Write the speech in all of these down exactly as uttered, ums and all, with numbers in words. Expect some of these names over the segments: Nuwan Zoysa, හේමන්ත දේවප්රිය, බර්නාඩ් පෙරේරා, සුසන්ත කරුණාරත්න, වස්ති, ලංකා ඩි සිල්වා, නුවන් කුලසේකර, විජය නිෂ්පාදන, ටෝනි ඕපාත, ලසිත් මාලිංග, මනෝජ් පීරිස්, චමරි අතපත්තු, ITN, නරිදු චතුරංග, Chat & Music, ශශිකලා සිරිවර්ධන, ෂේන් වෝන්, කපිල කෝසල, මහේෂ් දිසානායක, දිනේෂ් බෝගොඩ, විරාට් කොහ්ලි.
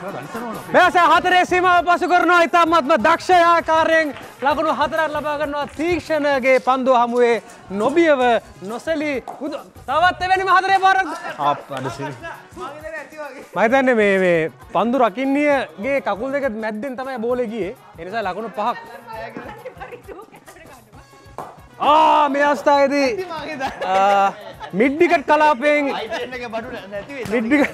Biasa hatere sima pasukurno itamatma dakshaya karyeng lakunu hatara labaganno tikshanage pandu hamuwe nobiyewa nosali udu tawat teveni ma hatere parak aap adisi mage danne me me pandu rakinniye ge kakul deka maddin thamai bole giye e nisa lakunu pahak ah me astayedi mid wicket kalapeng mid wicket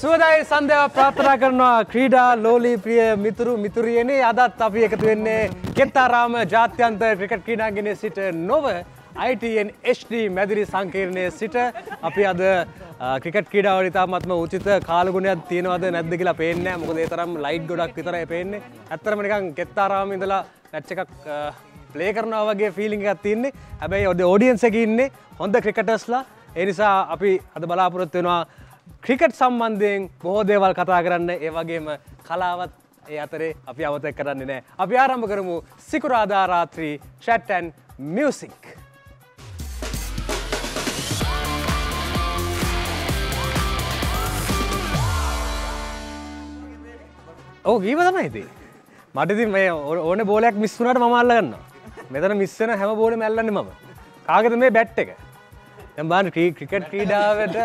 සුවදායි සන්දේව ප්‍රාර්ථනා කරනවා ක්‍රීඩා ලෝලී ප්‍රිය මිතුරු මිතුරියනේ අදත් අපි එකතු වෙන්නේ කෙත්තාරාම ජාත්‍යන්තර ක්‍රිකට් ක්‍රීඩාංගණයේ සිට නොව I T N H D මැදිරි සංකීර්ණයේ සිට අපි අද ක්‍රිකට් ක්‍රීඩාව වල ඉතාමත්ම උචිත කාලගුණයක් තියෙනවද නැද්ද කියලා පේන්නේ නැහැ මොකද ඒ තරම් ලයිට් ගොඩක් විතරයි පේන්නේ ඇත්තටම නිකන් කෙත්තාරාමේ ඉඳලා මැච් එකක් ප්ලේ කරනවා වගේ ෆීලිං එකක් තියෙන්නේ හැබැයි ඔඩියන්ස් එකේ ඉන්නේ හොඳ ක්‍රිකටර්ස්ලා ඒ නිසා අපි අද බලාපොරොත්තු වෙනවා ක්‍රිකට් සම්බන්ධයෙන් බොහෝ දේවල් කතා කරන්න ඒ වගේම කලාවත් ඒ අතරේ අපි අවතක් කරන්නේ නැහැ. අපි ආරම්භ කරමු සිකුරාදා රාත්‍රී chat and music. ඔව් ගීව තමයි ඉතින්. මට ඉතින් මේ ඕනේ බෝලයක් මිස් වුණාට මම අල්ල ගන්නවා. මෙතන මිස් වෙන හැම බෝලෙම අල්ලන්නේ මම. කාගෙද මේ බැට් එක? දැන් බලන්න ක්‍රිකට් ක්‍රීඩාවට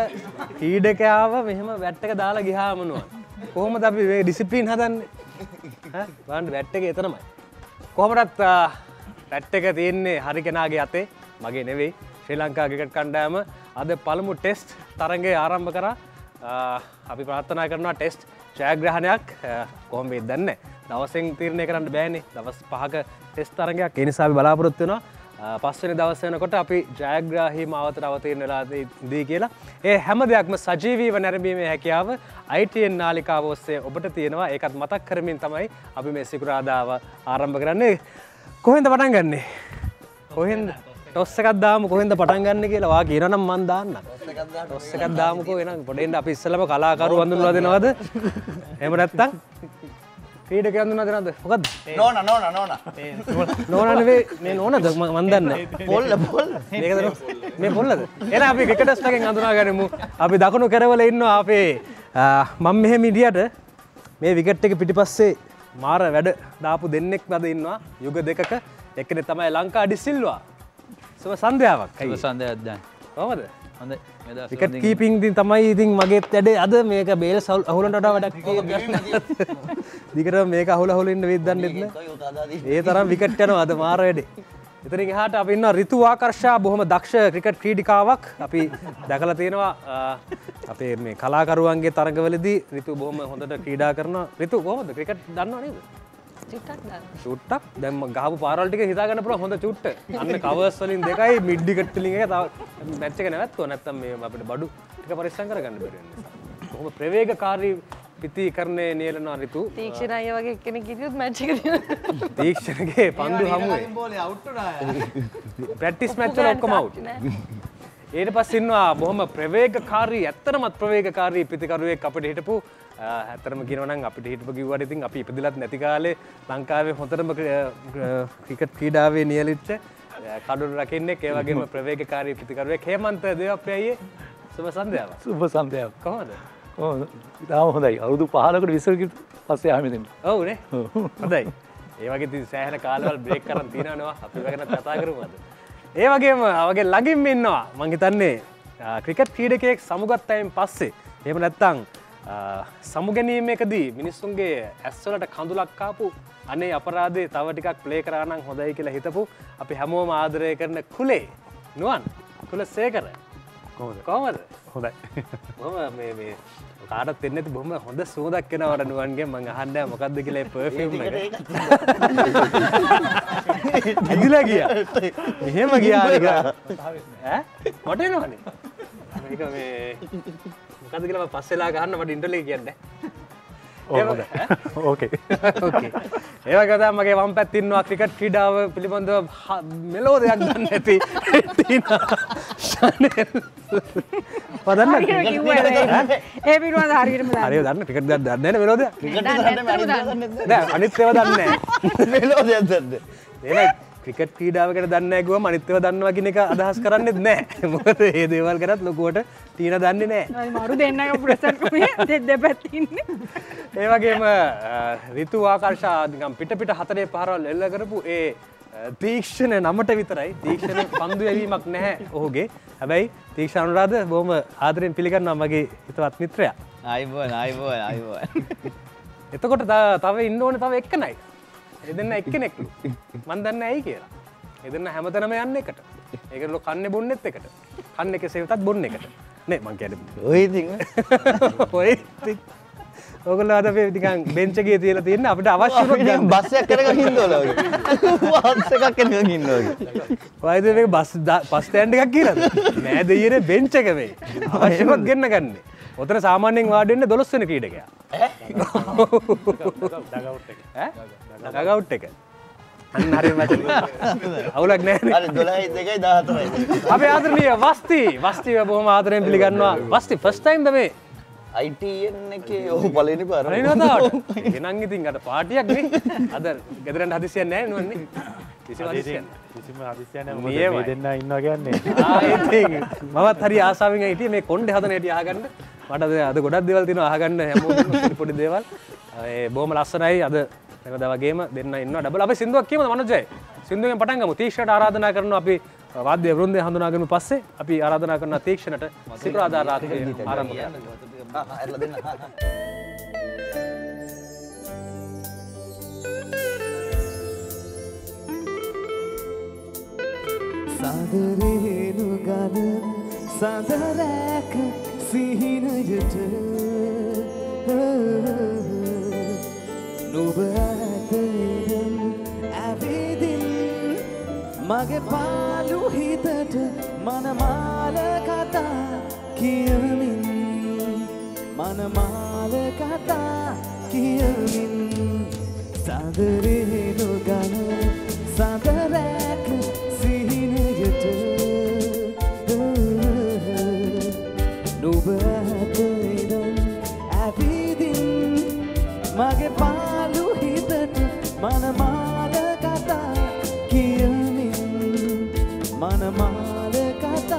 ක්‍රීඩකයාව මෙහෙම බැට් එක දාලා ගියාම නුවන් කොහොමද අපි මේ ඩිසිප්ලින් හදන්නේ ඈ බලන්න බැට් එක එතනමයි කොහොමදත් බැට් එක තියෙන්නේ හරි කෙනාගේ අතේ මගේ නෙවෙයි ශ්‍රී ලංකා ක්‍රිකට් කණ්ඩායම අද පළමු ටෙස්ට් තරඟය ආරම්භ කරා අපි ප්‍රාර්ථනා කරනවා ටෙස්ට් ජයග්‍රහණයක් කොහොම වෙයිද දන්නේ දවසෙන් තීරණය කරන්න බෑනේ දවස් පහක ටෙස්ට් තරඟයක් ඒ නිසා අපි බලාපොරොත්තු වෙනවා පස්වෙනි දවස් වෙනකොට අපි ජයග්‍රාහී මාවතට අවතීර්ණ වෙලා ඉදී කියලා ඒ හැම දෙයක්ම සජීවීව නැරඹීමේ හැකියාව I T N නාලිකාව ඔස්සේ ඔබට තියෙනවා ඒකත් මතක් කරමින් තමයි අපි මේ සිකුරාදාව ආරම්භ කරන්නේ කොහෙන්ද පටන් ගන්නෙ කොහෙන්ද ටොස් එකක් දාමු කොහෙන්ද පටන් ගන්න කියලා වා කියනනම් මන් දාන්න ටොස් එකක් දාමුකෝ එහෙනම් පොඩෙන් අපි ඉස්සෙල්ලාම කලාකරු වඳුනලා දෙනවද එහෙම නැත්තම් ක්‍රීඩක යඳුනලා දෙනවද මොකද්ද නෝනා නෝනා නෝනා නෝනා නෙවෙයි මේ නෝනාද මන් දන්නේ පොල්ල පොල්ල මේකද මේ පොල්ලද එහෙනම් අපි ක්‍රිකටර්ස් ලාගෙන් අඳුනා ගනිමු අපි දකුණු කෙරවල ඉන්නවා අපේ මම මෙහෙම ඉදියට මේ විකට් එක පිටිපස්සේ මාර වැඩ දාපු දෙන්නෙක් නද ඉන්නවා යුග දෙකක එක්කෙනෙක් තමයි ලංකා ඩි සිල්වා සුබ සන්ධ්‍යාවක් සුබ සන්ධ්‍යාවක් දැන් කොහමද හොඳයි මේ දවස් විකට් කීපින් ඉතින් තමයි ඉතින් මගේ වැඩේ අද මේක බේල් අහුලන්ට වඩා වැඩක් තියෙනවා දිගටම මේක අහුල අහුල ඉන්න වෙද්ද දන්නේ නැහැ. ඒ තරම් විකට් යනවා අද මාර වැඩේ. ඉතින් එහාට අපි ඉන්නවා ඍතු ආකර්ෂා බොහොම දක්ෂ ක්‍රිකට් ක්‍රීඩිකාවක්. අපි දැකලා තියෙනවා අපේ මේ කලාකරුවන්ගේ තරඟවලදී ඍතු බොහොම හොඳට ක්‍රීඩා කරනවා. ඍතු කොහොමද ක්‍රිකට් දන්නව නේද? චුට්ටක් දන්නවා. චුට්ටක් දැන් මම ගහපු පාරවල් ටික හිතා ගන්න පුළුවන් හොඳ චුට්ට. අන්න කවර්ස් වලින් දෙකයි මිඩ් විකට් වලින් එක තව මැච් එක නැවැත්තුවා නැත්තම් මේ අපිට බඩු ටික පරිස්සම් කරගන්න බැරි වෙනවා. කොහොම ප්‍රවේගකාරී පිතිකරණය නියලනවා ඍතු තීක්ෂණ අය වගේ කෙනෙක් හිටියොත් මැච් එක දිනනවා තීක්ෂණගේ පන්දු හමුවේ බෝලේ අවුට් වුණා ප්‍රැක්ටිස් මැච් වල ඔක්කොම අවුට් ඊට පස්සේ ඉන්නවා බොහොම ප්‍රවේගකාරී ඇත්තටම ප්‍රවේගකාරී පිතිකරුවෙක් අපිට හිටපු ඇත්තටම කියනවා නම් අපිට හිටපු කිව්වට ඉතින් අපි ඉපදෙලත් නැති කාලේ ලංකාවේ හොඳටම ක්‍රිකට් ක්‍රීඩාවේ නියලිච්ච කඩුළු රකින්නෙක් ඒ වගේම ප්‍රවේගකාරී පිතිකරුවෙක් හේමන්ත දේවප්‍රියයේ සුබ සන්ධ්‍යාවක් සුබ සන්ධ්‍යාවක් කොහොමද ඕ ඉතාම හොඳයි අවුරුදු පහලකට විශ්ව කිව්ව පස්සේ ආවෙ දෙන්න. ඔව් නේ. හොඳයි. ඒ වගේ ඉතින් සෑහෙන කාලවල බ්‍රේක් කරන් තියනවා අපි වගේනත් කතා කරමු අද. ඒ වගේම අවගේ ළඟින්ම ඉන්නවා මං හිතන්නේ ක්‍රිකට් ක්‍රීඩකයෙක් සමුගත්තයින් පස්සේ එහෙම නැත්නම් සමුගැනීමේකදී මිනිස්සුන්ගේ ඇස්වලට කඳුලක් ආපු අනේ අපරාධේ තව ටිකක් ප්ලේ කරා නම් හොඳයි කියලා හිතපු අපි හැමෝම ආදරය කරන කුලේ නුවන් කුලසේකර කොහොමද කොහොමද හොඳයි මම මේ මේ කාටත් එන්නේ නැති බොහොම හොඳ සුවඳක් කෙනාට නුවන්ගෙන් මම අහන්නේ මොකද්ද කියලා ඒ පර්ෆියුම් එක ඇදිලා ගියා මෙහෙම ගියා නේද ඈ මට එනවනේ මේක මේ මොකද්ද කියලා මම පස්සෙලා ගහන්න මට ඉන්ටර්ලිය කියන්නේ ඕකේ ඕකේ ඒ වගේ තමයි මගේ වම් පැත්තේ ඉන්නවා ක්‍රිකට් ක්‍රීඩාව පිළිබඳව මෙලෝ දෙයක් දන්නේ නැති ටිනා ෂානෙල් පදන්න ඒ පිළිබඳව හරියටම දන්නේ හරිය දන්න ක්‍රිකට් දෙයක් දන්නේ නැහැ මෙලෝද ක්‍රිකට් දන්නේ නැහැ අනිත් ඒවා දන්නේ නැහැ මෙලෝදයක් දන්නේ එහෙනම් ක්‍රිකට් ක්‍රීඩාව ගැන දන්නේ නැහැ ගියාම අනිත් ඒවා දන්නවා කියන එක අදහස් කරන්නේත් නැහැ. මොකද මේ දේවල් ගැනත් ලොකුවට තීන දන්නේ නැහැ. මරු දෙන්නගේ ප්‍රොෆෙසර් කමේ දෙපැත්තේ ඉන්නේ. ඒ වගේම ඍතු ආකර්ෂා නිකම් පිට පිට හතරේ පහරවල් එල්ල කරපු ඒ තීක්ෂණ නමට විතරයි තීක්ෂණ පන්දු යැවීමක් නැහැ ඔහුගේ. හැබැයි තීක්ෂණ අනුරාධ බොහොම ආදරෙන් පිළිගන්නවා මගේ හිතවත් මිත්‍රයා. ආයිබෝන් ආයිබෝන් ආයිබෝන්. එතකොට තව ඉන්න ඕනේ තව එක නයි. එදෙන්න එක්කෙනෙක්ලු. මන් දන්නේ ඇයි කියලා. එදෙන්න හැමතැනම යන්නේ එකට. ඒකලු කන්නේ බොන්නේත් එකට. කන්නේ කෙසේ වෙතත් බොන්නේ එකට. නේ මං කියන්නේ ඔය ඉතින් ඔය ඉතින් ඔයගොල්ලෝ අද මේ නිකන් බෙන්ච් එකේ තියලා තියෙන අපිට අවශ්‍ය වුණොත් බස් එකක් කරගෙන ඉන්න ඕන වගේ. බස් එකක් කරගෙන ඉන්න වගේ. වයිද මේක බස් බස් ස්ටෑන්ඩ් එකක් කියලාද? නෑ දෙයියනේ බෙන්ච් එක මේ. අවශ්‍යමත් ගෙන්න ගන්නේ. ඔතන සාමාන්‍යයෙන් වාඩි වෙන්නේ දොළොස් වෙනි ක්‍රීඩකයා. ඈ? ඩගවුට් එක. ඈ? ඩගවුට් එක. අන්න හරිය මැච්. අවුලක් නෑනේ. අර දොළහයි දෙකයි දහතරයි. අපේ ආදරණීය වස්ති. වස්තිව බොහොම ආදරෙන් පිළිගන්නවා. වස්ති ෆස්ට් ටයිම් ද මේ I T N එකේ ඔහු පළවෙනි පාර. නේනතාවට. එහෙනම් ඉතින් අර පාටියක් නේ. අද ගෙදරට හදිසියක් නැහැ නුවන්නේ. කිසිම හදිසියක් නැහැ. කිසිම හදිසියක් නැහැ. මොකද මේ දෙන්නා ඉන්නවා කියන්නේ. ආ ඉතින් මමත් හරි ආසාවෙන් හිටියේ මේ කොණ්ඩේ හදන හැටි අහගන්න. මට අද ගොඩක් දේවල් තියෙනවා අහගන්න හැමෝම පොඩි පොඩි දේවල්. ඒ බොහොම ලස්සනයි අද එවදා වගේම දෙන්නා ඉන්නවා. ඩබල් අපි සින්දුවක් කියමුද මනෝජය? සින්දුවෙන් පටන් ගමු. තීක්ෂණට ආරාධනා කරනවා අපි වාද්‍ය වෘන්දය හඳුනාගෙන පස්සේ අපි ආරාධනා කරනවා තීක්ෂණට සිකුරාදා රාත්‍රියේ ආරම්භ කරන්න. Ah, air laden lah. Sadarinu gana, sadarak sihina yata. Nubaatayam avidin, mage palu hitata manamala kata kiyamin. මනමාල කතා කියමින් සඳරේ නොගන සඳරැක සිහිනයට නුඹ ඇතනම් ඇවිදින් මගේ පාලු හිතට මනමාල කතා කියමින් මනමාල කතා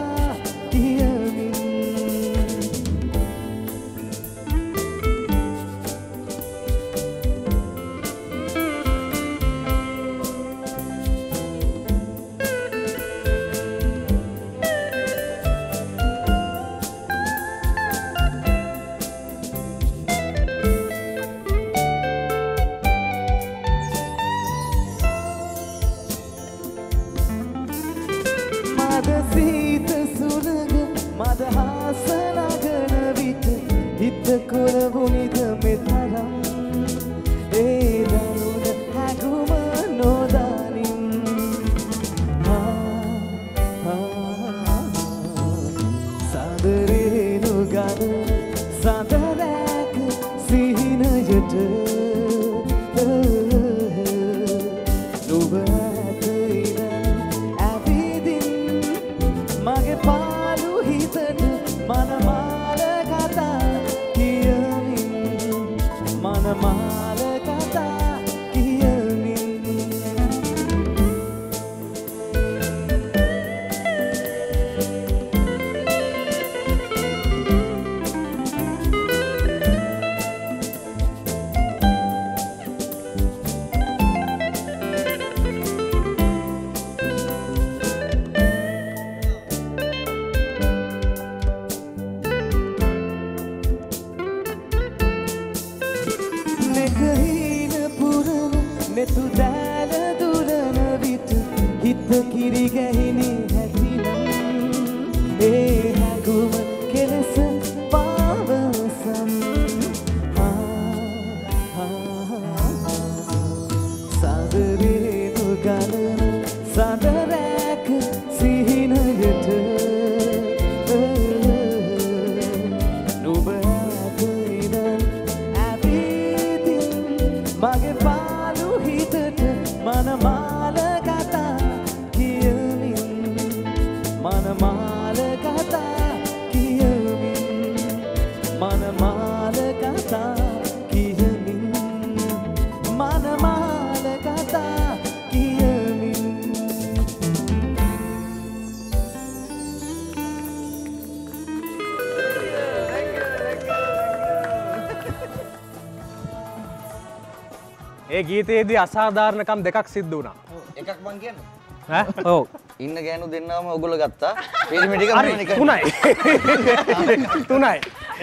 Mana malakata kiyamin ඒ ගීතයේදී අසාධාරණ කම් දෙකක් සිද්ධ වුණා. එකක් මං කියන්නේ. ඈ? ඔව්. ඉන්න ගෑනු දෙන්නාම ඔයගොල්ලෝ ගත්තා. පිරිමි ටික මම නිකන් තුනයි. තුනයි.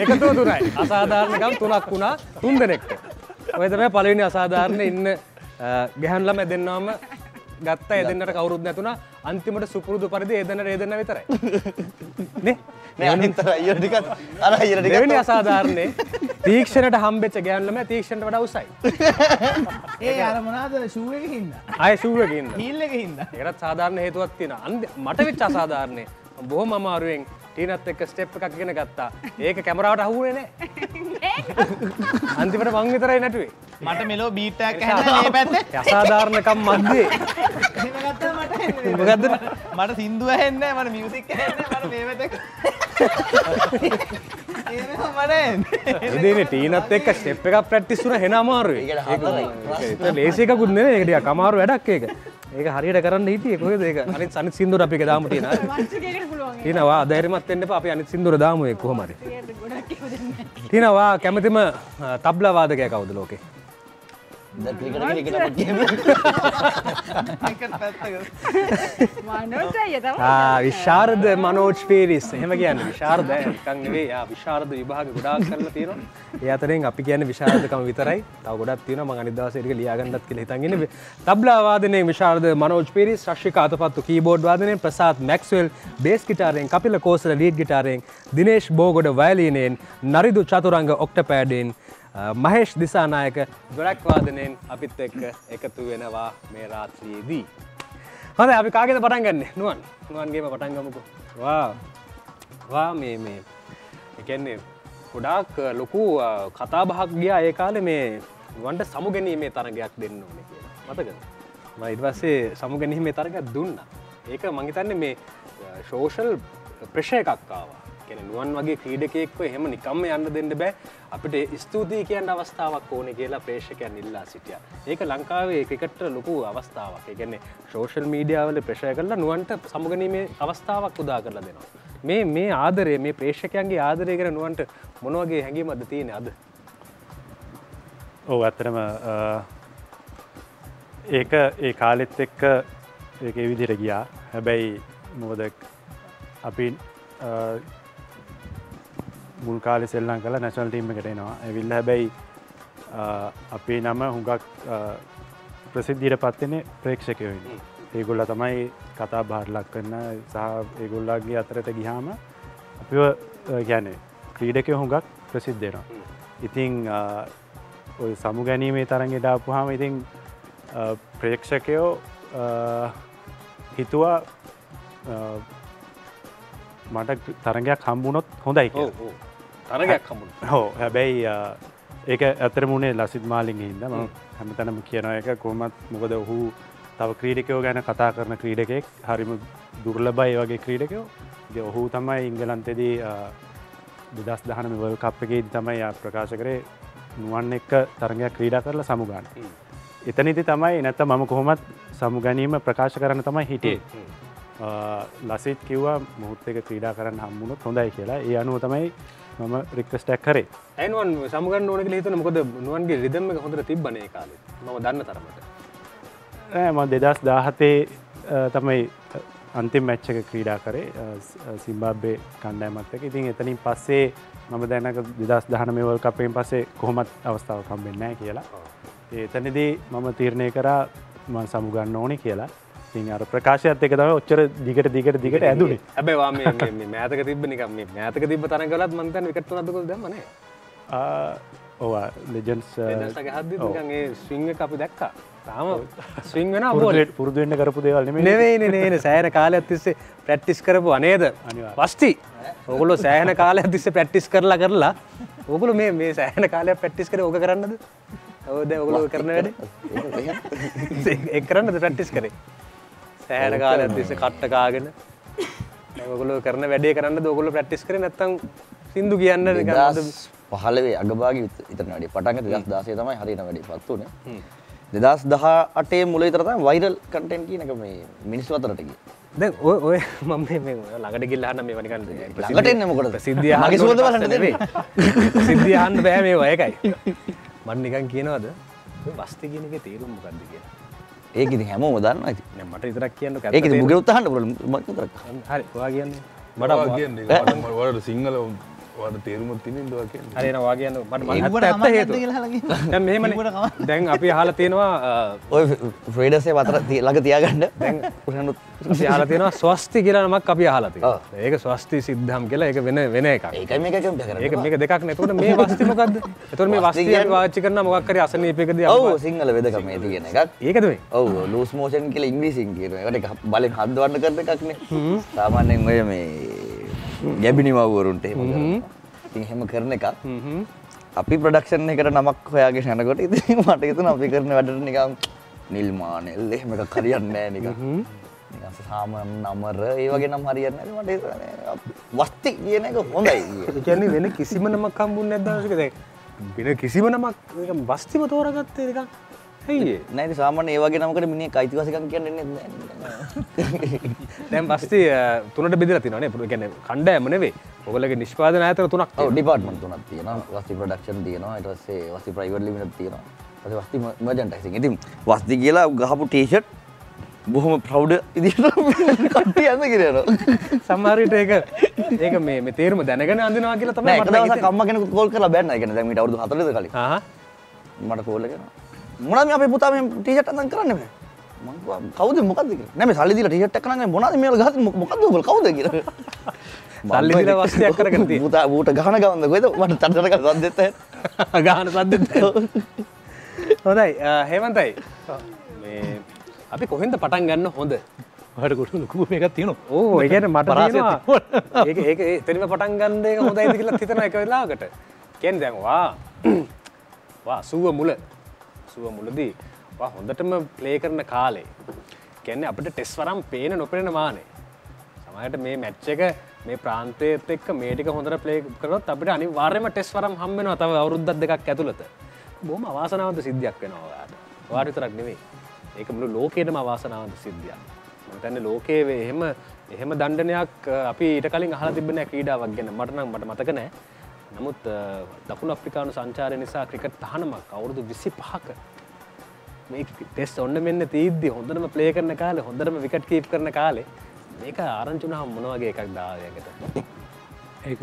එකතු තුනයි. අසාධාරණ කම් තුනක් වුණා තුන් දෙනෙක්ට. ඔය තමයි පළවෙනි අසාධාරණ ඉන්න ගැහණු ළමයි දෙන්නාම ගත්තා. ඒ දෙන්නට කවුරුත් නැතුණා. අන්තිමට සුපුරුදු පරිදි ඒ දෙන්නට ඒ දෙන්න විතරයි. නේ? නෑ අනිත් අර අයියෝ ටිකත් අර අයියෝ ටිකත් දෙවෙනි අසාධාරණේ තීක්ෂණයට හම්බෙච්ච ගෑනු ළමයා තීක්ෂණයට වඩා උසයි. ඒ අර මොනවාද ෂූ එකේ හින්දා. ආයේ ෂූ එකේ හින්දා. හීල් එකේ හින්දා. ඒකට සාධාරණ හේතුවක් තියෙනවා. මට වෙච්ච අසාධාරණේ බොහොම අමාරුවෙන් ටීනත් එක්ක ස්ටෙප් එකක් ඉගෙන ගත්තා. ඒක කැමරාවට අහුුනේ නෑ. අන්තිමට මං විතරයි නැටුවේ. මට මෙලෝ බීට් එකක් ඇහෙනවා මේ පැත්තේ. අසාධාරණකම් මැද්දේ. එහෙම ගත්තා මට එන්නේ. මොකද්ද? මට සින්දු ඇහෙන්නේ නෑ. මට මියුසික් ඇහෙන්නේ නෑ. මට මේ පැත්තේ ටීනත් එක්ක ස්ටෙප් එකක් ප්‍රැක්ටිස් වුණා හෙන අමාරුයි. ඒක ලේසි එකකුත් නෙමෙයි. ඒක ටිකක් අමාරු වැඩක් ඒක. ඒක හරියට කරන්න හිටියේ කොහෙද ඒක? අනිත් අනිත් සින්දුවර අපි එක දාමු ටීනා. ටීනවා ධෛර්යමත් වෙන්න එපා. අපි අනිත් සින්දුවර දාමු ඒක කොහොම හරි. ටීනවා කැමතිම තබ්ලා වාදකයා කවුද ලෝකේ? විශාරද මනෝජ් පීරිස් එහෙම කියන්නේ විශාරද නිකන් නෙවෙයි. යා විශාරද විභාග ගොඩාක් කරලා තියෙනවා. ඒ අතරින් අපි කියන්නේ විශාරදකම විතරයි. තව ගොඩක් තියෙනවා. මම අනිත් දවසේ ටික ලියා ගන්නත් කියලා හිතන් ඉන්නේ. තබ්ලා වාදනයේ විශාරද මනෝජ් පීරිස්, රශ්මිකා අතපත්තු කීබෝඩ් වාදනයෙන්, ප්‍රසාද් මැක්ස්වෙල් බේස් ගිටාරයෙන්, කපිල කෝසල ලීඩ් ගිටාරයෙන්, දිනේෂ් බෝගොඩ වයලීනයෙන්, නරිදු චතුරංග ඔක්ටපෑඩයෙන්, මහේෂ් දිසානායක ගොඩක් වාදනයෙන් අපිත් එක්ක එකතු වෙනවා මේ රාත්‍රියේදී. හොඳයි අපි කාගෙද පටන් ගන්නෙ? නුවන්. නුවන්ගේම පටන් ගමුකෝ. වා. වා මේ මේ. ඒ කියන්නේ ගොඩාක් ලොකු කතා බහක් ගියා ඒ කාලේ මේ නුවන්ට සමුගැනීමේ තරගයක් දෙන්න ඕනේ කියලා. මතකද? මම ඊට පස්සේ සමුගැනීමේ තරගයක් දුන්නා. ඒක මම හිතන්නේ මේ සෝෂල් ප්‍රෙෂර් එකක් ආවා. නුවන් වගේ ක්‍රීඩකයෙක්ව එහෙම නිකම්ම යන්න දෙන්න බෑ. අපිට ස්තුතියි කියන අවස්ථාවක් ඕනේ කියලා ප්‍රේක්ෂකයන් ඉල්ලා සිටියා. ඒක ලංකාවේ ක්‍රිකට් වල ලොකු අවස්ථාවක්. ඒ කියන්නේ සෝෂල් මීඩියා වල ප්‍රෙෂර් කරලා නුවන්ට සමුගැනීමේ අවස්ථාවක් උදා කරලා දෙනවා. මේ මේ ආදරය, මේ ප්‍රේක්ෂකයන්ගේ ආදරය ගැන නුවන්ට මොන වගේ හැඟීමක්ද තියෙන්නේ අද? ඔව් ඇත්තටම ඒක ඒ කාලෙත් එක්ක ඒක ඒ විදිහට ගියා. හැබැයි මොකද අපි මුල් කාලෙ සෙල්ලම් කළා නැෂනල් ටීම් එකට එනවා. ඒවිල්ලා හැබැයි අපේ නම හුඟක් ප්‍රසිද්ධියට පත් වෙන්නේ ප්‍රේක්ෂකයෝ ඉන්නේ. ඒගොල්ලෝ තමයි කතා බහට ලක් කරන සහ ඒගොල්ලන්ගේ අතරට ගියාම අපිව කියන්නේ ක්‍රීඩකයෝ හුඟක් ප්‍රසිද්ධ වෙනවා. ඉතින් ওই සමුගැනීමේ තරඟයට ආපුවාම ඉතින් ප්‍රේක්ෂකයෝ හිතුවා මට තරඟයක් හම්බුනොත් හොඳයි කියලා. තරගයක් හම්බුනොත්. ඔව්. හැබැයි ඒක ඇත්තටම උනේ ලසිත් මාලිංගේ හින්දා මම හැමතැනම කියනවා ඒක කොහොමත්. මොකද ඔහු තව ක්‍රීඩකයෝ ගැන කතා කරන ක්‍රීඩකෙක්. හරිම දුර්ලභයි ඒ වගේ ක්‍රීඩකයෝ. ඒ ඔහු තමයි ඉංගලන්තයේදී දෙදහස් දහනවයේ World Cup එකේදී තමයි ප්‍රකාශ කරේ නුවන් එක්ක තරගයක් ක්‍රීඩා කරලා සමුගන්නේ. එතනදී තමයි නැත්නම් මම කොහොමත් සමුගැනීම ප්‍රකාශ කරන්න තමයි හිටියේ. ලසිත් කිව්වා මොහොත් එක ක්‍රීඩා කරන්න හම්බුනොත් හොඳයි කියලා. ඒ අනුව තමයි මම රික්වෙස්ට් එකක් කරේ. ඇයි නුවන් සමුගන්න ඕන කියලා හිතුණා? මොකද නුවන්ගේ රිද්ම් එක හොඳට තිබ්බනේ ඒ කාලේ. මම දන්න තරමට. නෑ මම දෙදහස් දහසේ තමයි අන්තිම මැච් එක ක්‍රීඩා කරේ සිම්බාබ්වේ කණ්ඩායමත් එක්ක. ඉතින් එතනින් පස්සේ මම දැනග දෙදහස් දහනවයේ World Cup එකෙන් පස්සේ කොහොමත් අවස්ථාවක් හම්බෙන්නේ නැහැ කියලා. ඒ එතනදී මම තීරණය කරා මම සමුගන්න ඕනේ කියලා. අර ප්‍රකාශයත් එක තමයි ඔච්චර දිගට දිගට දිගට ඇදුනේ. හැබැයි වා මේ මේ මෑතක තිබ්බ නිකන් මේ මෑතක තිබ්බ තරඟ වලත් මම හිතන්නේ විකට් තුනක්ද කොහොමද දැම්ම නැහැ. ආ ඔව් ලෙජන්ඩ්ස් ලෙජන්ඩ්ස් එක හද්දි නිකන් ඒ ස්විං එක අපි දැක්කා. තාම ස්විං වෙනවා බෝල්. පුරුදු වෙන්න කරපු දේවල් නෙමෙයි. නෙවෙයිනේ නේ. සෑහෙන කාලයක් තිස්සේ ප්‍රැක්ටිස් කරපුවා නේද? වස්ටි. ඕගොල්ලෝ සෑහෙන කාලයක් තිස්සේ ප්‍රැක්ටිස් කරලා කරලා ඕගොල්ලෝ මේ මේ සෑහෙන කාලයක් ප්‍රැක්ටිස් කරේ ඕක කරන්නද? ඔව් දැන් ඕගොල්ලෝ කරන වැඩේ. ඒක කරන්නද ප්‍රැක්ටිස් කරේ? සෑහෙන කාලයක් තිස්සේ කට්ට කාගෙන ඔයගොල්ලෝ කරන වැඩේ කරන්නද ඔයගොල්ලෝ ප්‍රැක්ටිස් කරේ නැත්නම් සින්දු කියන්න පහළවේ අගභාගයේ ඉතින් වැඩි පටන් ගත්තේ දෙදහස් දහසේ තමයි හරියන වැඩි පත් උනේ. දෙදහස් දහඅටේ මුල විතර තමයි වයිරල් කන්ටෙන්ට් කියන එක මේ මිනිස්සු අතරට ගියේ. දැන් ඔය ඔය මම මේ මේ ළඟට ගිහලා අහන්න මේවා නිකන් ළඟට එන්නේ මොකටද? සිද්ධිය අහන්න. මගේ සුවඳ බලන්න නෙමෙයි. සිද්ධිය අහන්න බෑ මේවා ඒකයි. මම නිකන් කියනවාද වස්ති කියන එකේ තේරුම මොකක්ද කියලා. ඒක ඉතින් හැමෝම දන්නවා ඉතින්. දැන් මට විතරක් කියන්න කැමතියි. ඒක ඉතින් මුගෙ උත්තහන්න පුළුවන් මම විතරක්. හරි. ඔයා කියන්නේ. මට ඔයා කියන්නේ. ඔයාලට සිංහල ඔයාලට තේරුමක් තියෙනවද ඔයා කියන්නේ? හරි එනවා ඔයා කියන්නේ. මට මම ඇත්ත හේතුව. දැන් මෙහෙමනේ. දැන් අපි අහලා තියෙනවා ඔය ෆ්‍රේඩර්ස් ඒ වතර ළඟ තියාගන්න. දැන් කුෂණුත් අපි අහලා තියෙනවා ස්වස්ති කියලා නමක් අපි අහලා තියෙනවා. ඒක ස්වස්ති සිද්ධාම් කියලා ඒක වෙන වෙන එකක්. ඒකයි මේක කම්පියර් කරන්නේ. ඒක මේක දෙකක් නේ. එතකොට මේ වස්ති මොකද්ද? එතකොට මේ වස්ති අපි පාවිච්චි කරනවා මොකක් හරි අසනීපයකදී අපි. ඔව් සිංහල වෙදකම ඒ තියෙන එකක්. ඒකද මේ? ඔව් ලූස් මොෂන් කියලා ඉංග්‍රීසියෙන් කියනවා. ඒකට ඒක බලෙන් හද්දවන්න කරන එකක් නේ. සාමාන්‍යයෙන් ඔය මේ ගැබිනි මව්වරුන්ට එහෙම කරනවා. ඉතින් එහෙම කරන එකක් අපි ප්‍රොඩක්ෂන් එකට නමක් හොයාගෙන යනකොට ඉතින් මට හිතුණා අපි කරන වැඩට නිකන් නිල්මානෙල් එහෙම එකක් හරියන්නේ නැහැ නිකන්. නිකන් සාමාන්‍ය නමර ඒ වගේ නම් හරියන්නේ නැහැ. මට වස්ති කියන එක හොඳයි. ඒ කියන්නේ වෙන කිසිම නමක් හම්බුන්නේ නැද්ද ඔයාලට? දැන් වෙන කිසිම නමක් නිකන් වස්තිම තෝරාගත්තේ නිකන්. ඇයි? නැහැ ඉතින් සාමාන්‍ය ඒ වගේ නමකට මිනිහෙක් අයිතිවාසිකම් කියන්නේ නැහැ. දැන් වස්ති තුනට බෙදලා තියෙනවා නේ. ඒ කියන්නේ කණ්ඩායම නෙවෙයි. ඔයගොල්ලෝගේ නිෂ්පාදන ආයතන තුනක් තියෙනවා. ඔව් ඩිපාර්ට්මන්ට් තුනක් තියෙනවා. වස්ති ප්‍රොඩක්ෂන් තියෙනවා. ඊට පස්සේ වස්ති ප්‍රයිවට් ලිමිටඩ් තියෙනවා. ඊට පස්සේ වස්ති මර්චන්ඩයිසින්. ඉතින් වස්ති කියලා ගහපු ටී-ෂර්ට් බොහොම ප්‍රවුඩ් විදිහට කට්ටිය අඳ ගිරනවා. සමහර විට ඒක ඒක මේ මේ තේරුම දැනගෙන අඳිනවා කියලා තමයි මට දවසක් අම්මා කෙනෙකුට කෝල් කරලා බැන්නා. ඒ කියන්නේ දැන් මීට අවුරුදු හතරද කලින්. ආහා. මට කෝල් කරනවා. මොනවද මේ අපේ පුතා මේ ටී-ෂර්ට් අඳන් කරන්නේ බෑ. මං කවුද මොකද්ද කියලා. නෑ මේ සල්ලි දීලා ටී-ෂර්ට් එකක් නංගන්නේ මොනවද මේවල ගහන්නේ මොකද්ද ඔයගොල්ලෝ කවුද කියලා. සල්ලි දීලා වස්තියක් කරගෙන තියෙන. පුතා ඌට ගහන ගවන්ද කොහෙද මට තඩතර ගාන සද්දෙත් ඇහෙන. ගහන සද්දෙත් ඇහෙන. හොඳයි හේමන්තයි. මේ අපි කොහෙන්ද පටන් ගන්න හොඳ? ඔයාලට කොහොමද ලොකු මේකක් තියෙනවා. ඕ ඒ කියන්නේ මට තියෙනවා. ඒක ඒක එතනින්ම පටන් ගන්න එක හොඳයිද කියලා හිතන එක වෙලාවකට. කියන්නේ දැන් වා වා සුව මුල සුව මුලදී වා හොඳටම ප්ලේ කරන කාලේ කියන්නේ අපිට ටෙස් වරම් පේන නොපේන මානේ. සමහරට මේ මැච් එක මේ ප්‍රාන්තයේත් එක්ක මේ ටික හොඳට ප්ලේ කරනොත් අපිට අනිවාර්යයෙන්ම ටෙස් වරම් හම්බ වෙනවා තව අවුරුද්දක් දෙකක් ඇතුළත. බොහොම අවාසනාවන්ත සිද්ධියක් වෙනවා ඔයාලට. ඔයාලට විතරක් නෙවෙයි. ඒක මුළු ලෝකෙටම අවාසනාවන්ත සිද්ධියක්. මම කියන්නේ ලෝකයේ එහෙම එහෙම දණ්ඩනයක් අපි ඊට කලින් අහලා තිබ්බ නෑ ක්‍රීඩාවක් ගැන. මට නම් මට මතක නෑ. නමුත් දකුණු අප්‍රිකානු සංචාරය නිසා ක්‍රිකට් තහනමක් අවුරුදු විසිපහක මේක ටෙස් ඔන්න මෙන්න තීද්දි හොඳටම ප්ලේ කරන කාලේ හොඳටම විකට් කීප් කරන කාලේ මේක ආරංචි වුණාම මොන වගේ එකක් දායකද? ඒක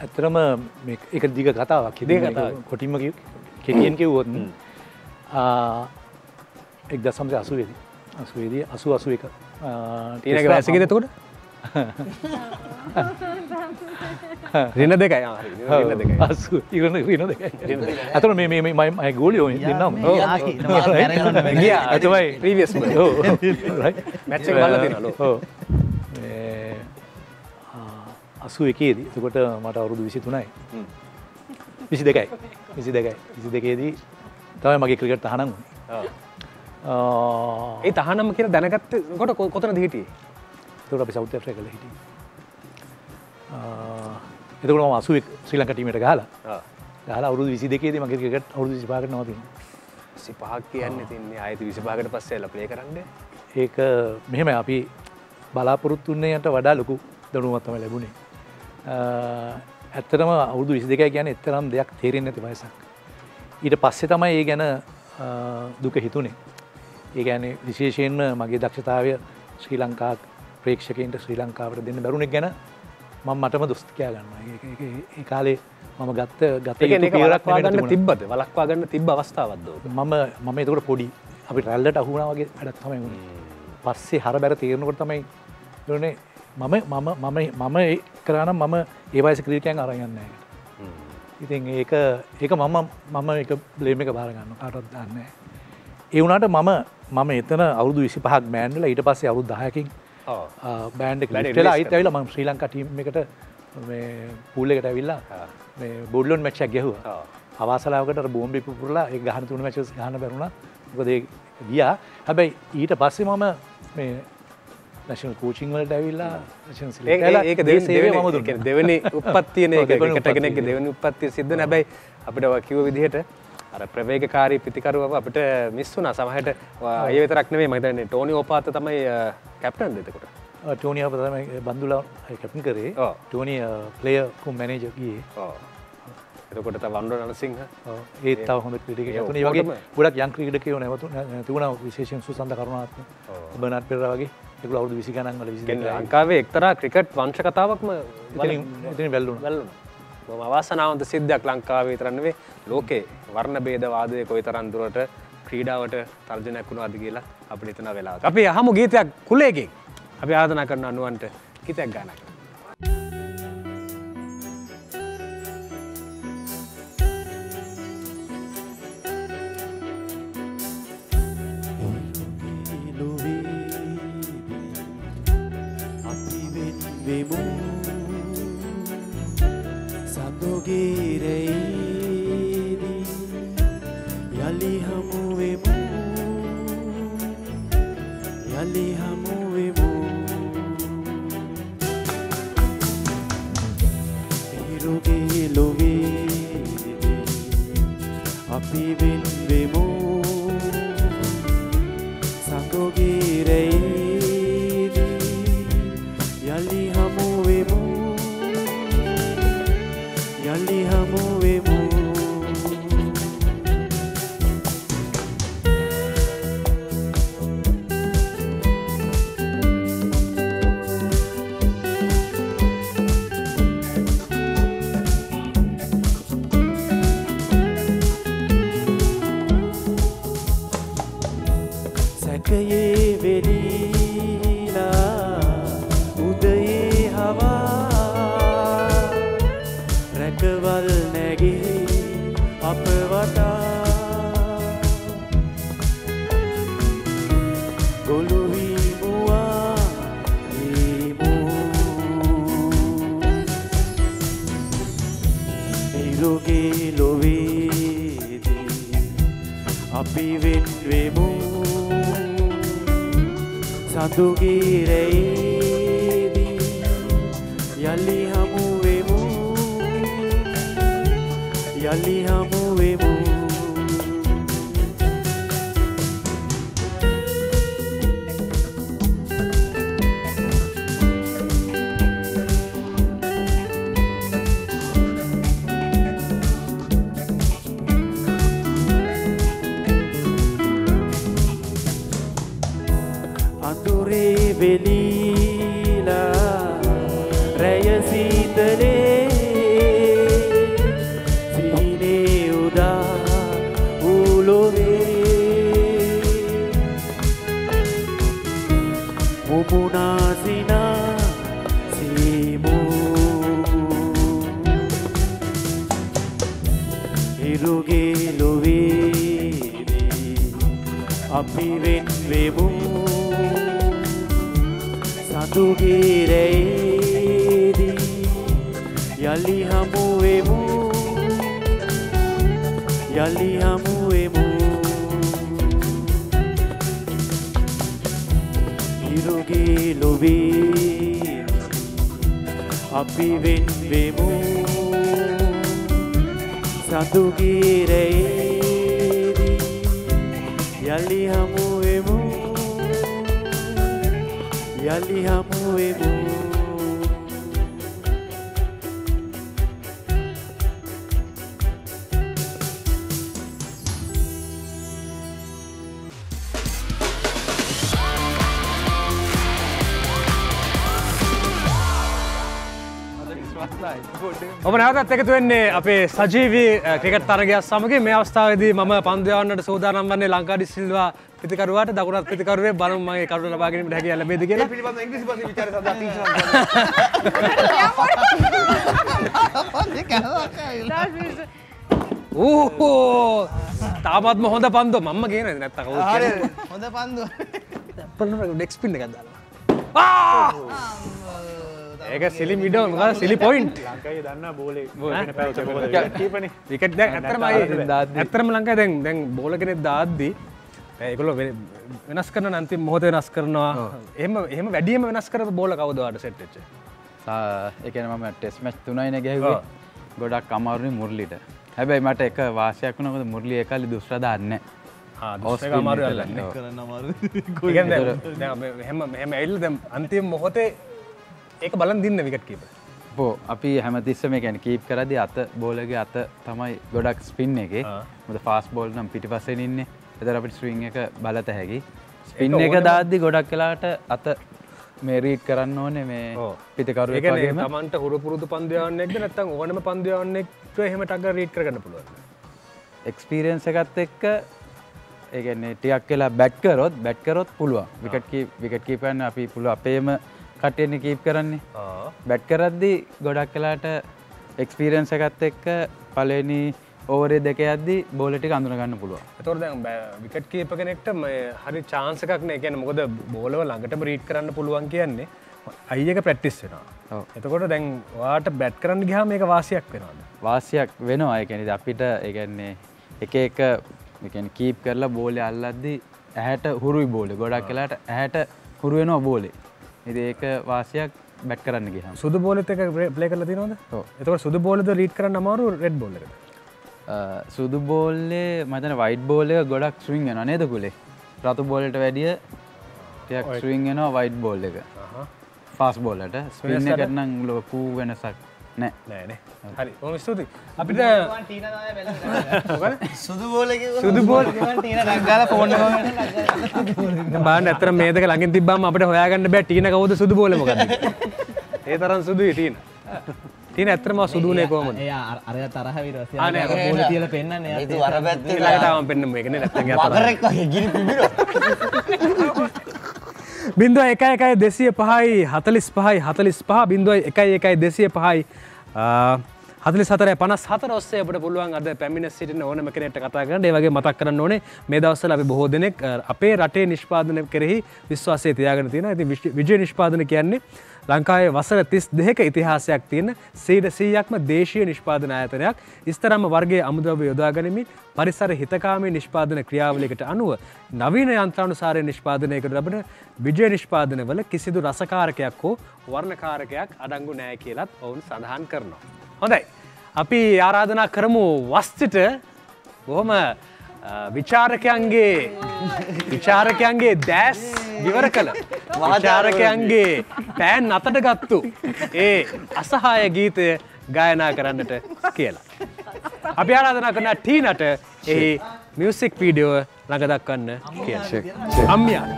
ඇත්තටම මේ එක දිග කතාවක්. දිග කතාවක්. කොටින්ම කිව් කෙටියෙන් කිව්වොත් ආ එක්දහස් නවසිය අසූවේ දී අසූවේ දී අසූ අසූ එක තියෙන එක වැසිකිද එතකොට? රින දෙකයි රින දෙකයි අසු ඉරන රින දෙකයි අතන මේ මේ මම මගේ ගෝලියෝ දෙන්නම් ගියා අතමයි ප්‍රීවියස් මැච් එක බලලා දෙනවා ඔව් ඒ අසූ එකේ දී එතකොට මට අවුරුදු විසිතුනයි විසිදෙකයි විසිදෙකයි විසිදෙකේ දී තමයි මගේ ක්‍රිකට් තහනම් වුණේ ඒ තහනම කියලා දැනගත්තේ කොට කොතනද හිටියේ එතකොට අපි සවුත් ඇෆ්‍රිකාවල හිටියේ. එතකොට මම අසූ එක ශ්‍රී ලංකා ටීමේට ගහලා. ආ. ගහලා අවුරුදු විසිදෙකේ දී මගේ ක්‍රිකට් අවුරුදු විසිපහකට නවතිනවා. විසිපහක් කියන්නේ තින්නේ ආයෙත් විසිපහකට පස්සේ එලා ප්ලේ කරන්නේ. ඒක මෙහෙමයි අපි බලාපොරොත්තු වුණේ යට වඩා ලොකු දැනුමක් තමයි ලැබුණේ. ඇත්තටම අවුරුදු විසිදෙකයි කියන්නේ එතරම් දෙයක් තේරෙන්නේ නැති වයසක්. ඊට පස්සේ තමයි ඒ ගැන දුක හිතුනේ. ඒ කියන්නේ විශේෂයෙන්ම මගේ දක්ෂතාවය ශ්‍රී ලංකාවට ප්‍රේක්ෂකයන්ට ශ්‍රී ලංකාවට දෙන්න බැරුණෙක් ගැන මම මටම දුස්ති කියලා ගන්නවා. ඒ කාලේ මම ගත්ත ගත යුතු පියවරක් වලක්වා තිබ්බද? වලක්වා ගන්න තිබ්බ අවස්ථාවක්ද ඕක? මම මම එතකොට පොඩි අපි රැල්ලට අහු වුණා වගේ වැඩක් තමයි වුනේ. පස්සේ හරබැර තීරණයකට තමයි දුන්නේ මම මම මම මම කරා නම් මම ඒ වයසේ ක්‍රීඩකයන් අරන් යන්නේ නැහැ. ඉතින් ඒක ඒක මම මම ඒක බ්ලේම් එක බාර ගන්නවා. කාටවත් දාන්නේ නැහැ. ඒ වුණාට මම මම එතන අවුරුදු විසිපහක් මෑන් වෙලා ඊට පස්සේ අවුරුදු දහයකින් බෑන්ඩ් එක ලිටලා ආයෙත් ඇවිල්ලා මම ශ්‍රී ලංකා ටීම් එකට මේ පූල් එකට ඇවිල්ලා මේ බෝඩ්ලොන් මැච් එකක් ගැහුවා. අවාසලාවකට අර බෝම්බේ පුපුරලා ඒ ගහන තුන මැචස් ගහන්න බැරුණා. මොකද ඒ ගියා. හැබැයි ඊට පස්සේ මම මේ නැෂනල් කෝචින් වලට ඇවිල්ලා නැෂනල් සිලෙක්ට් වෙලා ඒක දෙවෙනි මම දුන්නා. ඒ දෙවෙනි උප්පත්තියන එක එකට කෙනෙක්ගේ දෙවෙනි උප්පත්තිය සිද්ධ වෙන. හැබැයි අපිට ඔය කිව්ව විදිහට අර ප්‍රවේගකාරී පිතිකරුවව අපිට මිස් වුණා. සමහරට ඒ විතරක් නෙමෙයි මම හිතන්නේ ටෝනි ඕපාත තමයි කැප්ටන් දෙතකොට. ටෝනි ඕපාත තමයි බන්දුලා කැප්ටන් කරේ. ටෝනි ප්ලේයර් කෝ මැනේජර් ගියේ. ඔව්. එතකොට තවන්ඩ නරසිංහ ඒත් තව හොඳ ක්‍රීඩකයෙක් තුනේ. වගේ ගොඩක් යම් ක්‍රීඩකයෝ නැවතුණා තිබුණා විශේෂයෙන් සුසන්ත කරුණාරත්න. බර්නාඩ් පෙරේරා වගේ ඒගොල්ලෝ අවුරුදු විසි ගණන් වල විසි දෙකක් ලංකාවේ එක්තරා ක්‍රිකට් වංශ කතාවක්ම ඉතින් ඉතින් වැල්ලුණා. වැල්ලුණා. බොහොම අවාසනාවන්ත සිද්ධියක් ලංකාවේ විතර නෙවෙයි ලෝකේ වර්ණ ભેදවාදයේ කොයිතරම් දුරට ක්‍රීඩාවට තර්ජනයක් වුණාද කියලා අපිට හිතන වෙලාවක. අපි අහමු ගීතයක් කුලේකින්. අපි ආරාධනා කරනවා නුවන්ට ගීතයක් ගානක්. ඔබ නැවතත් එකතු වෙන්නේ අපේ සජීවී ක්‍රිකට් තරගයක් සමග. මේ අවස්ථාවේදී මම පන්දු යවන්නට සූදානම් වන්නේ ලංකාඩි සිල්වා පිතිකරුවාට. දකුණත් පිතිකරුවේ බලමු මගේ කරුණ ලබා ගැනීමට හැකියාව ලැබෙයිද කියලා. මේ පිළිබඳව ඉංග්‍රීසි භාෂාවෙන් විචාරය සඳහා තීන්දුවක්. ඕහෝ තාමත්ම හොඳ පන්දු මම කියනද නැත්තම් කවුද කියන්නේ. හොඳ පන්දු. පොළොන්නරුව නෙක්ස් ස්පින් එකක් දානවා. ආ ඒක සිලි මිඩෝ මොකද සිලි පොයින්ට්. ලංකාවේ දන්නා බෝලේ වෙන පැවුච කොහොමද කීපනේ විකට් දැන් ඇත්තටම ඇත්තටම ලංකාවේ දැන් දැන් බෝල කෙනෙක් දාද්දි ඒගොල්ලෝ වෙනස් කරනවා අන්තිම මොහොත වෙනස් කරනවා. එහෙම එහෙම වැඩිම වෙනස් කරපු බෝල කවුද වාට සෙට් වෙච්ච? ඒ කියන්නේ මම ටෙස්ට් මැච් තුනයි නේ ගහුවේ. ගොඩක් අමාරුනේ මුර්ලිට. හැබැයි මට එක වාසියක් වුණා මොකද මුර්ලි ඒකල්ලි දුස්රා දාන්නේ නැහැ. ආ දුස්රා අමාරුයි අල්ලන්නේ. කරන්න අමාරුයි. ඒ කියන්නේ දැන් හැම හැම ඇවිල්ලා දැන් අන්තිම මොහොතේ ඒක බලන් දින්න විකට් කීපර්. ඔප්පෝ අපි හැම තිස්සෙම ඒ කියන්නේ කීප් කරද්දී අත බෝල් එකේ අත තමයි ගොඩක් ස්පින් එකේ. මොකද ෆාස්ට් බෝල් නම් පිටිපස්සෙන් ඉන්නේ. ඒතර අපිට ස්විං එක බලත හැකි. ස්පින් එක දාද්දී ගොඩක් වෙලාට අත මේ රීඩ් කරන්න ඕනේ මේ පිටකරුවෙක් වගේම. ඒ කියන්නේ Tamanට හුරු පුරුදු පන්දු යවන්නෙක්ද නැත්නම් ඕනම පන්දු යවන්නෙක්ට එහෙම ටග් රීඩ් කරගන්න පුළුවන්ද? එක්ස්පීරියන්ස් එකත් එක්ක ඒ කියන්නේ ටිකක් වෙලා බැට් කරොත් බැට් කරොත් පුළුවන්. විකට් කීප් විකට් කීප් කරන්න අපි පුළුවන් අපේම කට්ටියනේ කීප් කරන්නේ. ආ බැට් කරද්දී ගොඩක් වෙලාට එක්ස්පීරියන්ස් එකත් එක්ක පළවෙනි ඕවර් දෙක යද්දී බෝල ටික අඳුන ගන්න පුළුවන්. ඒතකොට දැන් විකට් කීපර් කෙනෙක්ට මේ හරි chance එකක් නේ. ඒ කියන්නේ මොකද බෝලව ළඟටම රීඩ් කරන්න පුළුවන් කියන්නේ අයි එක ප්‍රැක්ටිස් වෙනවා. ඔව්. එතකොට දැන් ඔයාට බැට් කරන්න ගියාම මේක වාසියක් වෙනවද? වාසියක් වෙනවා. ඒ කියන්නේ අපිට ඒ කියන්නේ එක එක කියන්නේ කීප් කරලා බෝලේ අල්ලද්දී ඇහැට හුරුයි බෝලේ. ගොඩක් වෙලාට ඇහැට හුරු වෙනවා බෝලේ. ඉතින් ඒක වාසියක් බැට් කරන්න ගියාම. සුදු බෝලෙත් එක ප්ලේ කරලා තියෙනවද? ඔව්. එතකොට සුදු බෝලේද ලීඩ් කරන්න අමාරු රෙඩ් බෝල් එකද? සුදු බෝලේ මම හිතන්නේ වයිට් බෝල් එක ගොඩක් ස්විං වෙනවා නේද කුලේ? රතු බෝලේට වැඩිය ටිකක් ස්විං වෙනවා වයිට් බෝල් එක. අහහ. ෆාස්ට් බෝලට ස්පින් එකට නම් ලොකු වෙනසක් නෑ නේ. හරි. ඔන්න ස්තුතියි. අපිට නුවන් ටීනා තමයි බැලුවා. මොකද? සුදු බෝල් එකේ සුදු බෝල් නුවන් ටීනා ඩක් ගාලා ෆෝන් එකම ගන්න. බලන්න ඇත්තට මේ දෙක ළඟින් තිබ්බම අපිට හොයාගන්න බෑ ටීනා කවුද සුදු බෝල් මොකද්ද? ඒ තරම් සුදුයි ටීනා. ටීනා ඇත්තටම සුදුනේ කොහොමද? එයා අර තරහ විරවසිය. ආ නෑ අර බෝල් තියලා පෙන්නන්නේ. ඒක වර පැත්තේ ළඟට ආවම පෙන්නු මේක නේ නැත්තම් එයා තරහ. වගරෙක් වගේ ගිනි පිඹිරෝ. බින්දුවයි එකයි එකයි දෙසිය පහයි හතලිස් පහයි හතලිස් පහ බින්දුවයි එකයි එකයි දෙසිය පහයි හතලිස් හතරයි පනස් හතර ඔස්සේ අපිට පුළුවන් අද පැමිණ සිටින ඕනම කෙනෙක්ට කතා කරන්න. ඒ වගේ මතක් කරන්න ඕනේ මේ දවස්වල අපි බොහෝ දෙනෙක් අපේ රටේ නිෂ්පාදන කෙරෙහි විශ්වාසය තියාගෙන තියෙනවා. ඉතින් විජය නිෂ්පාදන කියන්නේ ලංකාවේ වසර තිස් දෙකක ඉතිහාසයක් තියෙන සීයට සීයක්ම දේශීය නිෂ්පාදන ආයතනයක්. ඉස්තරම්ම වර්ගයේ අමුද්‍රව්‍ය යොදා ගැනීමෙන් පරිසර හිතකාමී නිෂ්පාදන ක්‍රියාවලියකට අනුව නවීන යන්ත්‍රානුසාරයෙන් නිෂ්පාදනයකට ලැබෙන විජය නිෂ්පාදනවල කිසිදු රසකාරකයක් හෝ වර්ණකාරකයක් අඩංගු නැහැ කියලත් ඔවුන් සඳහන් කරනවා. හොඳයි. අපි ආරාධනා කරමු වස්තිට බොහොම විචාරකයන්ගේ විචාරකයන්ගේ දැස් විවර කළ වාචාරකයන්ගේ පෑන් අතට ගත්තු ඒ අසහාය ගීතය ගායනා කරන්නට කියලා. අපි ආරාධනා කරන ටීනට ඒ මියුසික් වීඩියෝ ළඟ දක්වන්න කියලා. අම්මියා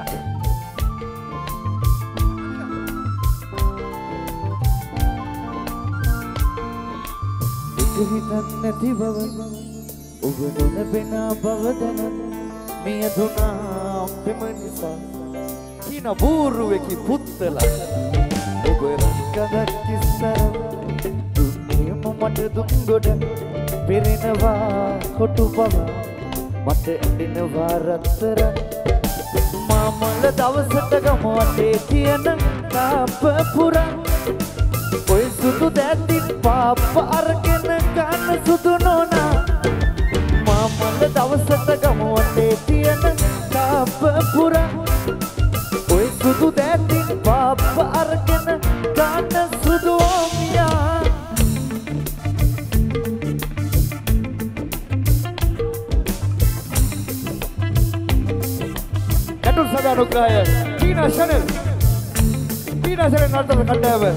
ඔබ නොලැබෙන බව දැන මිය දුනා අපෙම නිසා හින බූරුවෙකි පුත්තලා ඔබ රැකගත් ඉස්සරව දුන්නේම මට දුක් ගොඩ පිරෙනවා කොටු බව මට ඇඬෙනවා රත්තර මාමල දවසට ගම වටේ තියෙන කාප පුරා ඔය සුදු දැතින් පාප අරගෙන ගන්න සුදු නෝනා මල දවසට ගම වටේ තියෙන කාප පුරා ඔය සුදු දැතින් පාප අරගෙන ගන්න සුදු ඕමියා කටුල් සදානුග්‍රහය ටීනා ෂැනල් ටීනා ෂැනල් නර්තන කණ්ඩායම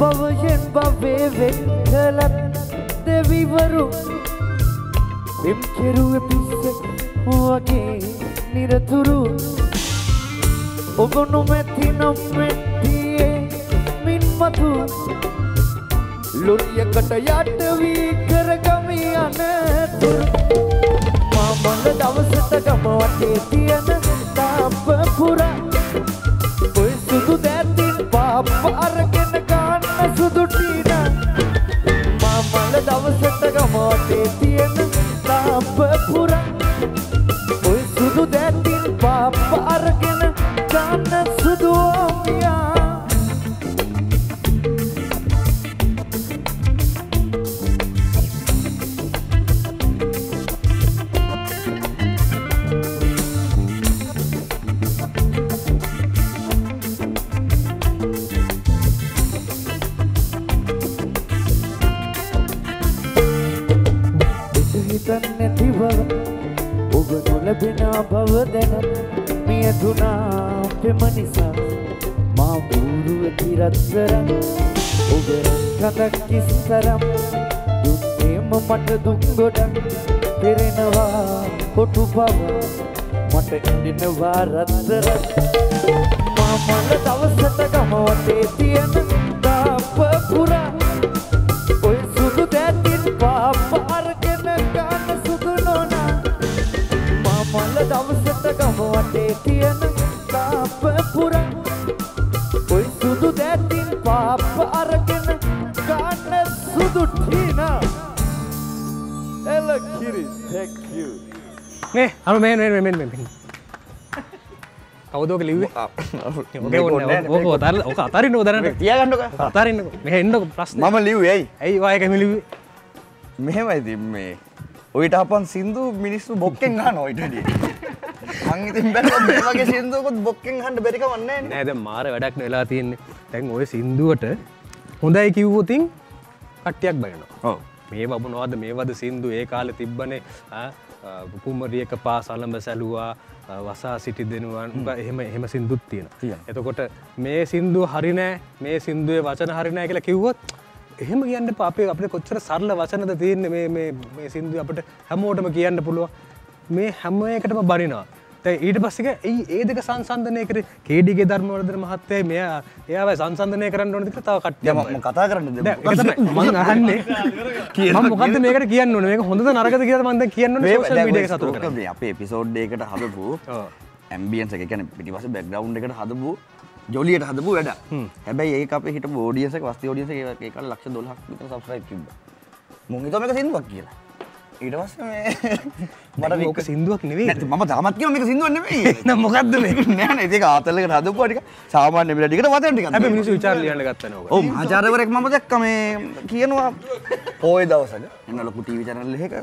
බවයෙන් බවේ වෙක්කලත් දෙවිවරු එම් කෙරුව පිස්ස වගේ නිරතුරු ඔබ නොමැති නම් මෙත්තියේ මින් මතු ලොරියකට යට වී කරගමි අනතුරු මාමල දවසට ගම වටේ තියෙන තාප පුරා ඔය සුදු දැතින් පාප අරගෙන සුදු ටීනා මාමල දවසට ගම වටේ තියෙන තාප පුරා ඔය සුදු දැතින් පාප අරගෙන ගන්න සුදු ඕමියා ඔබ भवदेन मियधुना पेमनिसा मा बूरुवे तिरत्सरं उगरं कतक किस्सरं युद्धेम मट दुंगोडं पेरेनवा कोटु बव मट इंडिनवा रत्सरं मा मल दवसत गम वटे तियन दाप पुरा ओय सुदु दैतिन पापार දවසට ගම වටේ තියෙන තාප පුරා ඔය සුදු දැතින් පාප අරගෙන ගන්න සුදු ඨිනා එලකිරි thank you නේ අර මේ මේ මේ මේ කවුදෝක ලිව්වේ ඕක අතාරින්න ඕක අතාරින්න ඕක දැනට තියාගන්නකෝ අතාරින්නකෝ මෙහෙ එන්නකෝ ප්‍රශ්න මම ලිව්වේ ඇයි ඇයි වායක මේ ලිව්වේ මෙහෙමයි ඉතින් මේ ඔයිට අපන් සින්දු මිනිස්සු බොක්කෙන් ගන්නවා ඔයිට වැඩි මංගිතින් බැලුවා මේ වගේ සින්දුවකුත් බොක්කෙන් අහන්න බැරි කමක් නැහැ නේ. නෑ දැන් මාර වැඩක් නෙලා තියෙන්නේ. දැන් ওই සින්දුවට හොඳයි කිව්වොතින් කට්ටියක් බලනවා. ඔව්. මේ වබුණාද මේ වද සින්දු ඒ කාලේ තිබ්බනේ කුකුමරියක පාසලඹ සැලුවා වසා සිටි දෙනුවන් එහෙම එහෙම සින්දුත් තියෙනවා. එතකොට මේ සින්දුව හරි නෑ මේ සින්දුවේ වචන හරි නෑ කියලා කිව්වොත් එහෙම කියන්න එපා. අපේ අපිට කොච්චර සරල වචනද තියෙන්නේ මේ මේ මේ සින්දුව අපිට හැමෝටම කියන්න පුළුවන්. මේ හැම එකටම බනිනවා. දැන් ඊට පස්සේ ඒ ඒ දෙක සංසන්දනය කරේ කේඩීගේ ධර්මවර්ධන මහත්තයා මෙයා එයාවයි සංසන්දනය කරන්න ඕනද කියලා තව කට්ටිය මම කතා කරන්නද මම අහන්නේ මම මොකද්ද මේකට කියන්න ඕනේ මේක හොඳද නරකද කියලා මම දැන් කියන්න ඕනේ සෝෂල් මීඩියා එක සතුට කරලා. මේ අපේ එපිසෝඩ් එකකට හදපු ඇම්බියන්ස් එක කියන්නේ පිටිපස්සේ බෑග්ග්‍රවුන්ඩ් එකට හදපු ජොලියට හදපු වැඩ. හැබැයි ඒක අපේ හිටපු ඔඩියන්ස් එක වස්ති ඔඩියන්ස් එක ඒක ලක්ෂ දොළහක් විතර සබ්ස්ක්‍රයිබ් තිබ්බා. මම හිතුවා මේක සින්දුවක් කියලා. ඊට පස්සේ මේ මට මේක සින්දුවක් නෙවෙයි මම තාමත් කියනවා මේක සින්දුවක් නෙවෙයි නම් මොකද්ද මේක නෑ නෑ ඒක ආතල්ලකට හදපුවා ටික සාමාන්‍ය මිල ටිකට වදන් ටිකක් හැබැයි මිනිස්සු විචාර ලියන්න ගත්තා නෝක ඔව් ආචාර්යවරයෙක් මම දැක්කා මේ කියනවා පොයේ දවසක එන්න ලොකු ටීවී channel එකක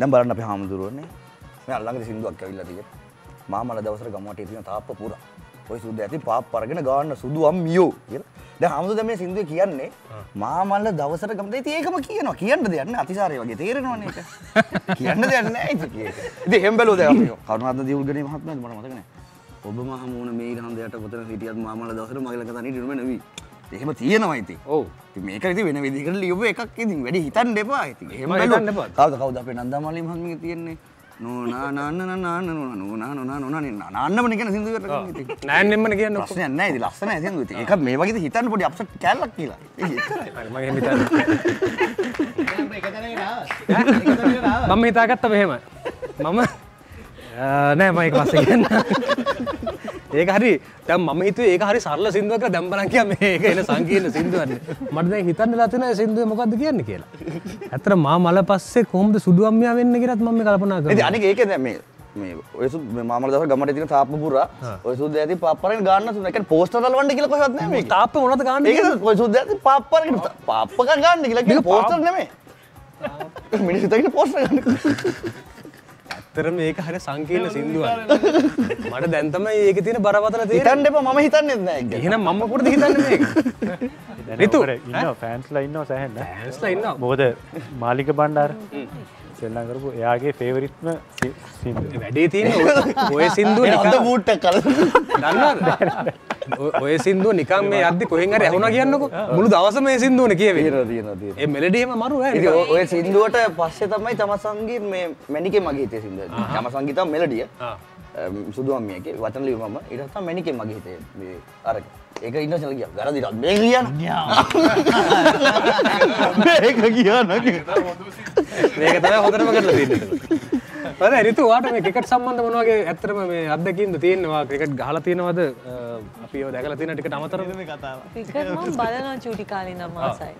දැන් බලන්න අපි හාමුදුරුවනේ මම ළඟදී සින්දුවක් ඇවිල්ලා තියෙනවා මාමල දවසට ගම වටේ තියෙන තාප්ප පුරා ඔය සුදු ඇති පාප් අරගෙන ගාන්න සුදු අම්මියෝ කියලා දැන් හාමුදුරුවෝ මේ සින්දුවේ කියන්නේ මාමල්ල දවසට ගමද ඉතින් ඒකම කියනවා කියන්න දෙයක් නෑ අතිසාරය වගේ තේරෙනවනේ ඒක කියන්න දෙයක් නෑ ඉතින් ඒක ඉතින් එහෙම බැලුවද අපි කරුණාරත්න දියුල්ගනේ මහත්මයාද මට මතක නෑ ඔබ මහා මෝන මේ ගහන්දයට පොතන හිටියත් මාමල්ල දවසට මගේ ළඟ තනියට ඉන්නුම නෙවි එහෙම තියෙනවා ඉතින් ඔව් ඉතින් මේක ඉතින් වෙන විදිහකට ලියුව එකක් ඉතින් වැඩි හිතන්න එපා ඉතින් එහෙම බලන්න එපා කවුද කවුද අපේ නන්දාමල්ලි මහත්මිය තියෙන්නේ නෝනා නාන්න නාන්න නෝනා නෝනා නෝනා නාන්නමනේ කියන සින්දුව කරගෙන ඉතින් නෑන්නෙම්මනේ කියන්නේ ප්‍රශ්නයක් නෑ ඉතින් ලස්සනයි සින්දුව ඉතින් ඒක මේ වගේ ඉතින් හිතන්න පොඩි අප්සෙට් කැලලක් කියලා ඒකයි මම එහෙම හිතන්නේ මම එක දැනගෙන ආවා එක දැනගෙන ආවා මම හිතාගත්තා මෙහෙම මම නෑ මම ඒක පස්සේ කියන්න ඒක හරි දැන් මම හිතුවේ ඒක හරි සරල සින්දුවක් කියලා දැන් බලන් කියන්න මේක එන සංකීර්ණ සින්දුවක් නේ මට දැන් හිතන්නලා තියෙනවා මේ සින්දුවේ මොකද්ද කියන්නේ කියලා ඇත්තට මා මල පස්සේ කොහොමද සුදු අම්මියා වෙන්නේ කියලාත් මම මේ කල්පනා කරනවා. ඉතින් අනික ඒකේ දැන් මේ මේ ඔය සුදු මේ මාමල දවස් ගමඩේ තියෙන තාප්ප පුරා ඔය සුදු ඇති පාප්පරෙන් ගන්න සුදු. ඒ කියන්නේ පෝස්ටර් අල්ලවන්න කියලා කොහෙවත් නැහැ මේක. තාප්ප මොනවද ගන්න? ඒක ඔය සුදු ඇති පාප්පරෙන් පාප්පක ගන්න කියලා කියන පෝස්ටර් නෙමෙයි. මිනිස්සු හිතන්නේ පෝස්ටර් ගන්න. ඇත්තටම මේක හරිය සංකීර්ණ සින්දුවක්. මට දැන් තමයි ඒකේ තියෙන බරපතල තේරෙන්නේ. හිතන්න එපා මම හිතන්නේ නැහැ ඒක. එහෙනම් මම මොකටද හිතන්නේ මේක? රිතු ඉන්නවා ෆෑන්ස්ලා ඉන්නවා සැහෙන්න ෆෑන්ස්ලා ඉන්නවා මොකද මාලික බණ්ඩාර සෙල්ලම් කරපු එයාගේ ෆේවරිට්ම සින්දු වැඩේ තියෙන ඔය සින්දුව නිකන් අද බූට් එක කලන දන්නවද ඔය සින්දුව නිකන් මේ යද්දි කොහෙන් හරි ඇහුණා කියන්නකෝ මුළු දවසම මේ සින්දුවනේ කියවේ තියෙනවා තියෙනවා ඒ මෙලඩියම මරු ඈ ඉතින් ඔය සින්දුවට පස්සේ තමයි තම සංගීත මේ මැනිකේ මගේ හිතේ සින්දුව තම සංගීතම මෙලඩිය සුදු අම්මියගේ වචන ලියුම මම ඊට පස්සේ මැනිකේ මගේ හිතේ මේ අර ඒක ඉන්නසල ගියා. වැරදිද? මේ ගියා නේ. මේක ගියා නේ. මේක තමයි හොඳටම කරලා තියෙන්නේ. හරි ඍතු වාට මේ ක්‍රිකට් සම්බන්ධ මොන වගේ ඇත්තටම මේ අත්දැකීම්ද තියෙන්නේ? වා ක්‍රිකට් ගහලා තියෙනවද? අපි ඒව දැකලා තියෙන ටිකට අමතරව මේ කතාව. ක්‍රිකට් මම බලනවා චූටි කාලේ ඉඳන් මාසයි.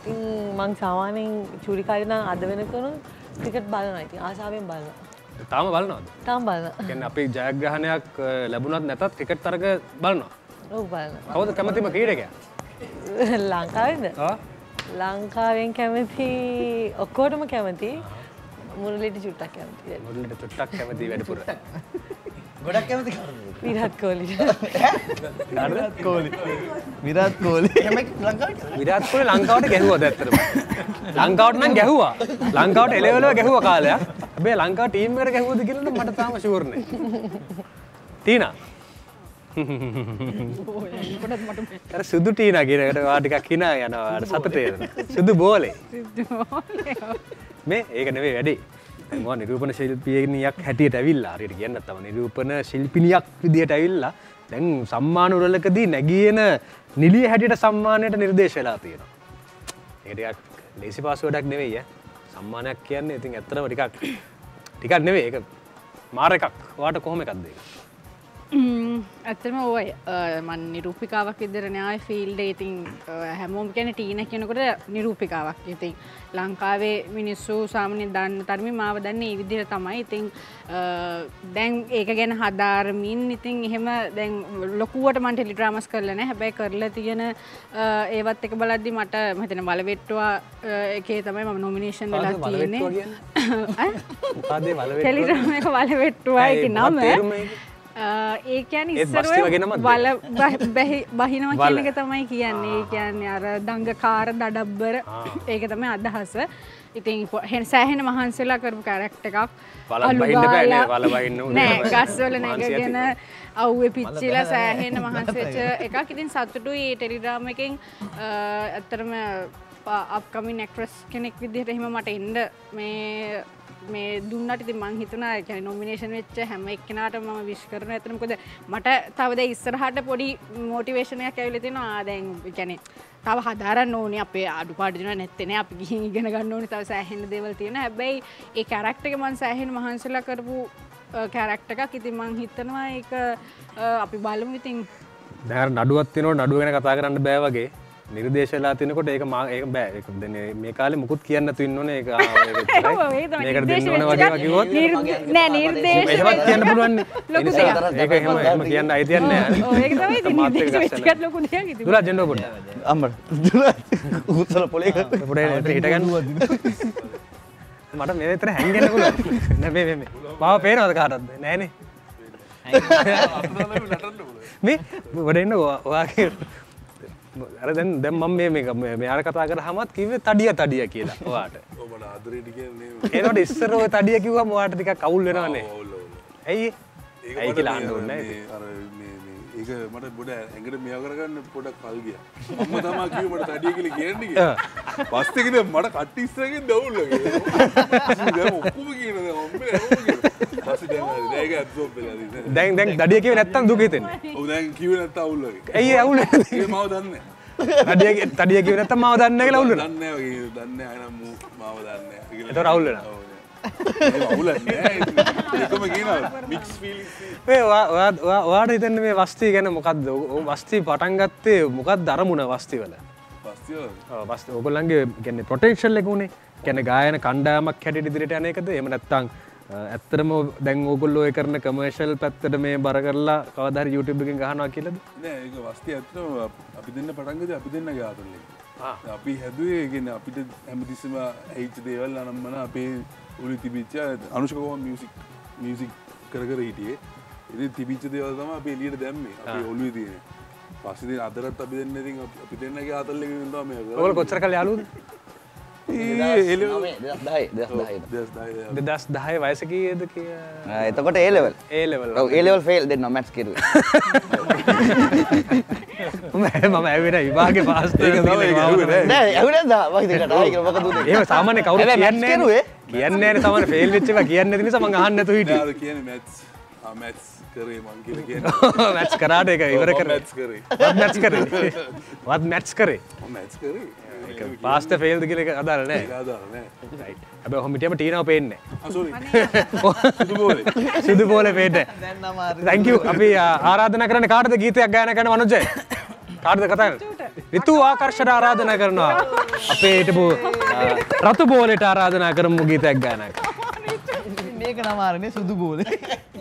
ඉතින් මං සාමාන්‍යයෙන් චූටි කාලේ ඉඳන් අද වෙනකන් ක්‍රිකට් බලනවා. ඉතින් ආසාවෙන් බලනවා. තාම බලනවද? තාම බලනවා. කියන්නේ අපේ ජයග්‍රහණයක් ලැබුණත් නැතත් ක්‍රිකට් තරග බලනවා. ඔව් බලනවා. කවුද කැමතිම ක්‍රීඩකයා? ලංකාවේද? ආ ලංකාවෙන් කැමති ඔක්කොටම කැමති මුරලීට චුට්ටක් කැමති. මුරලීට චුට්ටක් කැමති වැඩිපුර. ගොඩක් කැමති කවුරුද? විරාට් කොහ්ලිට. විරාට් කොහ්ලි. විරාට් කොහ්ලි. කැමති ලංකාවට? විරාට් කොහ්ලි ලංකාවට ගැහුවාද ඇත්තටම? ලංකාවට නම් ගැහුවා. ලංකාවට එලෙවල් එක ගැහුවා කාලයක්. හැබැයි ලංකාව ටීම් එකට ගැහුවද කියලා නම් මට තාම ෂුවර් නෑ. ටීනා. අර සුදු ටීනා කියන එකට වා ටිකක් hina යනවා. අර සතටේ සුදු බෝලේ. මේ ඒක නෙවෙයි වැඩි. මම නිරූපණ ශිල්පිනියක් හැටියට ඇවිල්ලා හරියට කියන්නත් තමයි නිරූපණ ශිල්පිනියක් විදියට ඇවිල්ලා දැන් සම්මාන උරලකදී නැගින නිලිය හැටියට සම්මානයට නිර්දේශ වෙලා තියෙනවා. ඒක ටිකක් ලේසි පාස්වර්ඩයක් නෙවෙයි ඈ. සම්මානයක් කියන්නේ ඉතින් ඇත්තටම ටිකක් ටිකක් නෙවෙයි ඒක මාර එකක්. ඔයාට කොහොම එකක්ද ඒක? ම්ම් ඇත්තටම ඔය මම නිරූපිකාවක් විදියට නෑ ආයේ ෆීල්ඩ් එකේ ඉතින් හැමෝම කියන්නේ ටීනා කියනකොට නිරූපිකාවක්. ඉතින් ලංකාවේ මිනිස්සු සාමාන්‍යයෙන් දන්න තරමේ මාව දන්නේ මේ විදිහට තමයි. ඉතින් දැන් ඒක ගැන හදාරමින් ඉතින් එහෙම දැන් ලොකුවට මම ටෙලිඩ්‍රාමස් කරලා නැහැ. හැබැයි කරලා තියෙන ඒවත් එක බලද්දි මට මම හිතන්නේ වලවෙට්ටුවා එකේ තමයි මම නොමිනේෂන් වෙලා තියෙන්නේ. මොකද වලවෙට්ටුවා? ටෙලිඩ්‍රාම එක වලවෙට්ටුවා එකේ නම. ඒ කියන්නේ ඉස්සරව වල බහිනවා කියන එක තමයි කියන්නේ. ඒ කියන්නේ අර දඟකාර දඩබ්බර ඒක තමයි අදහස. ඉතින් සෑහෙන මහන්සිලා කරපු කැරක්ටර් එකක්. වල බහින්න බෑනේ. වල බහින්න උනේ නෑ. ගස්වල නැගගෙන අවුවේ පිච්චිලා සෑහෙන මහන්සිච්ච එකක්. ඉතින් සතුටුයි මේ ටෙලිග්‍රෑම් එකෙන් අත්‍තරම අප්කමින් ඇක්ට්‍රස් කෙනෙක් විදිහට එහෙම මට එන්න මේ මේ දුන්නට ඉතින් මං හිතුණා ඒ කියන්නේ නොමිනේෂන් වෙච්ච හැම එක්කෙනාටම මම විශ් කරනවා. ඇත්තටම මොකද මට තව දැන් ඉස්සරහට පොඩි මොටිවේෂන් එකක් ඇවිල්ලා තිනවා. දැන් ඒ කියන්නේ තව හදාරන්න ඕනේ අපේ අඩුපාඩු දිනවා නැත්තේ නෑ. අපි ගිහින් ඉගෙන ගන්න ඕනේ තව සෑහෙන දේවල් තියෙනවා. හැබැයි ඒ කැරක්ටර් එක මං සෑහෙන මහන්සිලා කරපු කැරක්ටර් එකක්. ඉතින් මං හිතනවා ඒක අපි බලමු ඉතින්. දැන් අර නඩුවක් තියෙනවා නඩුව ගැන කතා කරන්න බෑ වගේ නිර්දේශ වෙලා තිනකොට ඒක මා ඒක බෑ ඒක දැන් මේ කාලේ මුකුත් කියන්න නැතු ඉන්න ඕනේ. ඒක මේකට දෙන්න ඕනේ වගේ කිව්වොත් නෑ නිර්දේශ එහෙමත් කියන්න පුළුවන් නේ. ඒක එහෙම එහෙම කියන්න අයිතියක් නෑ. ඔව් ඒක තමයි ඉතින් නිර්දේශ ටිකක් ලොකු දෙයක්. ඉතින් දුලා ජෙන්ඩෝ පොඩ්ඩක් අම්මර දුලා උතල පොලේ පොඩේ හිට ගන්නවා. මට මේ විතර හැංගෙන්න පුළුවන් නෑ. මේ මේ මාව පේනවද කාටවත් නෑනේ. අපතලම නටන්න පුළුවන් මේ පොඩේ ඉන්න ඔයාගේ අර දැන් දැන් මම මේ මෙයාට කතා කරාමත් කිව්වේ තඩිය තඩිය කියලා ඔයාට. ඔබ නාදරේ කියන්නේ නේද? ඒනකොට ඉස්සර ඔය තඩිය කිව්වම ඔයාට ටිකක් අවුල් වෙනවනේ. ඇයි? ඒක කියලා අහන්න ඕනේ නේද? අර මේ මේ ඒක මට පොඩ ඇඟට මෙයා කරගන්න පොඩක් කල් ගියා. මම තමයි කිව්වේ මට තඩිය කියලා කියන්නේ කියලා. පස්සේ කිව්වේ මට කට්ටි ඉස්සරගෙන් ඩවුල් වගේ. දැන් ඔක්කොම කියනවා දැන් ඔම්බේ ඔක්කොම කියනවා. පස්සේ දැන් ඒක ඇබ්සෝබ් වෙලා ඉන්නේ. දැන් දැන් තඩිය කිව්වේ නැත්තම් දුක හිතෙන්නේ. ඔව් දැන් කිව්වේ නැත්තම් අවුල් වගේ. ඇයි අවුල් වෙන්නේ? ඒක මාව දන්නේ නැහැ. තඩිය තඩිය කිව්ව නැත්තම් මාව දන්නේ නැහැ කියලා අවුල් වෙනවා. දන්නේ නැහැ වගේ දන්නේ නැහැ නම් මාව දන්නේ නැහැ කියලා. ඒතර අවුල් වෙනවා. ඒ අවුල් නෑ. ඒකම කියනවා මික්ස් ෆීලින්ග්ස්. මේ ඔයා ඔයා ඔයාට හිතන්නේ මේ වස්තිය ගැන මොකද්ද? වස්තිය පටන් ගත්තේ මොකක්ද අරමුණ වස්තිය වල? වස්තිය වල? ඔව් වස්තිය ඔයගොල්ලන්ගේ කියන්නේ පොටෙන්ෂල් එක උනේ. කියන්නේ ගායන කණ්ඩායමක් හැටියට ඉදිරියට යන එකද? එහෙම නැත්නම් ඇත්තටම දැන් ඕගොල්ලෝ ඒ කරන කමර්ෂල් පැත්තට මේ බර කරලා කවදා හරි YouTube එකෙන් ගහනවා කියලාද? නෑ ඒක වස්තිය ඇත්තටම අපි දෙන්න පටන් ගත්තේ අපි දෙන්නගේ ආතල්ලේ. ආ අපි හැදුවේ කියන්නේ අපිට හැමතිස්සම ඇහිච්ච දේවල් අනම්මන අපේ උළු තිබිච්ච අනුශකෝම මියුසික් මියුසික් කර කර හිටියේ. ඉතින් තිබිච්ච දේවල් තමයි අපි එළියට දැම්මේ. අපි ඔළුවේ තියෙන. පස්සේ ඉතින් අදටත් අපි දෙන්න ඉතින් අපි දෙන්නගේ ආතල්ලේ ඉන්න තමයි මේක. ඔයගොල්ලෝ කොච්චර කාලේ යාළුවෝද? දෙදස් දහය වයස කීයද කියලා. එතකොට ඒ ලෙවල් ඒ ලෙවල් ඔව් ඒ ලෙවල් ෆේල් දෙන්න මැත්ස් කෙරුවේ. මම ඇවිල්ලා විභාගේ පාස් වෙලා ඉන්නේ. නෑ ඇවිල්ලා දා වගේ දෙකට ආයේ මොකද උනේ. ඒක සාමාන්‍ය කවුරුත් කියන්නේ නෑ. කියන්නේ නෑනේ සාමාන්‍ය ෆේල් වෙච්ච එක කියන්නේ නැති නිසා මං අහන්න නැතුව හිටියේ. නෑ කියන්නේ මැත්ස්. ආ මැත්ස් කරේ මං කියලා කියන්නේ. මැත්ස් කරාට ඒක ඉවර කරේ. මැත්ස් කරේ. වත් මැත්ස් කරේ. වත් මැත්ස් කරේ. මැත්ස් කරේ. පාස්ට ෆේල්ද කියලා එක අදාළ නැහැ. ඒක අදාළ නැහැ. රයිට්. හැබැයි ඔහොම හිටියම ටීනාව පේන්නේ නැහැ. ආ සෝරි. සුදු බෝලේ. සුදු බෝලේ පේන්නේ. දැන් නම් ආරි. Thank you. අපි ආරාධනා කරන්නේ කාටද ගීතයක් ගායනා කරන්න මනෝජය? කාටද කතා කරන්නේ? ඍතු ආකර්ෂණ ආරාධනා කරනවා. අපේ හිටපු රතු බෝලේට ආරාධනා කරමු ගීතයක් ගායනා කරන්න. මේක නම් ආරනේ සුදු බෝලේ. Terima kasih.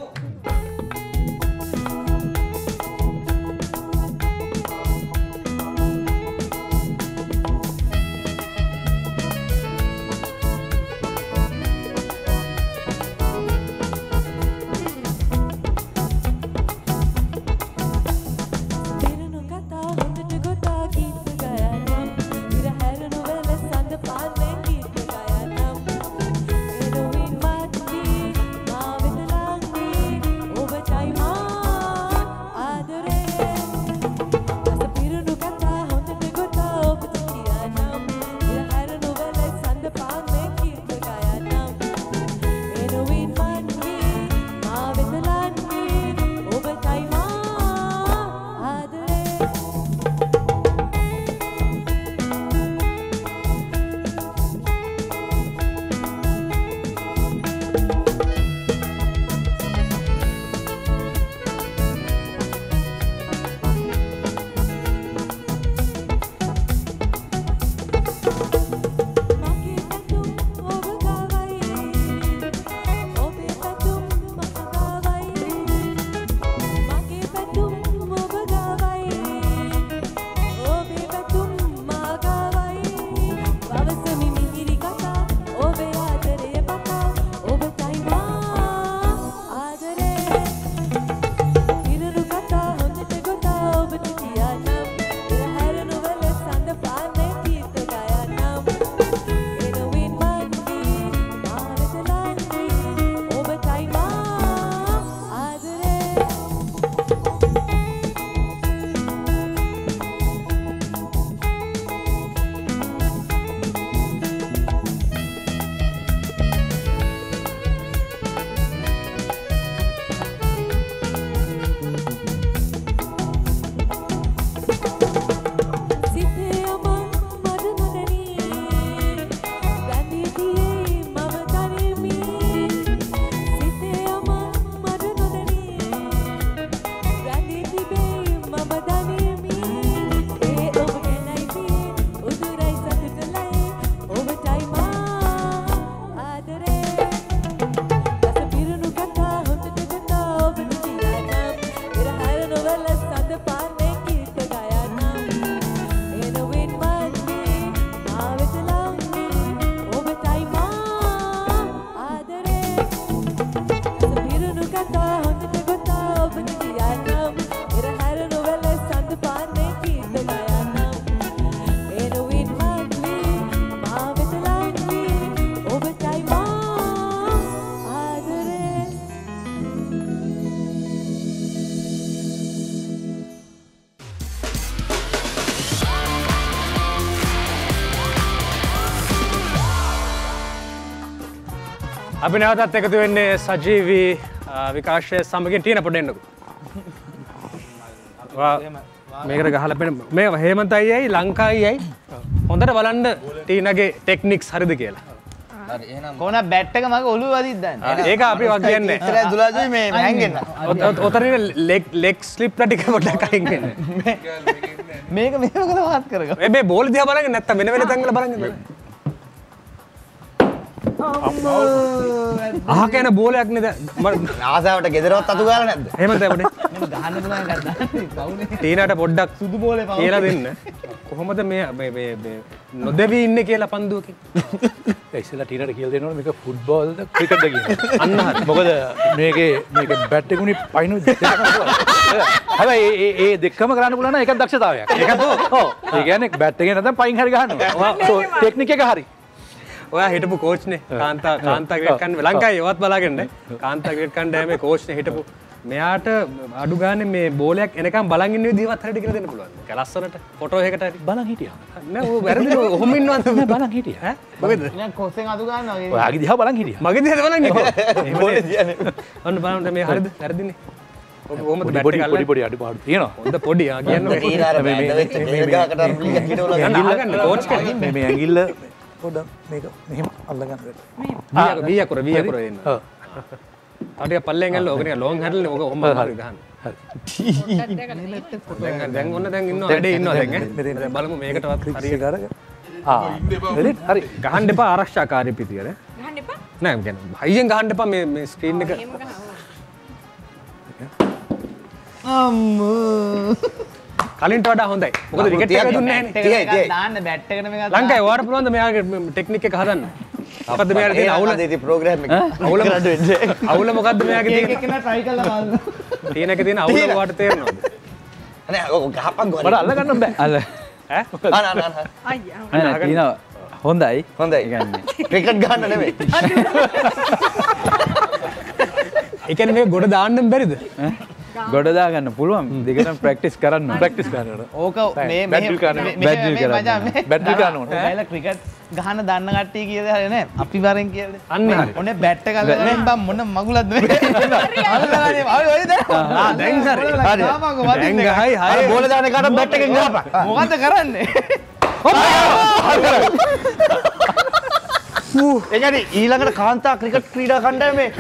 අපි නැවතත් එකතු වෙන්නේ සජීවී විකාශය සමගින් තියෙන පොඩ එන්නකො. මේකට ගහලා බලන්න මේ හේමන්ත අයියයි ලංකා අයියයි හොඳට බලන්න ටීනගේ ටෙක්නික්ස් හරිද කියලා. හරි එහෙනම් කොහොමද බැට් එක මගේ ඔළුව වදින්න දන්නේ. ඒක අපි වා කියන්නේ. ඉතලා දුලාජුයි මේ හැංගෙන්න. ඔතනින් ලෙග් ලෙග් ස්ලිප්ලා ටික පොඩ්ඩක් අයින් වෙන්න. මේක මේක කොහොමද වාත් කරගන්නේ. මේ බෝල් දිහා බලන්නේ නැත්තම් වෙන වෙන තැන් වල බලන්නේ. අහක යන බෝලයක් නේද ආසාවට ගෙදරවත් අතු ගාලා නැද්ද එහෙමද අපිට ගහන්න පුළුවන් ගන්න බවුනේ ටීනට පොඩ්ඩක් සුදු බෝලේ කියලා දෙන්න කොහොමද මේ මේ මේ නොදෙවි ඉන්නේ කියලා පන්දුවකින් ඒ ඉස්සලා ටීනට කියලා දෙනවනේ මේක ෆුට්බෝල්ද ක්‍රිකට්ද කියලා අන්න හරි මොකද මේකේ මේක බැට් එකුනේ පයින් දෙකක් හැබැයි ඒ ඒ දෙකම කරන්න පුළුවන් නම් ඒක දක්ෂතාවයක් ඒකත් ඔව් ඒ කියන්නේ බැට් එකේ නැත්නම් පයින් හරි ගහනවා ටෙක්නික් එක හරි ඔයා හිටපු කෝච්නේ කාන්තා කාන්තා ක්‍රිකට් කන්න ලංකාවේ එවත් බලාගන්න කාන්තා ක්‍රිකට් කණ්ඩායමේ කෝච්නේ හිටපු මෙයාට අඩු ගානේ මේ බෝලයක් එනකම් බලන් ඉන්න විදිහවත් හරියට කියලා දෙන්න පුළුවන්. ඒක ලස්සනට ෆොටෝ එකකට හරි බලන් හිටියා. නෑ ඔය වැරදි ඔහොම ඉන්නවද මම බලන් හිටියා. ඈ මොකද? නෑ කෝසෙන් අඩු ගන්නවා. ඔයාගේ දිහා බලන් හිටියා. මගේ දිහා බලන් හිටියා. බෝලේ දිහානේ. අන්න බලන්න මේ හරියද? වැරදිනේ. ඔහොමද බැට් එක පොඩි පොඩි අඩුපාඩු තියෙනවා. හොඳ පොඩි ආ කියන්නේ. තීරාර මේ මේ ගාකට අරගෙන හිටවලා ගන්න. කෝච් කෙනෙක් මේ මේ ඇඟිල්ල පොඩක් මේක මෙහෙම අල්ලගන්න බෑ. බී අකුර බී අකුර එන්න. ඔව්. අනේ පල්ලෙන් ඇල්ල ඕක නිකන් ලොන් හැඩල් නේ ඕක ඔම්ම හරි ගහන්න. හරි. දැන් ඔන්න දැන් ඉන්නවා වැඩේ ඉන්නවා දැන් ඈ. දැන් බලමු මේකටවත් හරියට අරගෙන. ආ. එලිට් හරි. ගහන්න එපා ආරක්ෂාකාරී පිටියනේ. ගහන්න එපා. නෑ කියන්නේ හයියෙන් ගහන්න එපා මේ මේ ස්ක්‍රීන් එක. අම්මෝ. කලින්ට වඩා හොඳයි. මොකද විකට් එක දුන්නේ නැහැ නේ. දාන්න බැට් එකට මේක. ලංකාවේ වාර පුළුවන්ද මෙයාගේ ටෙක්නික් එක හදන්න? මොකද්ද මෙයාට තියෙන අවුල? මේ ප්‍රෝග්‍රෑම් එක. අවුල මොකද්ද වෙන්නේ? අවුල මොකද්ද මෙයාගේ තියෙන? ඒක කියලා try කරලා බලන්න. තියෙන එක තියෙන අවුල වාට තේරෙනවද? අනේ ඔක ගහපන් ගොඩ. බල අල්ල ගන්න බෑ. අල්ල. ඈ? අන අන අන. අයියා. අනේ තියෙනවා. හොඳයි. හොඳයි. කියන්නේ. ක්‍රිකට් ගහන්න නෙමෙයි. ඒ කියන්නේ මේ ගොඩ දාන්න බැරිද? ඈ? ගොඩ දාගන්න පුළුවන් දෙකටම ප්‍රැක්ටිස් කරන්න ප්‍රැක්ටිස් කරන්න ඕක මේ මේ බැටල් කරන්න බැටල් කරන්න ඕනේ ඔයාලා ක්‍රිකට් ගහන දන්න කට්ටිය කියද හරිය නෑ අපි වරෙන් කියලාද අන්න හරි ඔනේ බැට් එක ගලන බම් මොන මගුලක්ද මේ අල්ලගන්නේ ආයි ඔයද දැන් හරි හරි දැන් ගහයි හරි බෝල දාන කාට බැට් එකෙන් ගහපන් මොකද කරන්නේ ඔව් ඒ කියන්නේ ඊළඟට කාන්තා ක්‍රිකට් ක්‍රීඩා කණ්ඩායමේ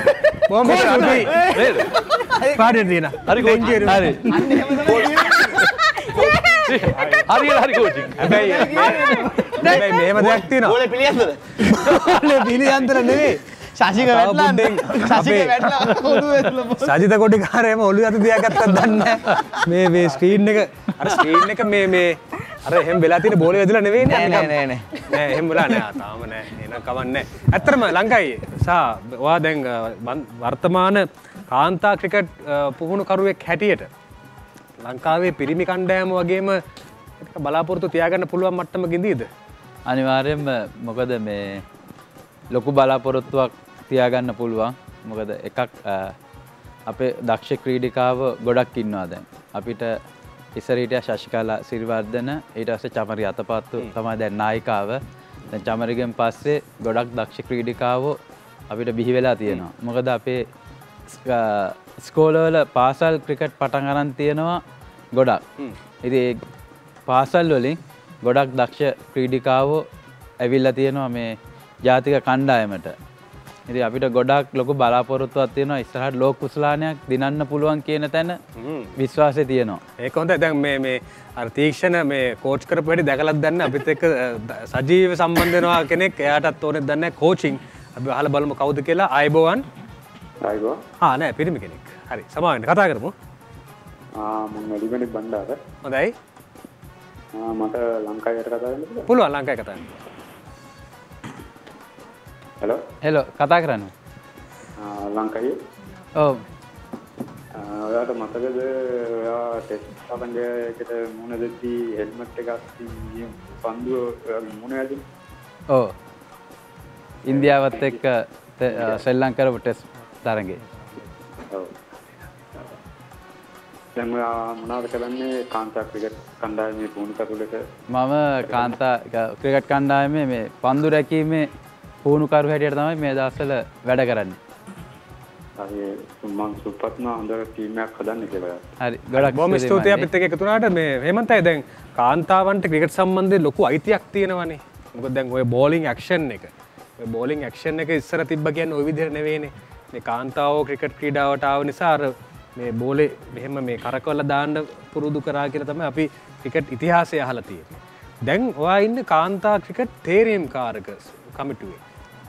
බොම්බේ අපි පාඩේ දිනා හරි කොන්ජේ හරි හරි හරි කොන්ජේ හැබැයි හැබැයි මෙහෙම දෙයක් තියෙනවා ඕලේ පිළියන්තර ඕලේ පිළියන්තර නෙවෙයි සාජික වැටලා සාජික වැටලා ඔළුව ඇතුළ සාජිත කොටි කාරේම ඔළුව ඇතුළ තියාගත්තත් දන්නේ නැහැ මේ මේ ස්ක්‍රීන් එක අර ස්ක්‍රීන් එක මේ මේ අර එහෙම වෙලා තියෙන බෝලේ වැදලා නෙවෙයි නෑ නෑ නෑ නෑ එහෙම වෙලා නෑ තාම නෑ එහෙනම් කවන්නේ ඇත්තටම ලංකාවේ සහ ඔයා දැන් වර්තමාන කාන්තා ක්‍රිකට් පුහුණු කරුවෙක් හැටියට ලංකාවේ පිරිමි කණ්ඩායම වගේම බලාපොරොත්තු තියාගන්න පුළුවන් මට්ටමක ඉඳීද අනිවාර්යයෙන්ම මොකද මේ ලොකු බලාපොරොත්තුවක් තියාගන්න පුළුවන් මොකද එකක් අපේ දක්ෂ ක්‍රීඩිකාව ගොඩක් ඉන්නවා දැන් අපිට ඉස්සරහිට ශශිකලා සිරිවර්ධන ඊට පස්සේ චමරි අතපත්තු තමයි දැන් නායිකාව දැන් චමරිගෙන් පස්සේ ගොඩක් දක්ෂ ක්‍රීඩිකාවෝ අපිට බිහි වෙලා තියෙනවා මොකද අපේ ස්කෝලවල පාසල් ක්‍රිකට් පටන් ගන්න තියෙනවා ගොඩක් ඉතින් ඒ පාසල් වලින් ගොඩක් දක්ෂ ක්‍රීඩිකාවෝ ඇවිල්ලා තියෙනවා මේ ජාතික කණ්ඩායමට ඉතින් අපිට ගොඩක් ලොකු බලාපොරොත්තුවක් තියෙනවා ඉස්සරහට ලෝක කුසලානයක් දිනන්න පුළුවන් කියන තැන විශ්වාසය තියෙනවා. ඒක හොඳයි. දැන් මේ මේ අර තීක්ෂණ මේ කෝච් කරපු හැටි දැකලාත් දන්නේ අපිත් එක්ක සජීව සම්බන්ධ වෙනවා කෙනෙක්. එයාටත් ඕනේ දන්නේ කෝචින්. අපි අහලා බලමු කවුද කියලා. ආයිබෝවන්. ආයිබෝ. ආ නෑ පිරිමි කෙනෙක්. හරි. සමාවෙන්න කතා කරමු. ආ මම වැඩිමනේ බණ්ඩාර. හොඳයි. ආ මට ලංකාවට කතා කරන්න පුළුවන් ලංකාවේ කතා කරන්න. हेलो हेलो कथा කරන්න ආ ලංකාවේ ඔව් ඔයාලට මතකද ඔයා ටෙස්ට් සමන්දේකට මොන දෙති හෙල්මට් එකක් තියන් පන්දුව මොන ඇදින් ඔව් ඉන්දියාවත් එක්ක ශ්‍රී ලංකාවේ ටෙස්ට් තරඟේ ඔව් දැන් මොනවද කරන්නේ කාන්තා ක්‍රිකට් කණ්ඩායමේ පුහුණු කටයුතු මම කාන්තා ක්‍රිකට් කණ්ඩායමේ මේ පන්දු රැකීමේ පුහුණුකරු හැටියට තමයි මේ දවස්වල වැඩ කරන්නේ. අනේ මම සුපත්නා හොඳ ටීම් එකක් හදන්න කියලා. හරි. බොහොම ස්තුතියි අපිත් එක්ක එකතු වුණාට. මේ හේමන්තයි දැන් කාන්තාවන්ට ක්‍රිකට් සම්බන්ධයෙන් ලොකු අයිතියක් තියෙනවානේ. මොකද දැන් ඔය bowling action එක. ඔය bowling action එක ඉස්සර තිබ්බ කියන්නේ ওই විදිහට නෙවෙයිනේ. මේ කාන්තාවෝ ක්‍රිකට් ක්‍රීඩාවට ආව නිසා අර මේ බෝලේ මෙහෙම මේ කරකවල දාන්න පුරුදු කරා කියලා තමයි අපි ක්‍රිකට් ඉතිහාසය අහලා තියෙන්නේ. දැන් ඔයා ඉන්නේ කාන්තා ක්‍රිකට් තේරීම්කාරක කමිටුවේ.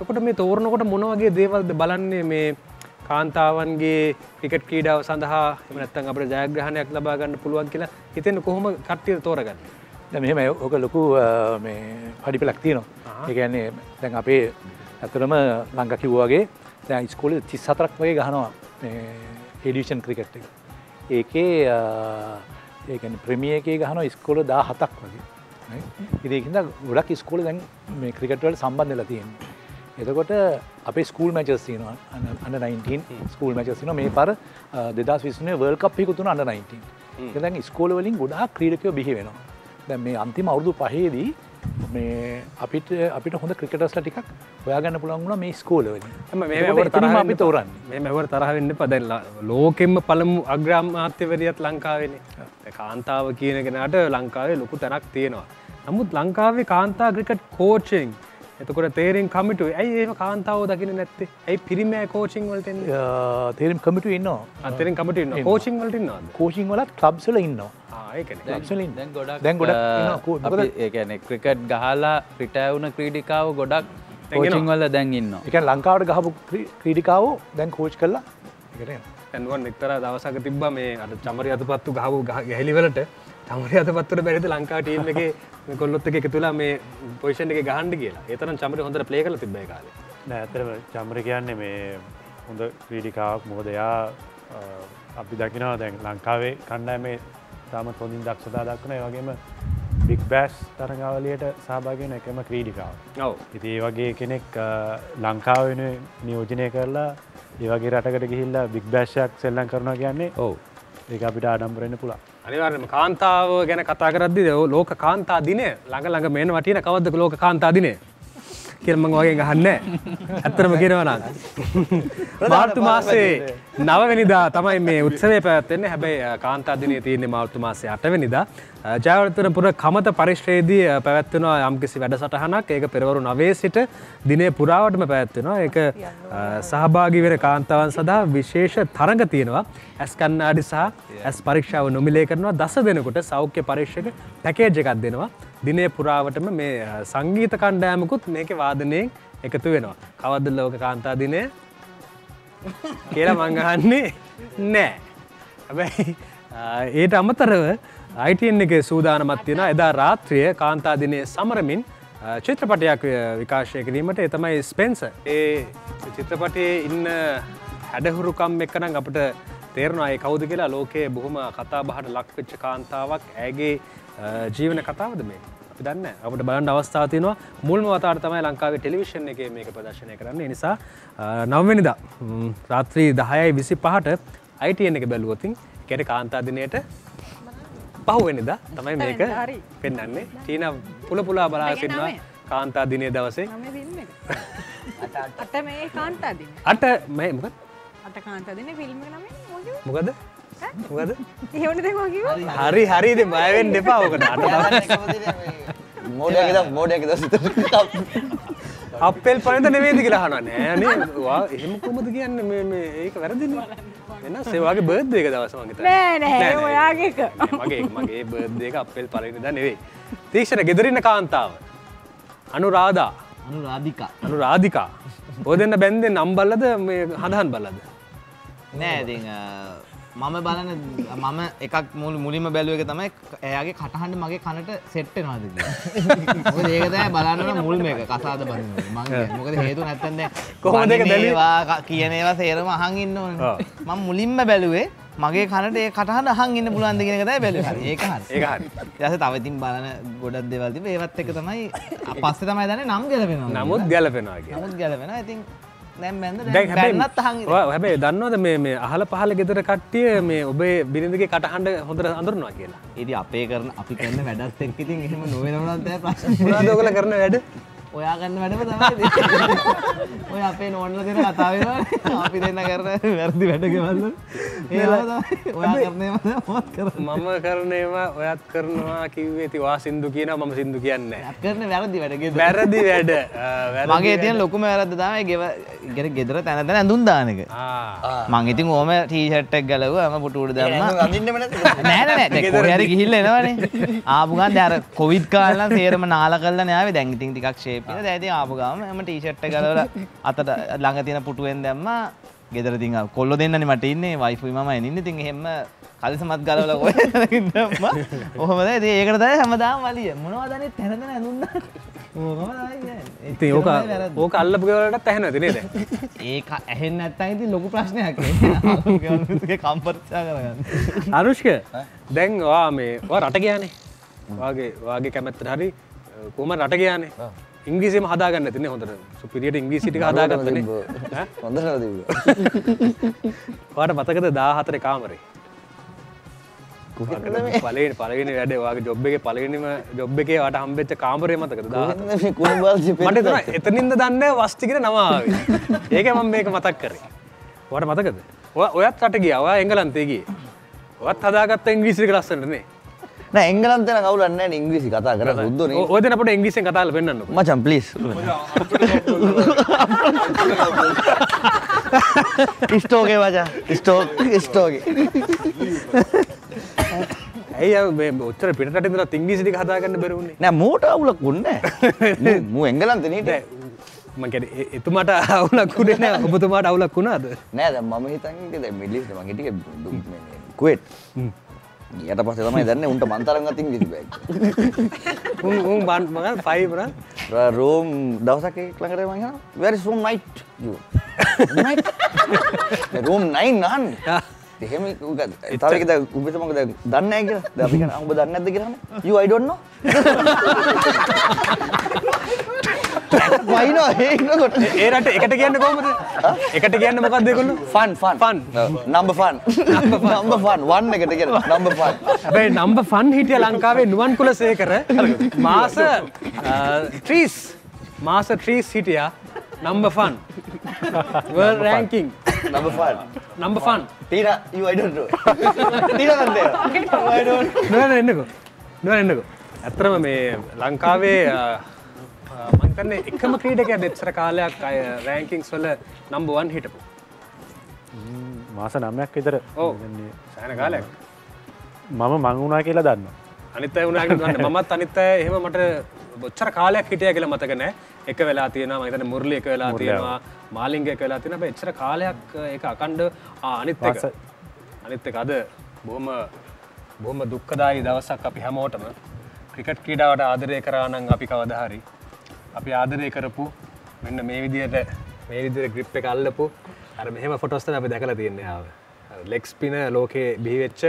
එතකොට මේ තෝරනකොට මොන වගේ දේවල්ද බලන්නේ මේ කාන්තාවන්ගේ ක්‍රිකට් ක්‍රීඩාව සඳහා එහෙම නැත්නම් අපිට ජයග්‍රහණයක් ලබා ගන්න පුළුවන් කියලා හිතෙන්නේ කොහොම කට්ටිය තෝරගන්නේ? දැන් මෙහෙම ඔක ලොකු මේ පඩිපලක් තියෙනවා. ඒ කියන්නේ දැන් අපේ අතරම ලංකා කිව්වා වගේ දැන් ඉස්කෝලේ තිස් හතරක් වගේ ගහනවා මේ එඩිෂන් ක්‍රිකට් එක. ඒකේ ඒ කියන්නේ ප්‍රීමියර් එකේ ගහනවා ඉස්කෝලේ දහහතක් වගේ. ඉතින් ඒකින්ද ගොඩක් ඉස්කෝලේ දැන් මේ ක්‍රිකට් වලට සම්බන්ධ වෙලා තියෙනවා. එතකොට අපේ ස්කූල් මැචස් තියෙනවා අන්ඩර් නයින්ටීන් ස්කූල් මැචස් තියෙනවා. මේ පාර දෙදාස් විස්තුනේ World Cup එකකුත් උන අන්ඩර් නයින්ටීන්. ඒක දැන් ඉස්කෝල වලින් ගොඩාක් ක්‍රීඩකයෝ බිහි වෙනවා. දැන් මේ අන්තිම අවුරුදු පහේදී මේ අපිට අපිට හොඳ ක්‍රිකටර්ස්ලා ටිකක් හොයාගන්න පුළුවන් වුණා මේ ස්කෝල වලින්. මේ මෙවර තරහ වෙන්න අපි තෝරන්නේ. මේ මෙවර තරහ වෙන්න එපා. දැන් ලෝකෙම්ම පළමු අග්‍රාමාත්‍යවරියත් ලංකාවේනේ. දැන් කාන්තාව කියන කෙනාට ලංකාවේ ලොකු තැනක් තියෙනවා. නමුත් ලංකාවේ කාන්තා ක්‍රිකට් කෝචින් එතකොට තේරීම් කමිටුවේ ඇයි ඒක කාන්තාවෝ දකින්නේ නැත්තේ? ඇයි පිරිමෑ කෝචින් වලට එන්නේ? තේරීම් කමිටුවේ ඉන්නවා. ආ තේරීම් කමිටුවේ ඉන්නවා. කෝචින් වලට ඉන්නවද? කෝචින් වලත් ක්ලබ්ස් වල ඉන්නවා. ආ ඒකනේ. ක්ලබ්ස් වල ඉන්නවා. දැන් ගොඩක් දැන් ගොඩක් ඉන්නවා. ඒ කියන්නේ ක්‍රිකට් ගහලා රිටයර් වුණ ක්‍රීඩිකාවෝ ගොඩක් කෝචින් වල දැන් ඉන්නවා. ඒ කියන්නේ ලංකාවට ගහපු ක්‍රීඩිකාවෝ දැන් කෝච් කරලා ඒකට යනවා. දැන් නුවන් එක්තරා දවසක තිබ්බා මේ අර චමරි අතපත්තු ගහපු ගැහිලි වලට චමරි අතපත්තුට බැරිද ලංකාව ටීම් එකේ කොල්ලොත් එක එකතු වෙලා මේ පොසිෂන් එකේ ගහන්න කියලා. ඒ තරම් චමරි හොඳට ප්ලේ කරලා තිබ්බා ඒ කාලේ. නෑ අතරම චමරි කියන්නේ මේ හොඳ ක්‍රීඩිකාවක්. මොකද එයා අපි දකිනවා දැන් ලංකාවේ කණ්ඩායමේ තාමත් හොඳින් දක්ෂතා දක්වන ඒ වගේම බිග් බෑෂ් තරගාවලියට සහභාගී වෙන එකම ක්‍රීඩිකාවක්. ඔව්. ඉතින් ඒ වගේ කෙනෙක් ලංකාව වෙනුවෙන් නියෝජනය කරලා ඒ වගේ රටකට ගිහිල්ලා බිග් බෑෂ් එකක් සෙල්ලම් කරනවා කියන්නේ ඔව්. ඒක අපිට ආඩම්බර වෙන්න පුළුවන්. අනිවාර්යයෙන්ම කාන්තාව ගැන කතා කරද්දී ලෝක කාන්තා දිනය ළඟ ළඟ මේන වටින කවද්ද ලෝක කාන්තා දිනය කියලා මම වගේ ගහන්නේ නැහැ. ඇත්තටම කියනවා නම් මාර්තු මාසේ නවවෙනිදා තමයි මේ උත්සවය පැවැත්වෙන්නේ. හැබැයි කාන්තා දිනය තියෙන්නේ මාර්තු මාසේ අටවෙනිදා. ජයවර්ධනපුර කමත පරිශ්‍රයේදී පැවැත්වෙනවා යම්කිසි වැඩසටහනක්. ඒක පෙරවරු නවයේ සිට දිනේ පුරාවටම පැවැත්වෙනවා. ඒක සහභාගී වෙන කාන්තාවන් සඳහා විශේෂ තරඟ තියෙනවා. ඇස් කණ්ණාඩි සහ ඇස් පරීක්ෂාව නොමිලේ කරනවා. දස දෙනෙකුට සෞඛ්‍ය පරීක්ෂක පැකේජ් එකක් දෙනවා. දිනේ පුරාවටම මේ සංගීත කණ්ඩායමකුත් මේකේ වාදනයෙන් එකතු වෙනවා. කවද්ද ලෝක කාන්තා දිනය කියලා මං අහන්නේ නෑ. හැබැයි ඊට අමතරව I T N එකේ සූදානමක් තියෙනවා. එදා රාත්‍රියේ කාන්තා දිනයේ සමරමින් චිත්‍රපටයක් විකාශය කිරීමට. ඒ තමයි ස්පෙන්සර්. ඒ චිත්‍රපටයේ ඉන්න හැඩහුරුකම් එක්ක නම් අපිට තේරෙනවා ඒ කවුද කියලා. ලෝකයේ බොහොම කතා බහට ලක් වෙච්ච කාන්තාවක්. ඇගේ ජීවන කතාවද මේ? අපි දන්නේ නැහැ. අපිට බලන්න අවස්ථාව තියෙනවා. මුල්ම වතාවට තමයි ලංකාවේ ටෙලිවිෂන් එකේ මේක ප්‍රදර්ශනය කරන්නේ. ඒ නිසා නවවෙනිදා රාත්‍රී දහයයි විසිපහට I T N එක බැලුවොත් ඒකට කාන්තා දිනයට පහුවෙනිදා තමයි මේක පෙන්වන්නේ. ටීනා පුල පුලා බලාගෙන ඉන්නවා කාන්තා දිනේ දවසේ. අට මේ කාන්තා දිනේ. අට මේ මොකක්ද? අට කාන්තා දිනේ ෆිල්ම් එක නම මොකද? මොකද? එහෙවනේ දැන් ඔයා කිව්වා. හරි හරි ඉතින් බය වෙන්න එපා. ඔකට අට තමයි. මොඩේ එකද මොඩේ එකද සිත. අපෙල් පරෙන්ද නෙවෙයිද කියලා අහනවා. නෑ නේ. ඔයා එහෙම කොහොමද කියන්නේ මේ මේ ඒක වැරදිනේ. වෙනස් ඒ වාගේ බර්ත්ඩේ එක දවස මං හිතන්නේ. නෑ නෑ ඒ ඔයාගේ එක. මගේ මගේ බර්ත්ඩේ එක අපෙල් පරෙන්ද නෙවෙයි. තීක්ෂණ ගෙදරින්න කාන්තාව. අනුරාධා. අනුරාධිකා. අනුරාධිකා. ඔය දෙන්න බැන්දෙන් අම්බල්ලද මේ හඳහන් බල්ලද? නෑ ඉතින් මම බලන මම එකක් මුලින්ම බැලුව එක තමයි එයාගේ කටහඬ මගේ කනට සෙට් වෙනවාද කියලා. මොකද ඒක තමයි බලන්න මුල්ම එක කතාවද බලන්නේ. මම කියන්නේ මොකද හේතුව නැත්තම් දැන් කොහොමද ඒක බැලුවා කියන ඒවා සේරම අහන් ඉන්න ඕනේ. මම මුලින්ම බැලුවේ මගේ කනට ඒ කටහඬ අහන් ඉන්න පුළුවන්ද කියන එක තමයි බැලුවේ. හරි ඒක හරි. ඒක හරි. ඊට පස්සේ තව ඉතින් බලන ගොඩක් දේවල් තිබ්බේ. ඒවත් එක තමයි පස්සේ තමයි දන්නේ නම් ගැලපෙනවා. නමුත් ගැලපෙනවා කියන්නේ. නමුත් ගැලපෙනවා. ඉතින් හැබැයි දන්නවද මේ අහල පහල ගෙදර කට්ටිය මේ ඔබේ බිරිඳගේ කටහඬ හොඳට අඳුරනවා කියලා? ඉතින් අපේ කරන අපි කරන වැඩත් එක්ක ඉතින් එහෙම නොවෙනවනම් තමයි ප්‍රශ්නේ. මොනවද ඔයගොල්ලෝ කරන වැඩ? ඔයා ගන්නවදම තමයි. ඔය අපේ නෝනලා දෙන කතාව වෙනවා. අපි දෙන්න කරන වැරදි වැඩ ගෙවල්ල. ඒවා තමයි. ඔයා කරන්නේ මමත් කරනවා. මම කරනේවා ඔයත් කරනවා කිව්වේ. ඉතින් ඔයා සින්දු කියනවා මම සින්දු කියන්නේ නැහැ. කරන වැරදි වැඩ ගෙදර. වැරදි වැඩ. මගේ තියෙන ලොකුම වැරද්ද තමයි ගෙව ගෙදර තැන තැන ඇඳුම් දාන එක. ආ. මං ඉතින් ඕම ටී-ෂර්ට් එකක් ගලවුවා මම පුටු උඩ දැම්මා. අඳින්නෙම නැද්ද? නෑ නෑ නෑ. කොහේ හරි ගිහිල්ලා එනවනේ. ආපු ගාන දැන් අර කොවිඩ් කාලේ නම් තේරම නාලා කරලානේ ආවේ. දැන් ඉතින් ටිකක් ෂේප් වෙනවා. දැන් ඉතින් ආපු ගාම මම ටී-ෂර්ට් එක ගලවලා අතට ළඟ තියෙන පුටුවෙන් දැම්මා. ගෙදර ඉතින් කොල්ලෝ දෙන්නනේ මට ඉන්නේ. වයිෆුයි මමයි ඉන්නේ. ඉතින් එහෙම කලිසමත් ගලවලා කොහෙන්ද දැම්මා. ඔහොමද? ඉතින් ඒකට තමයි හැමදාම වලිය. මොනවද අනේ තැන තැන ඇඳුන්නා. ඕකම තමයි දැන්. ඉතින් ඕක ඕක අල්ලපු ගෙවලටත් ඇහෙනවද නේද? ඒක ඇහෙන්නේ නැත්නම් ඉතින් ලොකු ප්‍රශ්නයක් නේ. අල්ලපු ගෙවලට කම්පර්චා කරගන්න. අනුෂ්ක දැන් ඔයා මේ ඔයා රට ගියානේ. වාගේ වාගේ කැමැත්තට හරි කොහම රට ගියානේ. ඉංග්‍රීසියම හදාගන්න නැති නේ හොඳට. සුපිරියට ඉංග්‍රීසි ටික හදාගත්තනේ. ඈ හොඳට හදාගන්න. ඔයාට මතකද දාහතරේ කාමරේ? කොහෙද මේ? පළවෙනි පළවෙනි වැඩේ ඔයාගේ ජොබ් එකේ පළවෙනිම ජොබ් එකේ ඔයාට හම්බෙච්ච කාමරේ මතකද? දාහතරේ මේ කුණුබල්සි පෙන්න. මට එතන එතනින්ද දන්නේ වස්ති කියන නම ආවේ. ඒකයි මම මේක මතක් කරේ. ඔයාට මතකද? ඔයා ඔයත් රට ගියා. ඔයා එංගලන්තේ ගියේ. ඔයත් හදාගත්ත ඉංග්‍රීසි ටික ලස්සනට නේ. Nah, England tuh nggak ulan nih Inggris kata karena itu nih. Oh, itu apa Inggris yang kata lebih nano? Macam please. Istoke aja, istok, istoke. Eh ya, ucapnya pinter tadi tuh Inggris ini kata karena baru nih. Nah, mau tuh ulah kunne. Mu England ini deh. Makanya itu mata ulah kunne nih, betul mata ulah kuna tuh. Nah, mama itu angin kita Middle East, makanya dia kuat. Ya tapi pasti sama idarnya untuk mantaran nggak tinggi juga. Ung ung ban banget, five kan? Room, dah usah ke kelanggaran mana? Where is room night? Ju, night? Room nine kan? Deh, kami udah. Tapi kita udah sama kita dannya aja. Tapi kan aku berdannya tuh kira mana? You I don't know. Why no? Hey, no good. Eh, rata, ekat kian deh kau mesti. Ekat kian deh makan deh kau lu. Fun, fun, fun. Number fun. Number fun. One ekat kian. Number fun. Abey number fun hit ya Langkawi. Nuan kula saya kerja. Masa trees, masa trees hit ya. Number fun. World ranking. Number fun. Number fun. Tira, you I don't know. Tira kan deh. I don't. Nuan ini kau. Nuan ini kau. Atrama me Langkawi. මන්තන්නේ එකම ක්‍රීඩකයා දෙච්චර කාලයක් අය රෑන්කින්ග්ස් වල number one හිටපු. මාස නවයක් විතර. ඔව්. සෑහෙන කාලයක්. මම මං වුණා කියලා දන්නවා. අනිත් අය වුණා කියලා දන්නේ මමත් අනිත් අය එහෙම මට ඔච්චර කාලයක් හිටියා කියලා මතක නැහැ. එක වෙලා තියෙනවා මම හිතන්නේ මුර්ලි එක වෙලා තියෙනවා මාලිංග එක වෙලා තියෙනවා. හැබැයි එච්චර කාලයක් ඒක අකණ්ඩ ආ අනිත් එක. අනිත් එක අද බොහොම බොහොම දුක්ඛදායී දවසක් අපි හැමෝටම ක්‍රිකට් ක්‍රීඩාවට ආදරය කරා නම් අපි කවදා හරි අපි ආදරය කරපු මෙන්න මේ විදියට මේ විදියට grip එක අල්ලපු අර මෙහෙම photos තමයි අපි දැකලා තියෙන්නේ ආව. leg spinner ලෝකේ බිහි වෙච්ච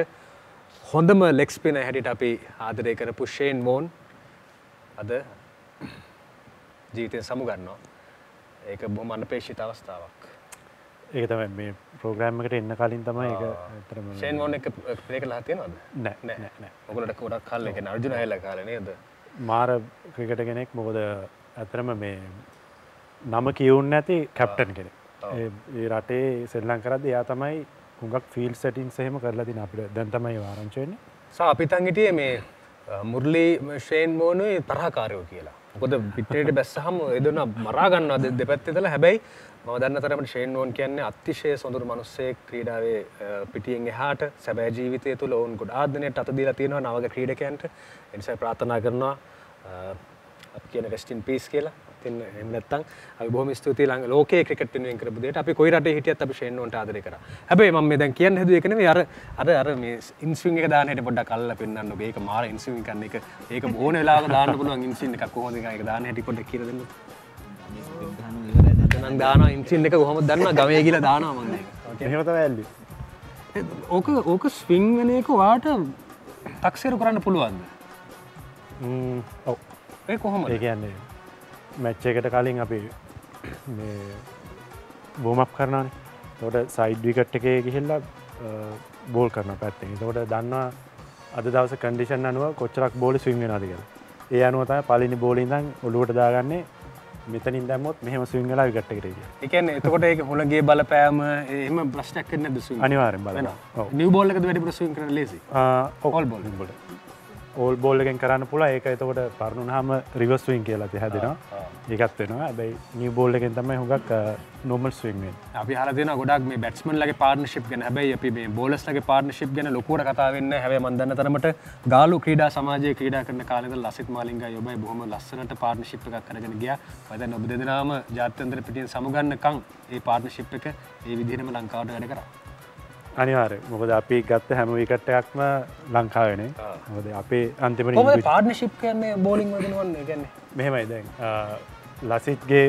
හොඳම leg spinner හැටියට අපි ආදරය කරපු ෂේන් වෝන් අද ජීවිතේ සමු ගන්නවා. ඒක බොහොම අනපේක්ෂිත අවස්ථාවක්. ඒක තමයි මේ program එකට එන්න කලින් තමයි ඒක ඇත්තටම ෂේන් වෝන් එක play කරලා තියෙනවද? නෑ නෑ නෑ. ඔගොල්ලන්ට ගොඩක් කල් ඒක අර්ජුන අයලා කාලේ නේද? මාර ක්‍රිකට් කෙනෙක් මොකද ඇතරම මේ නම කියවුන් නැති කැප්ටන් කෙනෙක්. ඒ රටේ ශ්‍රී ලංකාවේ එයා තමයි හුඟක් ෆීල්ඩ් සෙටින්ග්ස් එහෙම කරලා දින අපිට. දැන් තමයි ආරංචි වෙන්නේ. සා අපිටන් හිටියේ මේ මුර්ලි ෂේන් මෝනුයි තරහකාරයෝ කියලා. මොකද පිටරේට බැස්සහම එදෙනා මරා ගන්නවා දෙපැත්තේ ඉඳලා. හැබැයි මම දන්න තරමට ෂේන් මෝන් කියන්නේ අතිශය සොඳුරු මිනිස්සෙක් ක්‍රීඩාවේ පිටියෙන් එහාට සැබෑ ජීවිතය තුළ ඕන් ගොඩාක් දෙනෙක් අත දීලා තියෙනවා නවක ක්‍රීඩකයන්ට. ඒ නිසා ප්‍රාර්ථනා කරනවා අපි කියන රෙස්ට් ඉන් පීස් කියලා. ඉතින් එහෙම නැත්තම් අපි බොහොම ස්තුතියි ලං ලෝකයේ ක්‍රිකට් වෙනුවෙන් කරපු දෙයට. අපි කොයි රටේ හිටියත් අපි ෂේන් වෝන්ට ආදරය කරා. හැබැයි මම මේ දැන් කියන්න හදුවේ ඒක නෙමෙයි අර අර අර මේ ඉන් ස්විං එක දාන හැටි පොඩ්ඩක් අල්ලලා පෙන්නන්න ඔබ. ඒක මාර ඉන් ස්විං ගන්න එක. ඒක ඕන වෙලාවක දාන්න පුළුවන් ඉන් ස්විං එකක්. කොහොමද ඒක දාන හැටි පොඩ්ඩක් කියලා දෙන්න. මම දානවා ඉන් ස්විං එක කොහොමද දානවා ගමේ කියලා දානවා මම ඒක. එහෙම තමයි ඇල්ලි. ඕක ඕක ස්විං වෙන එක වාට තක්සේරු කරන්න පුළුවන්ද? ම්ම් ඔව්. ඒ කොහොමද? ඒ කියන්නේ මැච් එකට කලින් අපි මේ වෝම් අප් කරනවානේ. එතකොට සයිඩ් විකට් එකේ ගිහිල්ලා බෝල් කරනවා පැත්තෙන්. එතකොට දන්නවා අද දවසේ කන්ඩිෂන් අනුව කොච්චරක් බෝලේ ස්විම් වෙනවද කියලා. ඒ අනුව තමයි පළවෙනි බෝලේ ඉඳන් ඔලුවට දාගන්නේ මෙතනින් දැම්මොත් මෙහෙම ස්විං වෙලා විකට් එකට එනවා. ඒ කියන්නේ එතකොට ඒක හොලගේ බලපෑම එහෙම ප්‍රශ්නයක් වෙන්නේ නැද්ද ස්විං? අනිවාර්යෙන් බලනවා. ඔව්. නිව් බෝල් එකද වැඩි ප්‍රශ්න ස්විං කරන්න ලේසි? ඕල් බෝල් වලට. ඕල් බෝල් එකෙන් කරන්න පුළුවන්. ඒක එතකොට පරණ වුණාම රිවර්ස් ස්විං කියලා අපි හැදෙනවා. ඒකත් වෙනවා. හැබැයි නිව් බෝල් එකෙන් තමයි හුඟක් normal ස්විං වෙන්නේ. අපි අහලා තියෙනවා ගොඩාක් මේ බැට්ස්මන්ලාගේ පාර්ට්නර්ෂිප් ගැන. හැබැයි අපි මේ බෝලර්ස්ලාගේ පාර්ට්නර්ෂිප් ගැන ලොකුවට කතා වෙන්නේ නැහැ. හැබැයි මම දන්න තරමට ගාලු ක්‍රීඩා සමාජයේ ක්‍රීඩා කරන කාලේ ඉඳලා ලසිත් මාලිංගයි ඔබයි බොහොම ලස්සනට පාර්ට්නර්ෂිප් එකක් කරගෙන ගියා. මම දැන් ඔබ දෙදෙනාම ජාත්‍යන්තර පිටින් සමුගන්නකම් මේ පාර්ට්නර්ෂිප් එක මේ විදිහටම ලංකාවට වැඩ කරා. අනිවාර්යයෙන්. මොකද අපි ගත්ත හැම විකට් එකක්ම ලංකාවේනේ. මොකද අපේ අන්තිම ඉනිංගස් කොහොමද පාර්ට්නර්ෂිප් කියන්නේ බෝලිං වලදී නෝන්නේ? කියන්නේ මෙහෙමයි දැන් ලසිත්ගේ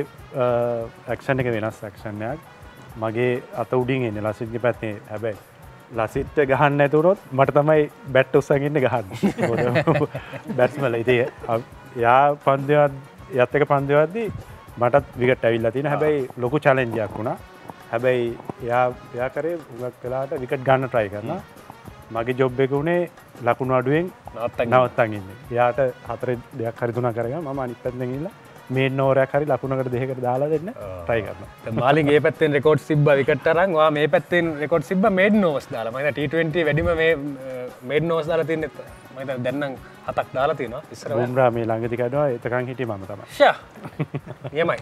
ඇක්ෂන් එක වෙනස් ඇක්ෂන්යක් මගේ අත උඩින් එන්නේ ලසිත්ගේ පැත්තේ. හැබැයි ලසිත්ට ගහන්න නැති වුණොත් මට තමයි බැට් උස්සගෙන ඉන්න ගහන්න. බැට්ස්මන් ඉතින් යා පන්දුවත් යත් එක පන්දුවද්දී මටත් විකට් ඇවිල්ලා තියෙනවා. හැබැයි ලොකු චැලෙන්ජ් එකක් වුණා. හැබැයි යා යා කරේ උගක් වෙලාට විකට් ගන්න try කරනවා. මගේ ජොබ් එක උනේ ලකුණු අඩුවෙන් නවත්තන් ඉන්නේ. යාට හතරේ දෙකක් හරි තුනක් කරගෙන මම අනිත් පැත්තෙන් ගිහිල්ලා මේන් ඕවරයක් හරි ලකුණකට දෙකකට දාලා දෙන්න try කරනවා. දැන් මාලින් මේ පැත්තෙන් රෙකෝඩ් තිබ්බා විකට් අරන්. ඔයා මේ පැත්තෙන් රෙකෝඩ් තිබ්බා මේඩ්න් ඕවර්ස් දාලා. මම හිතා ටී ට්වෙන්ටි වැඩිම මේ මේඩ්න් ඕවර්ස් දාලා තින්නෙත් මම හිතා දැන් නම් හතක් දාලා තියෙනවා. ඉස්සර බුම්රා මේ ළඟදී කඩනවා. එතකන් හිටියේ මම තමයි. ෂා. නියමයි.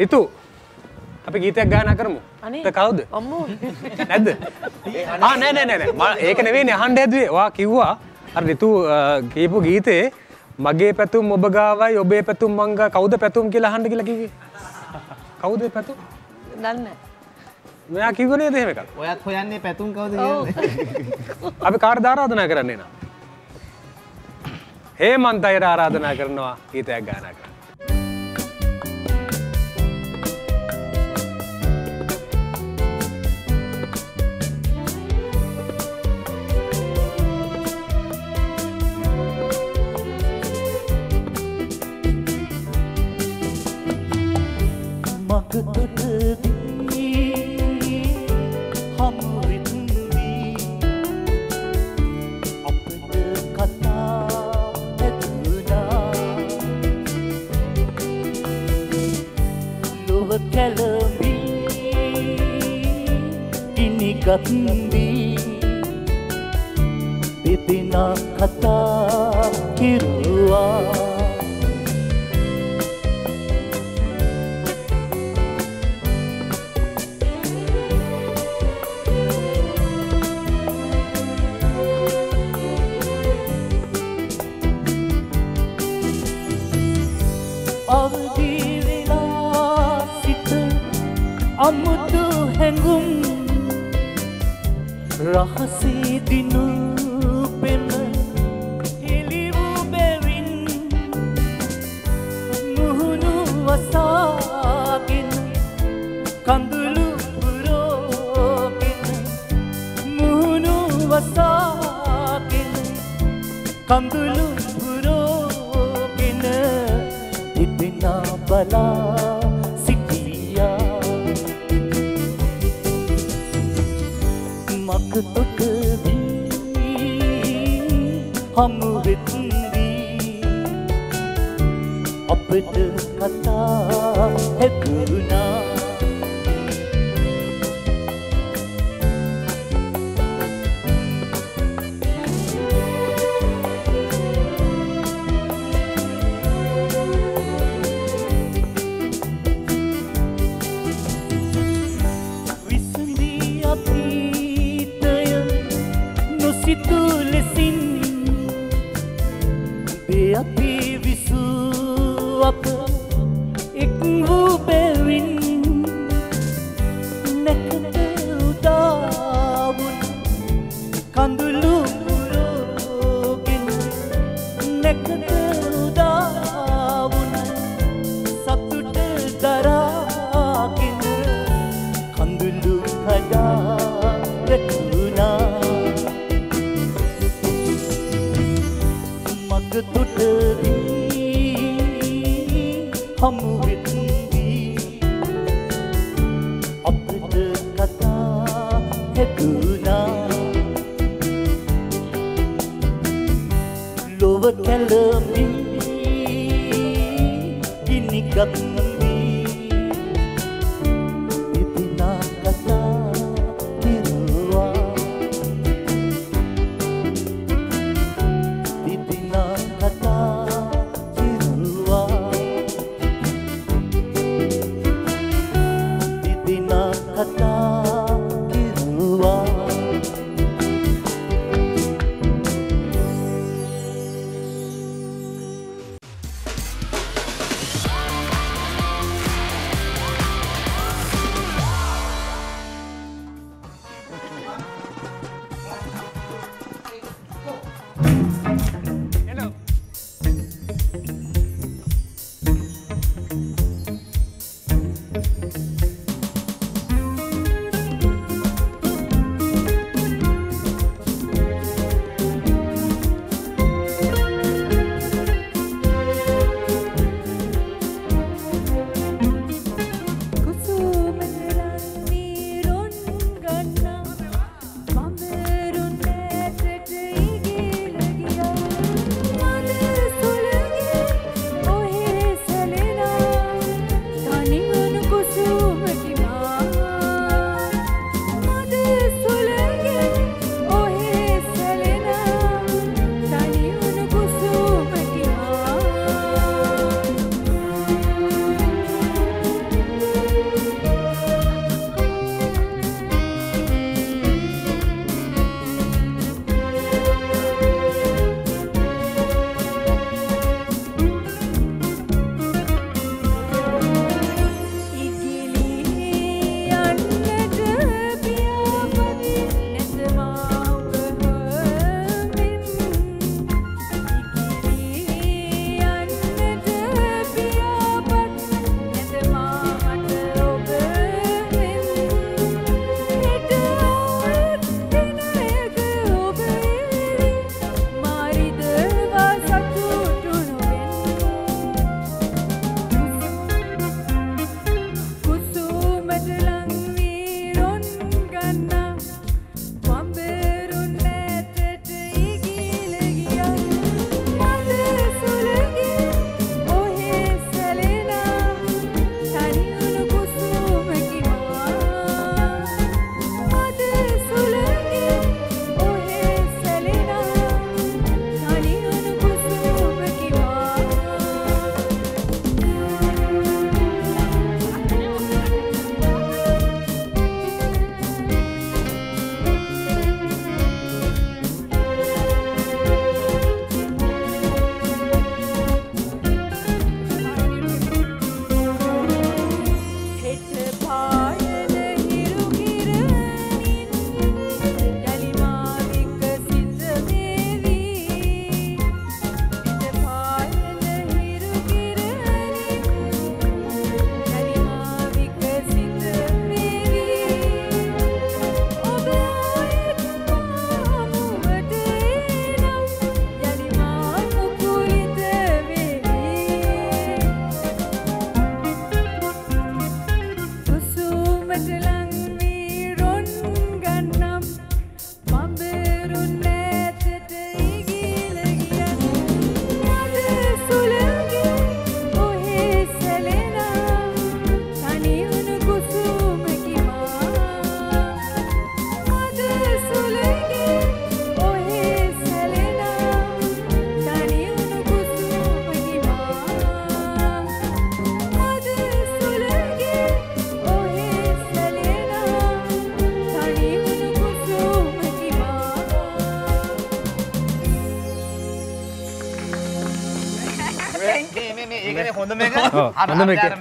ඍතු අපි ගීතයක් ගායනා කරමු. අනේ කවුද? අම්මෝ. නැද්ද? ආ නෑ නෑ නෑ නෑ. ඒක නෙවෙයිනේ අහන්න හැදුවේ. ඔයා කිව්වා අර ඍතු කියපු ගීතේ මගේ පැතුම් ඔබ ගාවයි ඔබේ පැතුම් මං ගා කවුද පැතුම් කියලා අහන්න කියලා කිව්වේ කවුද පැතුම් දන්නේ නැහැ මෙයා කිව්ව නේද එහෙම එකක් ඔයත් හොයන්නේ පැතුම් කවුද කියන්නේ අපි කාටද ආරාධනා කරන්නේ නා හේමන්ත අයර ආරාධනා කරනවා ගීතයක් ගායනා කරන්න Katbi pipina kata kiruwa avdi vela sita amutu hengum Rahasi dinu pema hilivu berin muhunu wasagin kandulu purokin muhunu wasagin kandulu purokin itna bala हम वितंदी अपट कथा है गुना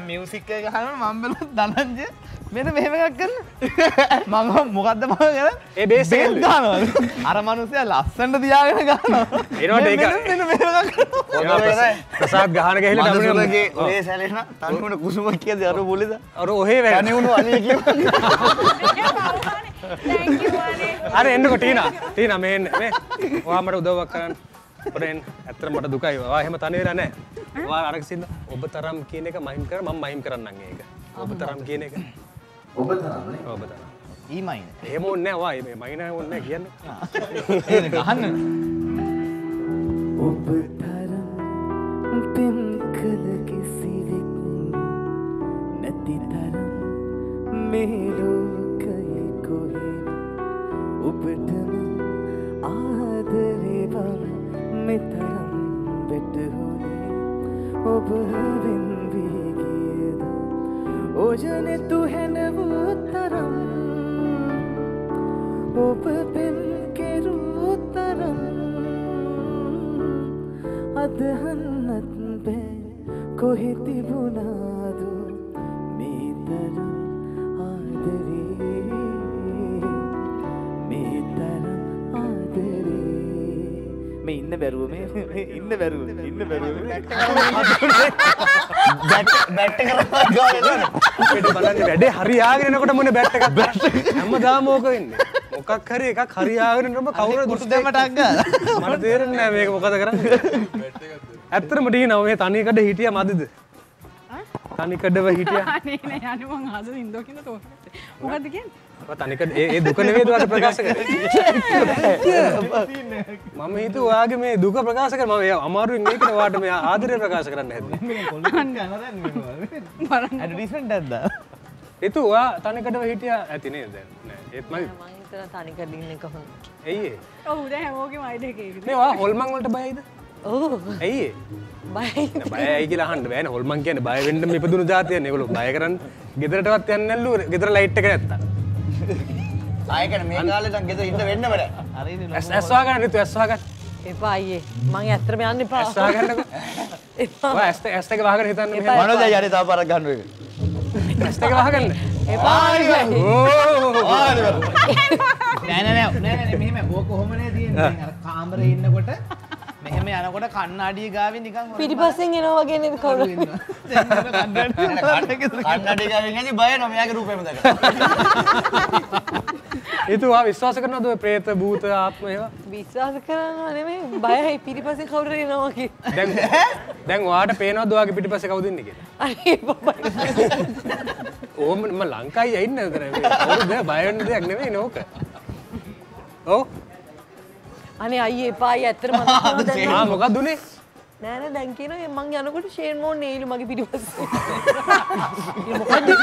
මියුසික් එක ගහනකොට මම බැලුවා දනංජය මෙන්න මෙහෙම එකක් කරනවා මම මොකද්ද මම කරන්නේ ඒ බේස් එක ගහනවා අර මිනිස්සයා ලස්සනට තියාගෙන ගහනවා ඒනොට ඒක මෙන්න මෙහෙම එකක් කරනවා ප්‍රසාද් ගහන ගහලා තනුණගේ ඔය සැලෙනවා තනුණ කුසුම කියද අර බොලේද අර ඔහේ වැඩ තනුණ අනේ කියනවා අර එන්නකො ටීනා ටීනා මෙහෙන්න මේ ඔයා මට උදව්වක් කරන්න ඔතෙන් ඇත්තට මට දුකයි ඔයා එහෙම තන වෙලා නැහැ Wah, anak sini, obat taram kini kan main keran, mam main keran nangge kan, obat taram kini kan, obat taram nih, obat taram. I main. Emo ne, wah, ini mainnya emo ne kian. Ini kahan. Obat taram, pin kala kisi dek दी धर्म मेरो कई कोई उपटन आदरे बम मित्रम बेट होने ओब बिन भी गियदा ओ जने तू है न वो तरम ओब बिन के रू तरम अधहनत बे कोई तिबुना दो ඉන්න බැරුව මේ ඉන්න බැරුව ඉන්න බැරුව බැට් බැට් කරපුවා ගානේ උඩට බලන්නේ වැඩේ හරියාගෙන එනකොට මොනේ බැට් එකක් බැට් හැමදාම ඕක වෙන්නේ මොකක් හරි එකක් හරියාගෙන එනකොට කවුරු දුටු දෙමට අක් ගාලා මට තේරෙන්නේ නැහැ මේක මොකද කරන්නේ බැට් එකක්ද ඇත්තටම ඩීනව මේ තනිකඩ හිටියා මදද තනිකඩව හිටියා නේ නේ අනු මං හදලා ඉන්දෝ කියන තෝ මොකද්ද කියන්නේ තනිකඩ ඒ දුක නෙවෙයිද ඔයාලා ප්‍රකාශ කරන්නේ මම හිතුවා ඔයාගේ මේ දුක ප්‍රකාශ කරලා මම අමාරුවෙන් මේකට ඔයාට මේ ආදරය ප්‍රකාශ කරන්න හැදුවා ඇඩ්වර්ටයිස්මන්ට් ඇද්දා ඒත් ඔයා තනිකඩව හිටියා ඇති නේද දැන් නෑ ඒත් මම මම හිතලා තනිකඩ ඉන්නේ කොහොමද ඇයි ඔව් දැන් හැමෝගෙම අය දෙකේ මේ ඔයා හොල්මන් වලට බයයිද ඔව් ඇයි බයයි බයයි කියලා අහන්න බෑනේ හොල්මන් කියන්නේ බය වෙන්න මේ ඉපදුණු જાතියනේ ඒගොල්ලෝ බය කරන්නේ ගෙදරටවත් යන්නේ නැල්ලු ගෙදර ලයිට් එක නැත්තා ආයකන මේ කාලේ නම් ගෙදර ඉන්න වෙන්න බෑ. හරිනේ. ඇස්වා ගන්න රිතු ඇස්වා ගන්න. එපා අයියේ. මම ඇත්තටම යන්න එපා. ඇස්වා ගන්නකො. එපා. ඔය ඇස් ඇස් එක වහගෙන හිටන්න මෙහෙම. මනෝජයි හරි තව පාරක් ගන්න වෙන්නේ. ඇස් එක වහගන්න. එපා. ඕ. ආනේ. නෑ නෑ නෑ නෑ මෙහෙම ඕක කොහොම නේ තියෙන්නේ. අර කාමරේ ඉන්නකොට මෙහෙම යනකොට කන්නාඩිය ගාවේ නිකන් පිටිපස්සෙන් එනවා වගේ නේද කවුරු. කන්නාඩිය ගාවෙන් ඇවිත් බය වෙනවා මෙයාගේ රූපෙම දැකලා. ඒතු ආ විශ්වාස කරනවද ඔය പ്രേත භූත ආත්ම ඒවා විශ්වාස කරනවා නෙමෙයි බයයි පිටිපස්සේ කවුරු එනවා කි දැන් දැන් ඔයාට පේනවද ඔයාගේ පිටිපස්සේ කවුද ඉන්නේ කියලා අනේ බබයි ඕම මම ලංකාවේ ඉන්නේ කවුරුද බය වෙන්න දෙයක් නෙමෙයි නෝක ඔව් අනේ අයියේ එපායි ඇත්තටම මම ආ මොකක්ද උනේ නෑ නෑ දැන් කියනවා මං යනකොට ෂේන් මොන් නේලු මගේ පිටිපස්සේ මොකද්ද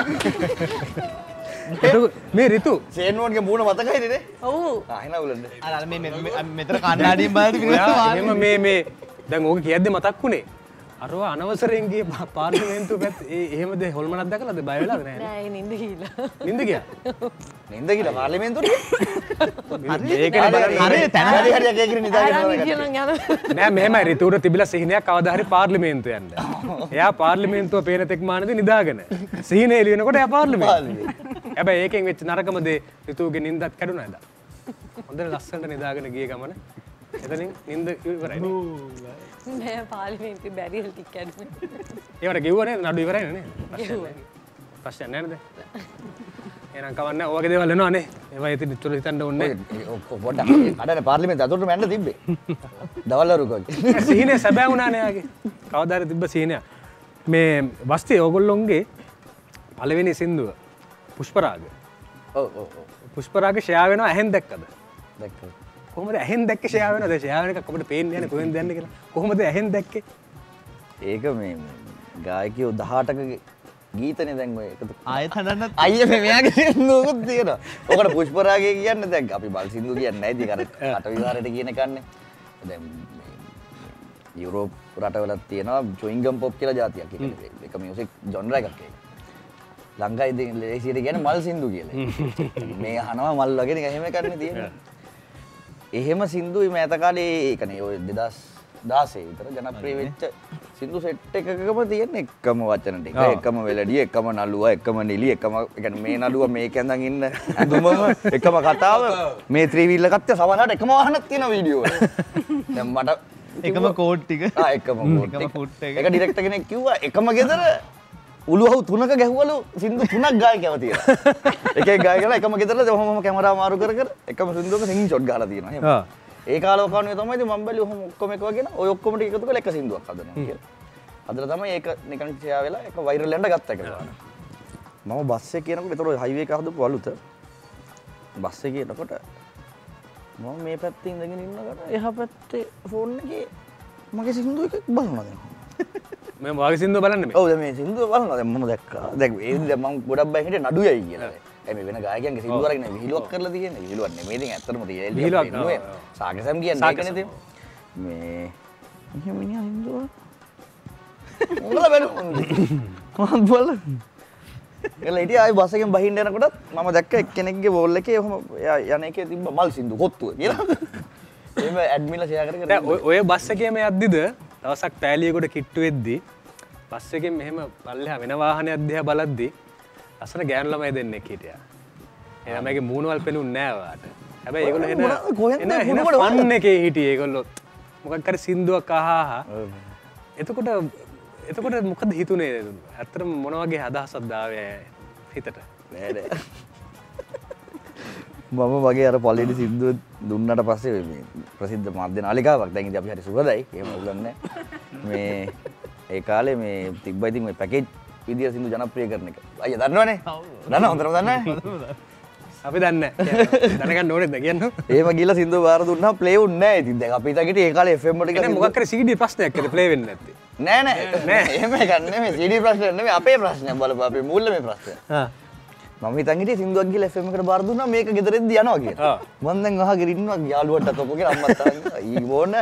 මේ රිතු සේන්වන්ගේ මූණ මතකයිද නේ? ඔව්. ආ එහෙනම් උලන්න. අර මේ මෙතන කණ්ණාඩියෙන් බලද්දි කිව්වා එහෙම මේ මේ දැන් ඕක කියද්දි මතක් වුණේ. අරව අනවසරයෙන් ගිය පාර්ලිමේන්තුව පැත්ත ඒ එහෙමද හොල්මනක් දැකලාද බය වෙලාද නෑ නෑ නින්ද ගිහිලා. නින්ද ගියා. නින්ද ගිහිලා පාර්ලිමේන්තුවට. හරි ඒකනේ බලන්න. හරි තන හරි හරි ඒකේ නිදාගෙන නෑ මෙහෙමයි රිතුට තිබිලා සිහිනයක් කවදා හරි පාර්ලිමේන්තුව යන්න. එයා පාර්ලිමේන්තුව පේන තෙක් මානදී නිදාගෙන. සිහින එළි වෙනකොට එයා පාර්ලිමේන්තුව. හැබැයි ඒකෙන් වෙච්ච නරකම දේ රිතුගේ නින්දත් කැඩුණා එදා. හොඳට ලස්සනට නිදාගෙන ගිය ගමන එතනින් නින්ද ඉවරයි නේ. නෑ පාර්ලිමේන්තුවේ බැරිල් ටික කැඩුණා. ඒවට ගෙව්වනේ නඩු ඉවරයි නේ. ප්‍රශ්නයක් නෑ නේද? එහෙනම් කවන්නේ ඔයගේ දේවල් වෙනවා නේ. ඒවා ඉතින් ඉතුරු හිතන්න ඕනේ. පොඩ්ඩක් කඩන පාර්ලිමේන්තුව අතොටම යන්න තිබ්බේ. දවල්වරුකක්. සීනේ සැබෑ වුණානේ යාගේ. කවදාද තිබ්බ සීනය. මේ වස්තේ ඕගොල්ලොන්ගේ පළවෙනි සින්දුව පුෂ්පරාග පුෂ්පරාග ෂෙයා වෙනවා ඇහෙන් දැක්කද දැක්කද කොහොමද ඇහෙන් දැක්ක ෂෙයා වෙනවද ෂෙයා වෙන එකක් අපිට පේන්නේ නැහැ කොහෙන්ද යන්නේ කියලා කොහොමද ඇහෙන් දැක්කේ ඒක මේ ගායකයෝ දහඅටක ගීතනේ දැන් ඔය එකතු ආයෙත් හදන්න අයියේ මේ මෙයාගේ සින්දුවකුත් තියෙනවා ඔකට පුෂ්පරාගය කියන්නේ දැන් අපි බල් සින්දුව කියන්නේ නැයිද ඒක අර කටවිහාරයට කියන එකන්නේ දැන් යුරෝප් රටවලත් තියෙනවා ජොයින්ගම් පොප් කියලා જાතියක් එක එක මියුසික් ජොනර් එකක් ඒක ලංකාවේ ඉතින් ලේසියට කියන්නේ මල් සින්දු කියලා. මේ අහනවා මල් වගේ නිකන් එහෙම එකක් නේ තියෙන්නේ. එහෙම සින්දුයි මෑත කාලේ ඒකනේ ඔය දෙදහස් දාසය විතර ජනප්‍රිය වෙච්ච සින්දු සෙට් එකකම තියෙන එකම වචන ටික. එකම මෙලඩිය, එකම නළුවා, එකම නිලි, එකම يعني මේ නළුවා මේක ඇඳන් ඉන්න අඳුමම එකම කතාව මේ ත්‍රිවිල් එකත් සමහරවිට එකම වහනක් තියෙන වීඩියෝ වල. දැන් මට එකම කෝඩ් ටික. ආ එකම කෝඩ් ටික. ඒක ඩිරෙක්ටර් කෙනෙක් කිව්වා එකම ගෙදර උළුහව් තුනක ගැහුවලු සින්දු තුනක් ගායකයව තියෙනවා. එකේ ගායකලා එකම ගෙදරලා ඔහොමම කැමරාව මාරු කර කර එකම සින්දුවක සිංගින් ෂොට් ගහලා තියෙනවා. එහෙම. ඒ කාලවකණුවේ තමයි ඉතින් මම බැලුවේ ඔහොම ඔක්කොම එක වගේ න ะ ඔය ඔක්කොම ටික එකතු කරලා එක සින්දුවක් හදනවා කියලා. හදලා තමයි ඒක නිකන් ෂෙයා වෙලා ඒක වයිරල් යන්න ගත්තා කියලා. මම බස් එකේ යනකොට ඒතර ඔය හයිවේ එක හදපු අලුත බස් එකේ යනකොට මම මේ පැත්තේ ඉඳගෙන ඉන්නකොට එහා පැත්තේ ෆෝන් එකේ මගේ සින්දුව එකක් බලනවා දැන්. මේ වාගේ සින්දුව බලන්න මේ. ඔව් දැන් මේ සින්දුව බලනවා දැන් මම දැක්කා. දැන් මේ මම ගොඩක් බය හිටියේ නඩු යයි කියලා. ඒ මේ වෙන ගායකයන්ගේ සින්දුව අරගෙන විහිළුවක් කරලා තියෙන්නේ. විහිළුවක් නෙමෙයි දැන් ඇත්තටම රියැලිටි එකක් නෙවෙයි. සාගසම් කියන්නේ ඒකනේ තියෙන්නේ. මේ මෙහෙම නිය හින්දුව. මොකද බලන්න. කොහොමද බලන්න. ඒලා ඉතින් ආයි බස් එකෙන් බහින්න යනකොටත් මම දැක්ක එක්කෙනෙක්ගේ වෝල් එකේ ඔහම යන එකේ තිබ්බ මල් සින්දුව කොත්තුව කියලා. එහෙම ඇඩ්මින්ලා ෂෙයා කර කර දැන් ඔය බස් එකේම යද්දිද දවසක් පෑලියකට කිට්ටු වෙද්දි බස් එකෙන් මෙහෙම පල්ලෙහා වෙන වාහනයක් දිහා බලද්දි අසන ගෑනු ළමයි දෙන්නෙක් හිටියා. ඒ ළමයිගේ මූණවල් පෙනුන්නේ නැහැ වාට. හැබැයි ඒගොල්ලෝ එන එන ෆන් එකේ හිටියේ ඒගොල්ලෝ මොකක් හරි සින්දුවක් අහහා. එතකොට එතකොට මොකද හිතුනේ? ඇත්තටම මොන වගේ අදහසක් දාවේ හිතට? නෑ නෑ. මම වගේ අර පොළේට සින්දුව දුන්නට පස්සේ මේ ප්‍රසිද්ධ මාධ්‍ය නාලිකාවක් දැන් ඉතින් අපි හරි සුබදයි එහෙම උගන්නේ මේ ඒ කාලේ මේ තිබ්බයි ඉතින් මේ පැකේජ් විදියට සින්දු ජනප්‍රිය කරන එක අයියා දන්නවනේ දන්න හොඳටම දන්නවනේ අපි දන්නේ දැනගන්න ඕනේ දැන් කියන්න එහෙම ගිහලා සින්දුව බාර දුන්නා ප්ලේ වුන්නේ නැහැ ඉතින් දැන් අපි හිතාගිට ඒ කාලේ එෆ් එම් වලට ගිහින් මොකක් කරේ සීඩී ප්‍රශ්නයක් ඇද ප්ලේ වෙන්නේ නැත්තේ නෑ නෑ නෑ එහෙම එකක් නෙමෙයි සීඩී ප්‍රශ්නයක් නෙමෙයි අපේ ප්‍රශ්නයක් බලපන් අපේ මූල්‍ය මේ ප්‍රශ්නය හා මම හිතන් හිටියේ සින්දුවක් ගිහලා එෆ් එම් එකට බාර දුන්නා මේක ගෙදරින්ද යනවා කියලා. මම දැන් අහගෙන ඉන්නවා යාළුවන්ට අතපො කියලා අම්මත් තාම අයියෝ මොන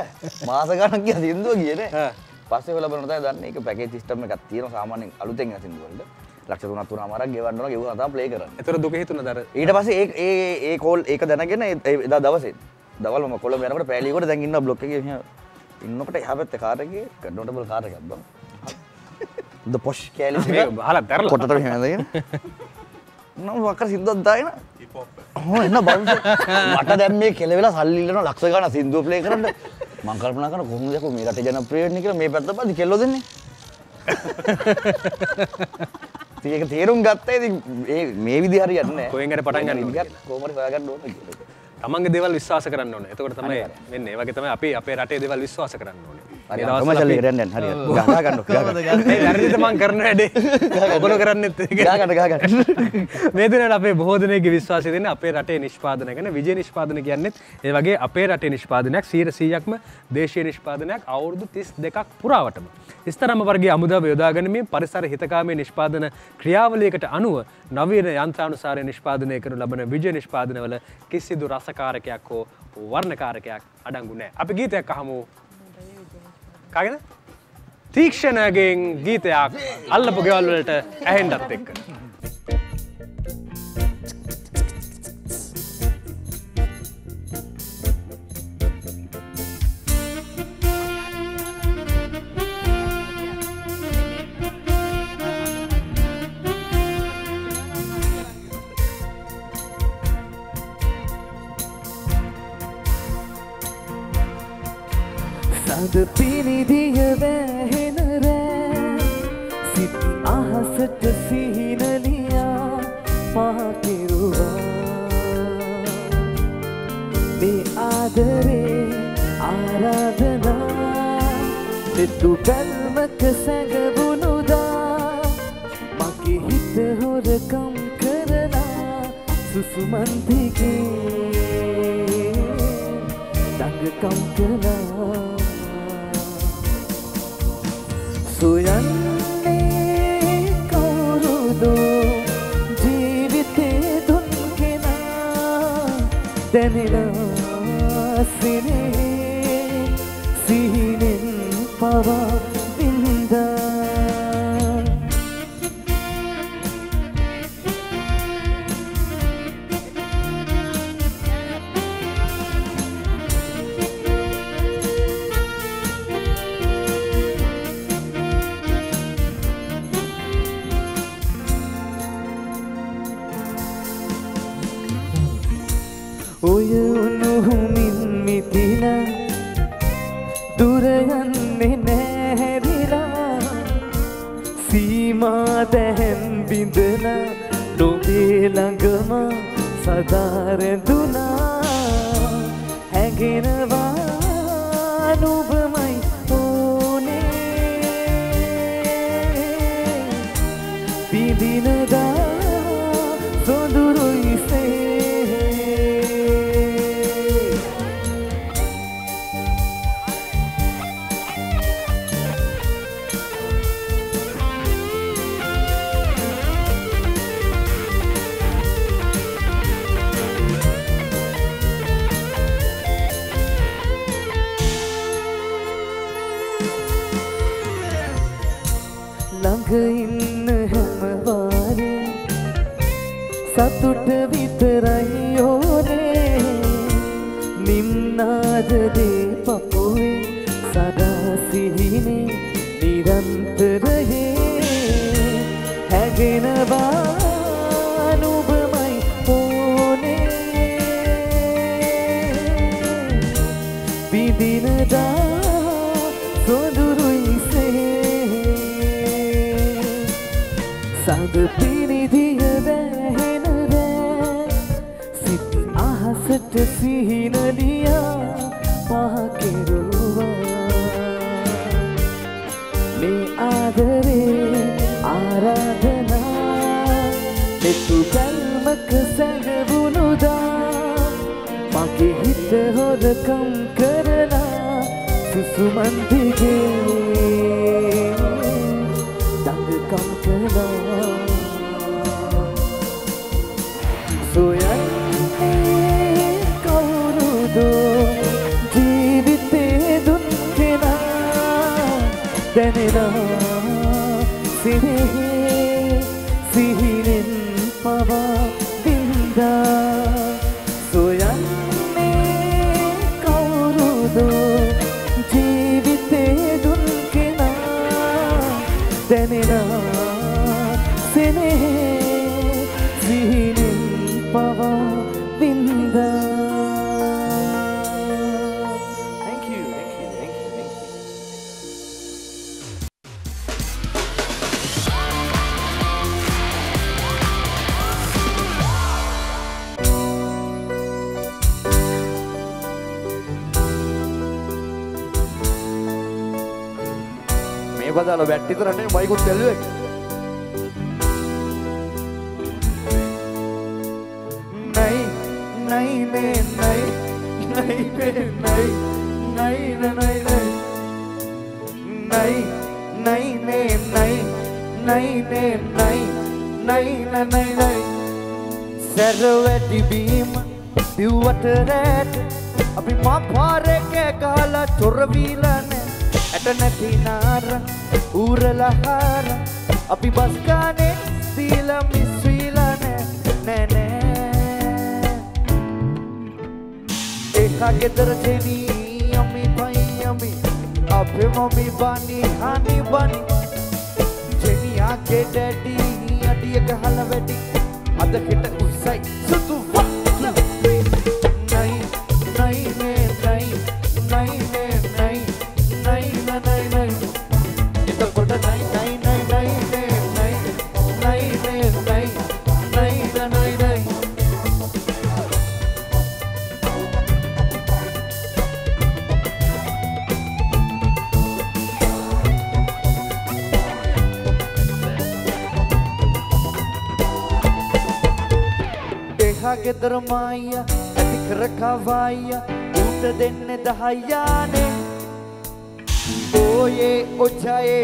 මාස ගණන් ගියා සින්දුව ගියේ නේ. පස්සේ හොයලා බලනකොට තමයි දන්නේ ඒක පැකේජ් සිස්ටම් එකක් තියෙනවා සාමාන්‍යයෙන් අලුතෙන් එන සින්දුව වලට. ලක්ෂ තුනක් තුනමාරක් ගෙවන්න ඕන ගෙවුවා තමයි ප්ලේ කරන්නේ. ඒතර දුක හිතුණාද අර? ඊට පස්සේ ඒ ඒ ඒ කෝල් ඒක දැනගෙන එදා දවසේ දවල් මම කොළඹ යනකොට පෑලියකට දැන් ඉන්නවා බ්ලොක් එකේ ඉන්නකොට එහා පැත්තේ කාර් එකේ නෝටබල් කාර් එකක් බං. ද පොෂ් කැලේ මේක බහලා දැරලා කොටතර එහෙම නේද? නම වකර සින්දුවක් දාගෙන හිප් හොප් ඔව් එන්න බලන්න මට දැන් මේ කෙල වෙලා සල්ලි ඉල්ලනවා ලක්ෂ ගාන සින්දුව ප්ලේ කරන්න මම කල්පනා කරන කොහොමද යකෝ මේ රටේ ජනප්‍රිය වෙන්නේ කියලා මේ පැත්ත බලද්දි කෙල්ලෝ දෙන්නේ ඉතින් ඒක තේරුම් ගත්තා ඉතින් මේ මේ විදිහ හරියන්නේ නැහැ කොහෙන් හරි පටන් ගන්න ඉතින් කොහොම හරි හොයාගන්න ඕනේ කියලා තමන්ගේ දේවල් විශ්වාස කරන්න ඕනේ එතකොට තමයි වෙන්නේ ඒ වගේ තමයි අපි අපේ රටේ දේවල් විශ්වාස කරන්න ඕනේ හරි කොමර්ෂල් එක ගන්න හරි ගහ ගන්න ගහ හරිද මං කරන වැඩේ ඔයගොල්ලෝ කරන්නේත් ඒක ගහ ගන්න ගහ ගන්න මේ දිනවල අපේ බොහෝ දෙනෙක්ගේ විශ්වාසය දෙන්නේ අපේ රටේ නිෂ්පාදනය ගැන විජේ නිෂ්පාදන කියන්නේ ඒ වගේ අපේ රටේ නිෂ්පාදනයක් සීයට සීයක්ම දේශීය නිෂ්පාදනයක් අවුරුදු තිස් දෙකක් පුරාවටම ස්තරම්ම වර්ගයේ අමුද්‍රව්‍ය යොදා ගැනීම පරිසර හිතකාමී නිෂ්පාදන ක්‍රියාවලියකට අනුව නවීන යන්ත්‍රානුසාරයෙන් නිෂ්පාදනය කරනු ලබන විජේ නිෂ්පාදනවල කිසිදු රසකාරකයක් හෝ වර්ණකාරකයක් අඩංගු නැහැ අපි ගීතයක් අහමු කාගෙන තීක්ෂණගෙන් ගීතයක් අල්ලපු ගෙවල් වලට ඇහෙන්නත් එක්ක The pili diya vehna re, siti ahasat sihina liya mahakiruwa. Be adare aradhana, situ kalmak sang bunuda, maki hit hor kam karna susumandike, dag kam karna. Suyanne kaurudu jeevithe dunkena denila sine sihinen pava binda Suyanne kaurudu jeevithe dunkena denila sine sihinen pava binda अंत नहीं है गिनवानूब मैं होने भी दिन दा सोदुरुई से साग पीनी दिया बहन रे सिद्ध आहसत सीन लिया वहाँ के रूवा ले आदरे आराधना ले तू कलमक सगुनुदा माके हित होद कम करना सुसुमंदिगे दंग कम करना सोया Denera sihi sihirin pava binda soyanne kaurudu jeevithe dunkena denera sihi sihirin pava binda. Padahal beti itu rene baik untuk telur. Nai, nai, nai, nai, nai, nai, nai, nai, nai, nai, nai, nai, nai, nai, nai, nai, nai, nai. Serwati bima diwat red, abhi ma phare ke kala churvilane. Etna thinara, urala hara, api baskane, sila miswila ne, ne ne. Ekha ke darjeni, yami bhai yami, api mami bani hani bani. Jeni aake daddy, adi ek halvedi, adha hita usai, sutu vatna. Nai, nai ne, nai, nai ne, nai. Nai na nai nai, ita kota nai nai nai nai nai nai nai nai nai nai na nai nai. Deha ke dharmaya, atik rakhavaya, uta denne dahayane. Oye ochaye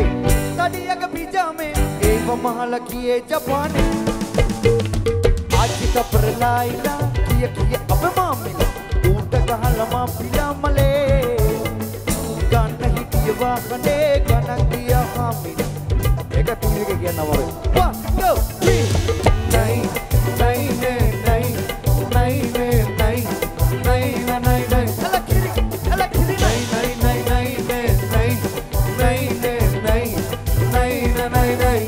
tadiya ka pijame eva mahalakiye japane aaj ka parlaila kiya kiya ab maame uta kahalama pilamale ganna hitiya wahane gana kiya haame eka thirige kiyanna ware one two three nai nai ne nai nai ne nai nai na nai nai alakiri alakiri nai nai nai nai ne nai nai nai nai nai nai nai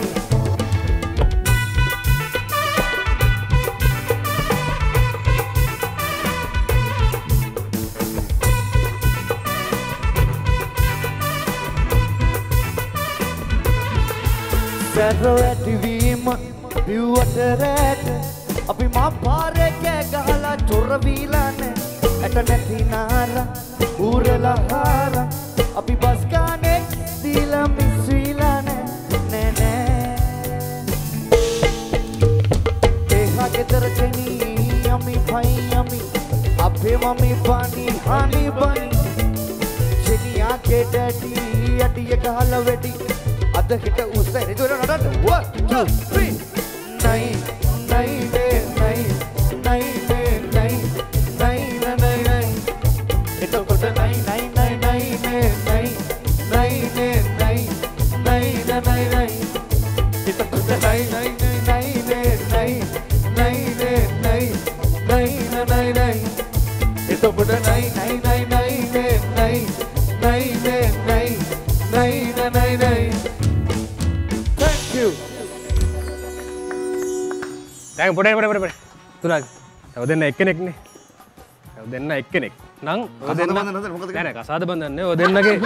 sarwat vim biwat rat api ma phare ke gahala churvilane eta nathi nara urala hara api baskane dila miswilane ne ne eha ke darjeni ami bhai ami abbe mami pani hani bani jeniya ke daddy adiya kahala wedi ada kita usai itu ada one two three nai nai ne nai nai ne nai nai na nai nai itu kota nai nai nai nai ne nai nai ne nai nai na nai nai itu kota nai nai nai ne nai nai ne nai nai na nai nai itu kota nai nai nai nai ne nai nai ne nai nai na nai nai Eh, boleh, boleh, boleh, boleh. Tuh, udah naik kenek nih. Udah naik kenek. Nang, udah naik. Kasar banget, nih. Udah naik.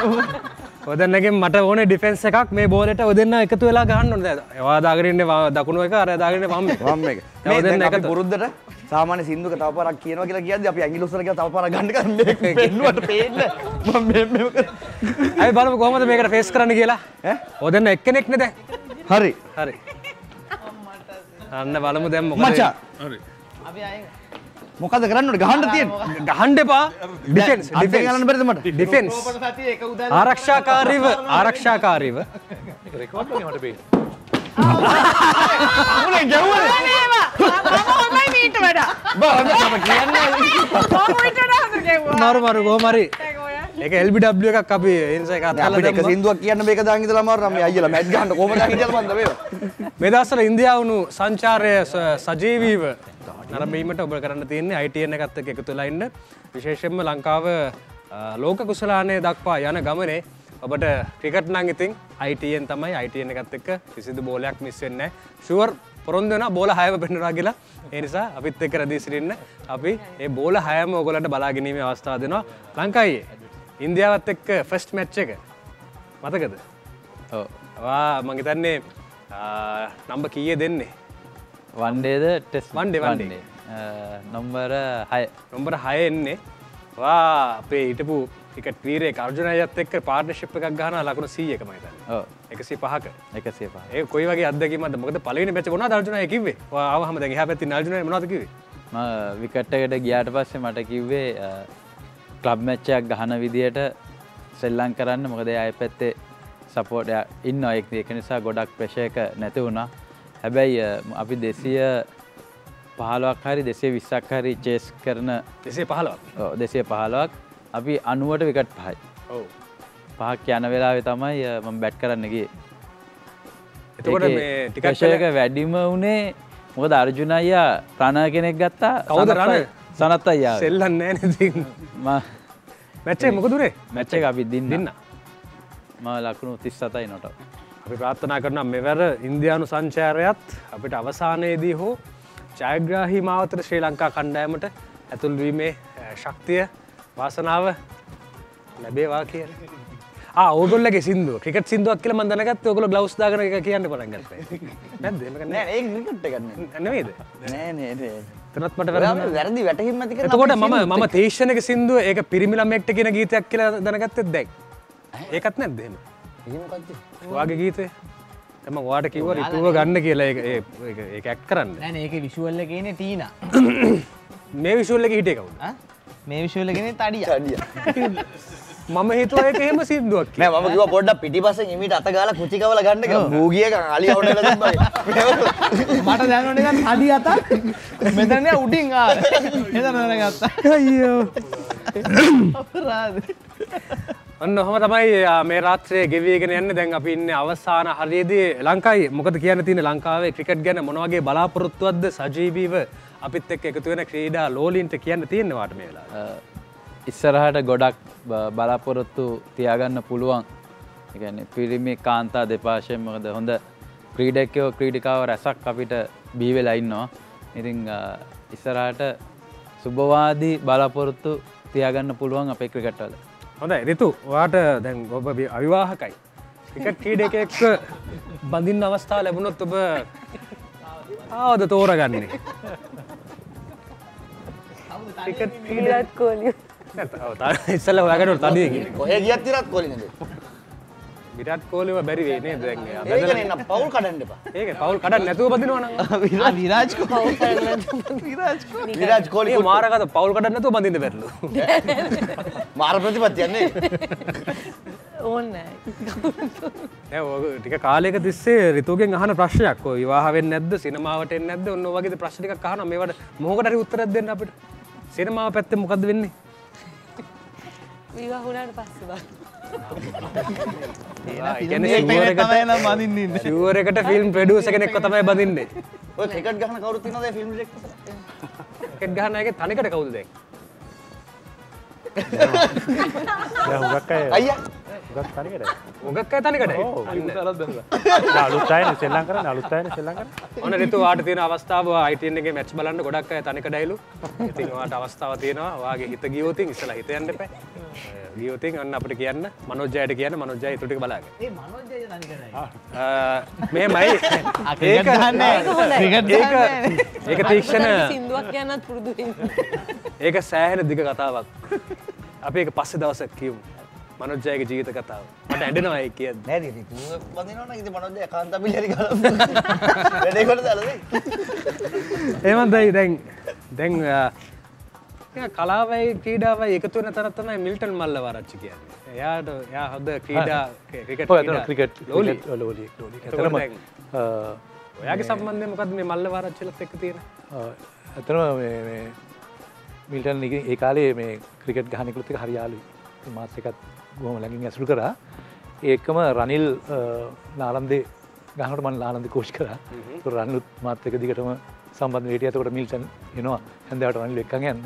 Udah naik. Mata warna defense sekak. Mei boleh itu udah naik. Ketua lah kan. Wah, dagri ini, dakunu mereka ada dagri ini paham. Paham mereka. Udah naik. Tapi buruk deh. Sama nih Sindu ketawa para kian lagi lagi aja. Tapi Angelo sudah ketawa para ganda kan. Mereka dua terpilih. Memang. Ayo baru gua mau tuh mereka face keran gila. Udah naik kenek nih deh. Hari. Hari. Anda balamu deh muka. Macam. Abi aja. Muka sekarang udah gahan detin. Gahan deh pak. Defense. Defense kalian berdebat. Defense. Araksha karib. Araksha karib. Record punya mana be? Aku nih jauh nih. Aku online meet berda. Bah, apa kian nih? Kamu itu dah tu jauh. Maru maru, gua mari. Eka L B W का कभी इनसे का था लेकिन एक सिंधु किया नबे का दांगी तो लमार हम यही लमेट गांड को मजाक जल बंद है मेदासर इंडिया उनु संचार सजीवी नरम बीम टो बर करने तीन ने I T N का तक एक तो लाइन ने विशेष रूप में लंकाव लोक कुशल आने दाखपा याने गमने बट क्रिकेट नांगी थिंग I T N तमाई I T N का तक किसी तो बोले एक मिशन ने शुअर परंतु ना बोला हाय बन्नू रागीला ini sa, api तक रदी सीरीन ने अभी ये बोला हाय में ओगोला टे बालागिनी में आस्था देना लंकाई India waktu ke first match ya, mata gitu. Oh, wah, mangkitan nih, nambah kiye den nih. One day the test. One day, one day. Nomor high. Nomor high ini, wah, pe itu bu, ikat kiri, karjuna ya waktu ke partnership ke gana lakukan siye kemangkitan. Oh, ekasi pahak. Ekasi pahak. Eh, koi bagi ada gimana, mungkin paling ini match guna karjuna ekiwe, wah, awam hamba dengi apa tin karjuna mana ekiwe? Ma, wikatnya kita giat pas sih mata ekiwe. Club match එක ගහන විදියට සෙල්ලම් කරන්න මොකද ඒ අය පැත්තේ support එක ඉන්නවා ඒක නිසා ගොඩක් ප්‍රෙෂර් එක නැති වුණා හැබැයි අපි දෙසිය පහළොවක් හරි දෙසිය විස්සක් හරි චේස් කරන දෙසිය පහළොවක් ඔව් දෙසිය පහළොවක් අපි අනූවට විකට් පහයි ඔව් පහක් යන වෙලාවේ තමයි මම බැට් කරන්න ගියේ එතකොට මේ ටිකක් ප්‍රෙෂර් එක වැඩිම වුණේ මොකද අර්ජුන අයියා රනර් කෙනෙක් ගත්තා කවුද රනර් Sangat aja. Selan nenek ding. Ma. Match mau ke dure? Match ya abis din. Din na. Ma lakukan tiga sata ini nota. Abis pratna karena mewer India nu sancaryat. Abis awasane ini ho. Jayagrahi mahatur Sri Lanka kandai mute. Atul bime shaktiya wasanawa. Nabe wakir. Ah, orang lagi Sindu. Cricket Sindu akhirnya mandana kan, tuh kalau blouse dagan kayak kian deh orang nggak. Nanti, nggak, ini cricket tegan. Nggak itu. Nggak, nggak. Terus mata orang. Orang dari di bateri mati kan. Itu kau udah mama, mama teishan ke Sindu, eka pirimila make tekin gitu akhirnya dana kan tuh deg. Ekat nggak deh. Ini mau kaji. Wah gitu. Emang wah ada keyword itu gua ganne kira ek ek aktoran. Nggak, eka visual lagi ini Tina. Mei visual lagi hite kau. Hah? Mei visual lagi ini tadiya. Tadiya. Mama itu aja kayak masih dua kali. Nah, mama juga bodoh piti pasnya ini datang galak kunci kau lagan deh kan. Bugiya kan kali awalnya lagan bayi. Mata jangan deh kan tadi atas. Medannya uding kan. Medan mana yang atas? Ayo. Berat. Anu, kita mah ya, malam hari giveaway ini ane dengan apa ini awasana hari ini Lanka ini, mungkin kian nanti Lanka awe cricket kian mana aja balapurutwad sajibiv, apit teke itu yang krida lolin teke kian nanti ini wat meila. ඉස්සරහට ගොඩක් බලාපොරොත්තු තියාගන්න පුළුවන්. ඒ කියන්නේ පිරිමි කාන්තා දෙපාර්ශ්වයෙන් මොකද හොඳ ක්‍රීඩකයෝ ක්‍රීඩිකාව රැසක් අපිට බිහි වෙලා ඉන්නවා. ඉතින් ඉස්සරහට සුබවාදී බලාපොරොත්තු තියාගන්න පුළුවන් අපේ ක්‍රිකට් වල. හොඳයි ඍතු. ඔයාට දැන් ඔබ අවිවාහකයි. ක්‍රිකට් ක්‍රීඩකයෙක්ව බඳින්න අවස්ථාව ලැබුණොත් ඔබ ආවද තෝරගන්නේ? ක්‍රිකට් ක්‍රීඩාත් කෝලිය ඉස්සල්ලා හොයාගන්න තඩිය කියන්නේ. කොහෙ ගියත් විරාට් කොහලි නේද? විරාට් කොහලිව බැරි වෙයි නේද දැන්. ඒක නේ පවුල් කඩන්න එපා. ඒක පවුල් කඩන්න නැතුව බඳිනවා නම්. ආ විරාජ් කොහොමද පවුල් කඩන්න නැතුව විරාජ් කොහලි. විරාජ් කොහලි මාරකට පවුල් කඩන්න නැතුව බඳින්න බැරිලු. මාර ප්‍රතිපත්තියක් නේ. ඕනේ. නෑ ඔය ටික කාලයක තිස්සේ ඍතුගෙන් අහන ප්‍රශ්නයක්. ඔය විවාහ වෙන්නේ නැද්ද? සිනමාවට එන්නේ නැද්ද? ඔන්න ඔය වගේ ප්‍රශ්න ටිකක් අහනවා. මේවට මොකකට හරි උත්තරයක් දෙන්න අපිට. සිනමාව පැත්තේ මොකද්ද වෙන්නේ? Viva Julian Pascual. Sure එකට ෆිල්ම් ප්‍රොඩියුසර් කෙනෙක්ව තමයි බඳින්නේ. ඔය ක්‍රිකට් ගහන කවුරුත් ඉන්නවද ඒ ෆිල්ම් ඩිරෙක්ටර්? ක්‍රිකට් ගහන අයගේ තනිකර කවුද දැන්? දැන් හුඟක් අය. අයියා. tani kada? Ugat kai tani kada? Oh, itu Manojaya ke jigit kata, mana ada no ikir. Dari itu, mana no itu Manojaya kan tapi jadi kalau. Dari kalau ada lagi. Emang dari deng deng ya kalau bayi kida bayi ikut tuan tanah tanah Milton malah barat cikir. Ya itu ya ada kida cricket. Oh itu cricket. Loli loli loli. Itu deng. Ya ke sambandnya mukadmi malah barat cilap tekutin. Itu Milton ini ekali me cricket gahanik itu hari-hari. Masih kat ගොම ලඟින් ඇසුරු කරා ඒකම රනිල් නාලන්දේ ගහනකොට මම නාලන්දේ coach කරා ඒක රනිල්ත් මාත් එක දිගටම සම්බන්ධ වෙටිය එතකොට මිල්ටන් එනවා හන්දෑවට රනිල් එක්කන් යන්න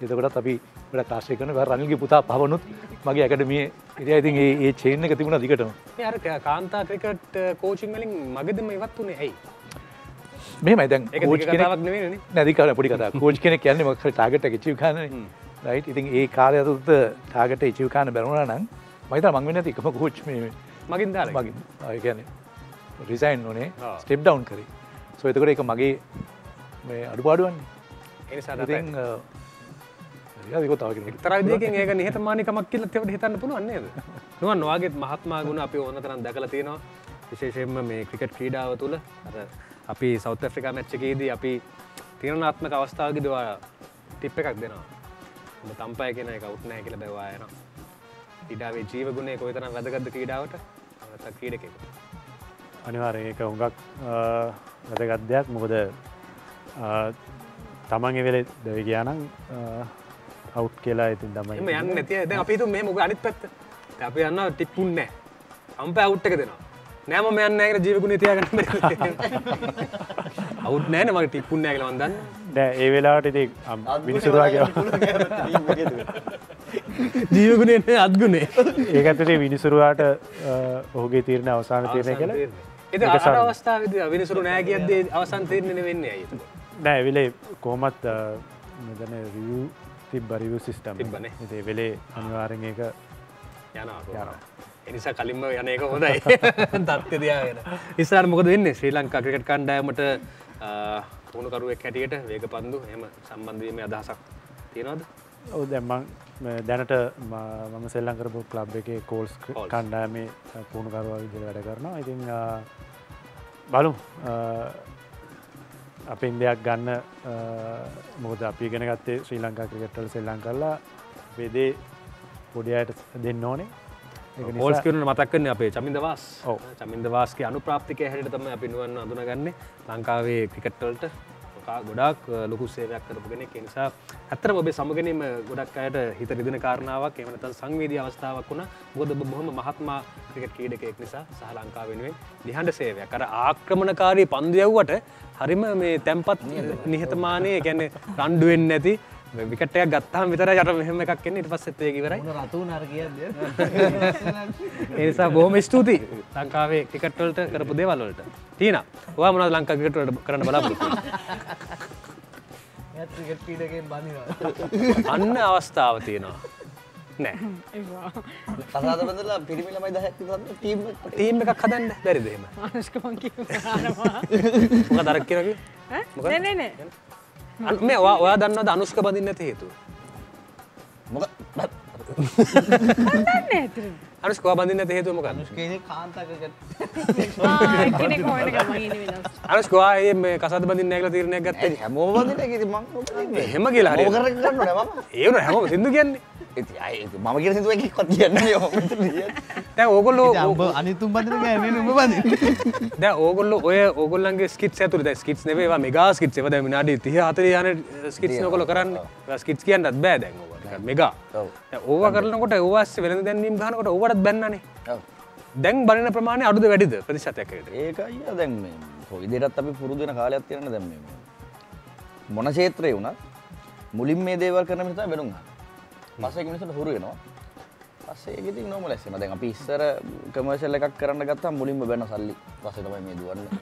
එතකොටත් අපි ගොඩක් ආශ්‍රය කරනවා රනිල්ගේ පුතා පවනුත් මගේ ඇකඩමියේ ඉතින් ඉතින් මේ මේ චේන් එක තිබුණා දිගටම මේ අර කාන්තා ක්‍රිකට් කෝචින් වලින් මගදම ඉවත් උනේ ඇයි මෙහෙමයි දැන් කෝච් කෙනෙක් නෙවෙයිනේ නෑ දිගට පොඩි කතාවක් කෝච් කෙනෙක් කියන්නේ මොකක් හරි ටාගට් එකක් achieve කරන්නනේ right ඉතින් ඒ කාර්යය තුත ටාගට් එක achieve කරන්න බැරුණා නම් මම හිතනවා මං වෙන්නේ නැති එකම කෝච් මේ මගින් දාලා මගින් ආ ඒ කියන්නේ රිසයින් නොනේ ස්ටෙප් ඩවුන් කරේ සෝ එතකොට ඒක මගේ මේ අඩුපාඩුවන්නේ ඒ නිසා ඉතින් හරියට ඒක තාවකින් එක්තරා විදියකින් ඒක නිහතමානීකමක් කියලා තේවට හිතන්න පුළුවන් නේද නුවන් ඔයාගේත් මහත්මා ගුණ අපි ඕන තරම් දැකලා තියෙනවා විශේෂයෙන්ම මේ ක්‍රිකට් ක්‍රීඩාව තුළ අර අපි සවුත් ඇෆ්‍රිකා මැච් එකේදී අපි තීරණාත්මක අවස්ථාවකදී ඔයා ටිප් එකක් දෙනවා ඔබ තම්පය කියන එක අවුට් නැහැ කියලා බැවවා යනවා. ඊඩාවේ ජීව ගුණය කොයිතරම් වැදගත්ද ක්‍රීඩාවට? නැත්නම් ක්‍රීඩකෙකුට. අනිවාර්යයෙන් ඒක හුඟක් වැදගත් දෙයක්. මොකද තමන් ඒ වෙලේ දෙවි ගියා නම් අවුට් කියලා ඉතින් තමයි. එහෙම යන්නේ නැති. දැන් අපි හිතමු මේ මොකද අනිත් පැත්ත. දැන් අපි යනවා ටිප් තුනේ. තම්පය අවුට් එක දෙනවා. නෑ මම යන්නේ නැහැ කියලා ජීව ගුණය තියාගන්න බැරි. අවුට් නැහැ නේ මගේ ටිප් තුනේ කියලා මම දන්නේ. දැන් ඒ වෙලාවට ඉතින් මිනිස්සුදවා කියනවා ජීව ගුණේ නේ අත් ගුණේ ඒක ඇත්තටම මිනිස්සුරාට ඔහුගේ තීරණ අවසාන තීරණය කියලා ඒක අර අවස්ථාවේදී මිනිස්සුරු නෑ කියද්දී අවසාන තීරණය වෙන්නේ අය ඒක නෑ ඒ වෙලේ කොහොමත් මෙතන රිවියු තිබ්බ රිවියු සිස්ටම් තිබ්බනේ ඒ වෙලේ අනිවාර්යෙන් ඒක යනවා ඒ නිසා කලින්ම යන එක හොඳයි තත්ත්වය දියාගෙන ඉස්සර මොකද වෙන්නේ ශ්‍රී ලංකා ක්‍රිකට් කණ්ඩායමට පුහුණු කරුවෙක් හැටියට වේග පන්දු එහෙම සම්බන්ධ වීමේ අදහසක් තියෙනවද? ඔව් දැන් මම දැනට මම සෙල්ලම් කරපු ක්ලබ් එකේ කෝල්ස් කණ්ඩායමේ පුහුණු කරුවා විදිහට වැඩ කරනවා. ඉතින් බලමු අපේ ඉන්දියාවක් ගන්න මොකද අපි ඉගෙන ගත්තේ ශ්‍රී ලංකා ක්‍රිකට් වල සෙල්ලම් කරලා වේදේ පොඩි අයට දෙන්න ඕනේ. ඒක නිසා කෝල්ස් කියනකොට මතක් වෙන්නේ අපේ චමින්ද වාස්. ඔව් චමින්ද වාස්ගේ අනුප්‍රාප්තිකය හැටියට තමයි අපි නුවන් අඳුනගන්නේ ලංකාවේ ක්‍රිකට් වලට. ගොඩක් ලොකු සේවයක් කරපු කෙනෙක් ඒ නිසා ඇත්තටම ඔබේ සමගිනීම ගොඩක් අයට හිත රිදෙන කාරණාවක් එහෙම නැත්නම් සංවේදී අවස්ථාවක් වුණා මොකද ඔබ බොහොම මහත්මා ක්‍රිකට් ක්‍රීඩකයෙක් නිසා සහ ලංකාව වෙනුවෙන් නිහඬ සේවයක් අර ආක්‍රමණකාරී පන්දු යවුවට හරිම මේ තැම්පත් නිහතමානී ඒ කියන්නේ රණ්ඩු වෙන්නේ නැති විකට් එකක් ගත්තාම විතරයි අර මෙහෙම එකක් එන්නේ ඊට පස්සෙත් ඒක ඉවරයි මොන රතු උනාර කියද්ද ඒ නිසා බොහොම ස්තුතියි ලංකාවේ ක්‍රිකට් වලට කරපු දේවල් වලට තීනා ඔයා මොනවද ලංකා ක්‍රිකට් වලට කරන්න බලාපොරොත්තු වෙන්නේ ක්‍රිකට් පීඩකෙන් බඳිනවා අන්න අවස්ථාව තියෙනවා නෑ කසාද බඳලා පිරිමි ළමයි දහයක් විතර ටීම් ටීම් එකක් හදන්න බැරිද එහෙම අනුෂ්ක මං කියනවා මොකද අර කියනවා ඈ නෑ නෑ නෑ මේ ඔයා දන්නවද අනුෂ්ක බඳින්න නැති හේතුව? මොකද? දන්නේ නැතිද? අනුෂ්ක ඔයා බඳින්න නැති හේතුව මොකක්ද? අනුෂ්ක ඉන්නේ කාන්තා ක්‍රිකට්. ආ ඉතින් කොහෙද ගමන්නේ වෙනස්? අනුෂ්ක ඔයා මේ කසාද බඳින්න නැහැ කියලා තීරණයක් ගත්තද? හැමෝම බඳින්න ඒක ඉතින් මම කොහොමද? එහෙම කියලා හරියට. මොකක් කරගෙන දන්නවද මම? ඒ වුණා හැමෝම සින්දු කියන්නේ. ඉතින් අය මම කියන සින්දු එකක් කොහොමද කියන්නේ? දැන් ඕගොල්ලෝ අනිතුම් බඳින්න ගෑ මේ නුඹ බඳින්න. දැන් ඕගොල්ලෝ ඔය ඕගොල්ලන්ගේ ස්කිට්ස් ඇතුළේ දැන් ස්කිට්ස් නෙවෙයි ඒවා මෙගා ස්කිට්ස් ඒවා දැන් විනාඩි තිහ හතලිහ යන ස්කිට්ස් නෝගොල්ලෝ කරන්නේ. ඒවා ස්කිට්ස් කියන්නත් බෑ දැන් ඕවා. මෙගා. ඔව්. දැන් ඕවා කරනකොට ඕවා ඇස්සේ වෙලඳ දැන්නීම් ගන්නකොට ඕවටත් බැන්නනේ. ඔව්. දැන් බලන ප්‍රමාණය අඩුද වැඩිද ප්‍රතිශතයක් ඇරෙද? ඒක අයියා දැන් මේ කොයිදේටත් අපි පුරුදු වෙන කාලයක් තියෙනවා දැන් මේ මොන ක්ෂේත්‍රේ වුණත් මුලින් මේ දේවල් කරන මිනිස්සු වෙනුම් ගන්න. පස්සේ ඒක මිනිස්සුන්ට හුරු වෙනවා. පස්සේ ඒක ඉතින් normal ඇස්සේ මම දැන් අපි ඉස්සර commercial එකක් කරන්න ගත්තාම මුලින්ම බැන සල්ලි පස්සේ තමයි මේ දුවන්නේ.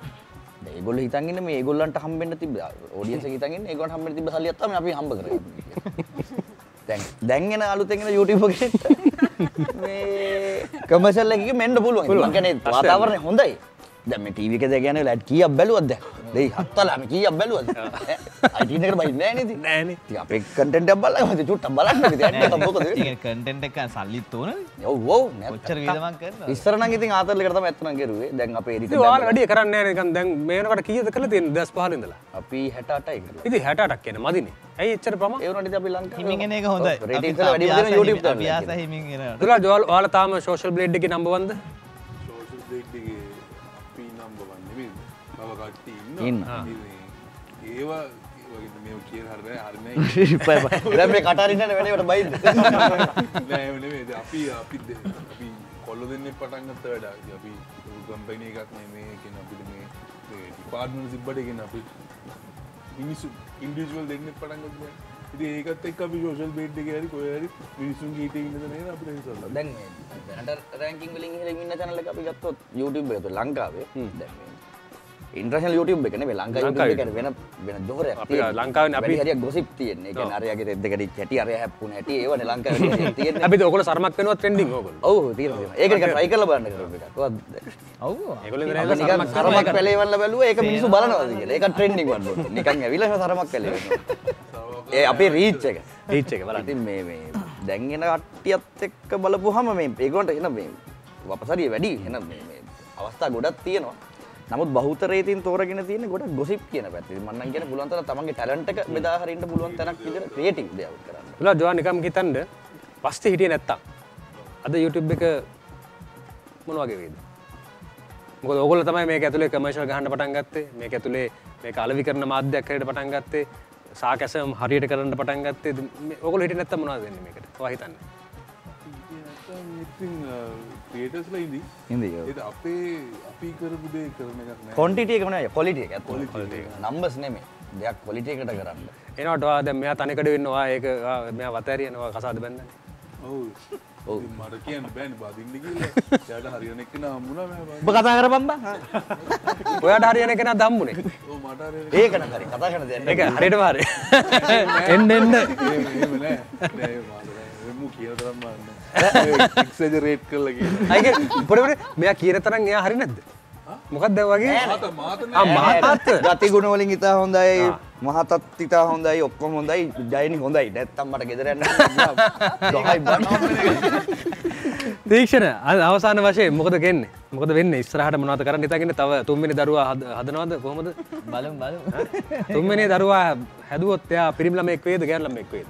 දැන් ඒගොල්ලෝ හිතන් ඉන්නේ මේ ඒගොල්ලන්ට හම්බෙන්න තිබ්බ audience එක හිතන් ඉන්නේ ඒගොල්ලන්ට හම්බෙන්න තිබ්බ සල්ලියක් තමයි අපි හම්බ කරගන්නේ. දැන් දැන් එන අලුතෙන් එන YouTube එකේ මේ commercial එකකින් මෙන්න පුළුවන්. මම කියන්නේ වාතාවරණය හොඳයි. දැන් මේ ටීවී එකේ දැන් කියන්නේ ලයිට් කීයක් බැලුවද දැන් දෙයි හත්තලාම කීයක් බැලුවද අයිටීන් එකට බයින්නේ නැහැ නේද නෑ නේ ඉතින් අපේ කන්ටෙන්ට් එක බලලා මම චුට්ටක් බලන්න ඉතින් ඇඩ් එකක් මොකද ඉතින් කන්ටෙන්ට් එක සල්ලිත් ඕනනේ ඔව් ඔව් කොච්චර විදමක් කරනවද ඉස්සර නම් ඉතින් ආතරල් එකට තමයි ඇත්තනම් කරුවේ දැන් අපේ එඩිටර් ඔයාලා වැඩි කරන්නේ නැහැ නිකන් දැන් මේ වෙනකොට කීයද කරලා තියෙන්නේ දහස් පහල ඉඳලා අපි හැට අටයි කරලා ඉතින් හැට අටක් කියන්නේ මදිනේ ඇයි එච්චර ප්‍රමාණ ඒ වුණාට ඉතින් අපි ලංකාවේ හිමින් එන එක හොඳයි රේටින් කරලා වැඩි වෙන YouTube තමයි පියාසා හිමින් එනවා දුලා ඔයාලා තාම social blade එකේ number one ද social blade එකේ ඉන්න ඒව මේව කියන හරිනේ හරිනේ ඉතින් මේ කටාරින්න වැඩේට බයිද නෑ ඒ නෙමෙයි අපි අපි අපි කොල්ලෝ දෙන්නේ පටන් ගත්ත වැඩ අපි කම්පැනි එකක් නේ මේ කියන අපිට මේ මේ ඩිපාර්ට්මන්ට් තිබ්බට කියන අපි මිනිස්සු ඉන්ඩිවිඩුවල් දෙන්නේ පටන් ගත්තා ඉතින් ඒකත් එක්ක අපි සෝෂල් මීඩියා එකේ හරි කොහේ හරි මිනිස්සුන් ගීතේ ඉන්නද නේද අපිට හිතන්න දැන් මේ අnder රෑන්කින් වලින් ඉහළින් ඉන්න channel එක අපි ගත්තොත් YouTube එකට ලංකාවේ දැන් මේ International YouTube එක නෙමෙයි ලංකා YouTube එක වෙන වෙන දොරයක් තියෙනවා. අපි ලංකාවේ අපි හරියට ගොසිප් තියෙන්නේ. ඒ කියන්නේ අරයාගේ රෙද්ද කැඩිච්ච හැටි, අරයා හැප්පුණ හැටි ඒවනේ ලංකාවේ තියෙන්නේ. අපිද ඔයගොල්ලෝ සරමක් වෙනවා ට්‍රෙන්ඩින් ඔයගොල්ලෝ. ඔව් තියෙනවා. ඒක නිකන් try කරලා බලන්න කියලා මේක. ඔව්. ඒගොල්ලෝ ඉතින් සරමක් සරමක් පැලේවල්ලා බැලුවා. ඒක මිනිස්සු බලනවාද කියලා. ඒක ට්‍රෙන්ඩින් වන්න ඕනේ. නිකන් ඇවිල්ලා සරමක් පැලේවෙනවා. ඒ අපේ රීච් එක. රීච් එක බලන්න. ඉතින් මේ මේ දැන් එන කට්ටියත් එක්ක බලපුවාම මේ ඒගොල්ලන්ට එන මේ වපසරිය වැඩි එන මේ මේ අවස්ථා ගොඩක් තියෙනවා. නමුත් බහුතරයේ තියෙන තෝරගෙන තියෙන ගොඩක් gossip කියන පැත්තට. මම නම් කියන්නේ පුළුවන් තරම් තමන්ගේ talent එක බෙදා හරින්න පුළුවන් තරක් විදිහට creative දෙයක් කරන්න. බුලා ජෝන් එකම හිතන්න පස්සේ හිටියේ නැත්තම් අද YouTube එක මොන වගේ වේද? මොකද ඕගොල්ලෝ තමයි මේක ඇතුලේ commercial ගහන්න පටන් ගත්තේ. මේක ඇතුලේ මේක අලෙවි කරන මාධ්‍යයක් හරියට පටන් ගත්තේ. සාකසම් හරියට කරන්න පටන් ගත්තේ. ඕගොල්ලෝ හිටියේ නැත්තම් මොනවද වෙන්නේ මේකට? ඔයා හිතන්න. ඉතින් ක්‍රියේටර්ස්ලා ඉඳි ඉඳි ඒක අපේ අපි කරපු දේ කරන එකක් නෑ ක්වොන්ටිටි එක නෙවෙයි ක්වොලිටි එක ක්වොලිටි එක නම්බර්ස් නෙමෙයි දෙයක් ක්වොලිටි එකට කරන්න එනකොට ඔයා දැන් මෙයා තනිකඩ වෙන්න ඔයා ඒක මෙයා වතෑරියනවා කසාද බැන්දනේ ඔව් ඔව් මට කියන්න බෑනේ බදින්න කියලා එයාට හරියන එක නා හම්බුණා මම ඔබ කතා කරපම් බං ඔයාට හරියන එක නා හම්බුනේ ඔව් මට හරියන ඒක නම් හරි කතා කරන්න දෙන්න ඒක හරියටම හරි එන්න එන්න එහෙම නෑ නෑ මු කියලා තරම් මන්නේ එක්සජරේට් කරලා කියනවා. අයික පොඩි මෙයා කියන තරම් එයා හරි නැද්ද? මොකක්ද ඒ වගේ? ආ මහතත් ගති ගුණ වලින් ඉතා හොඳයි. මහතත් ඉතා හොඳයි. ඔක්කොම හොඳයි. ජයනි හොඳයි. නැත්තම් මට ගෙදර යන්න බෑ. දීක්ෂණ අවසාන වශයෙන් මොකද කියන්නේ? මොකද වෙන්නේ? ඉස්සරහට මොනවද කරන්න හිතාගන්නේ? තව තුන්වෙනි දරුවා හදනවද? කොහොමද? බලමු බලමු. තුන්වෙනි දරුවා හැදුවොත් එයා පිරිමි ළමෙක් වේද? ගෑනු ළමෙක් වේද?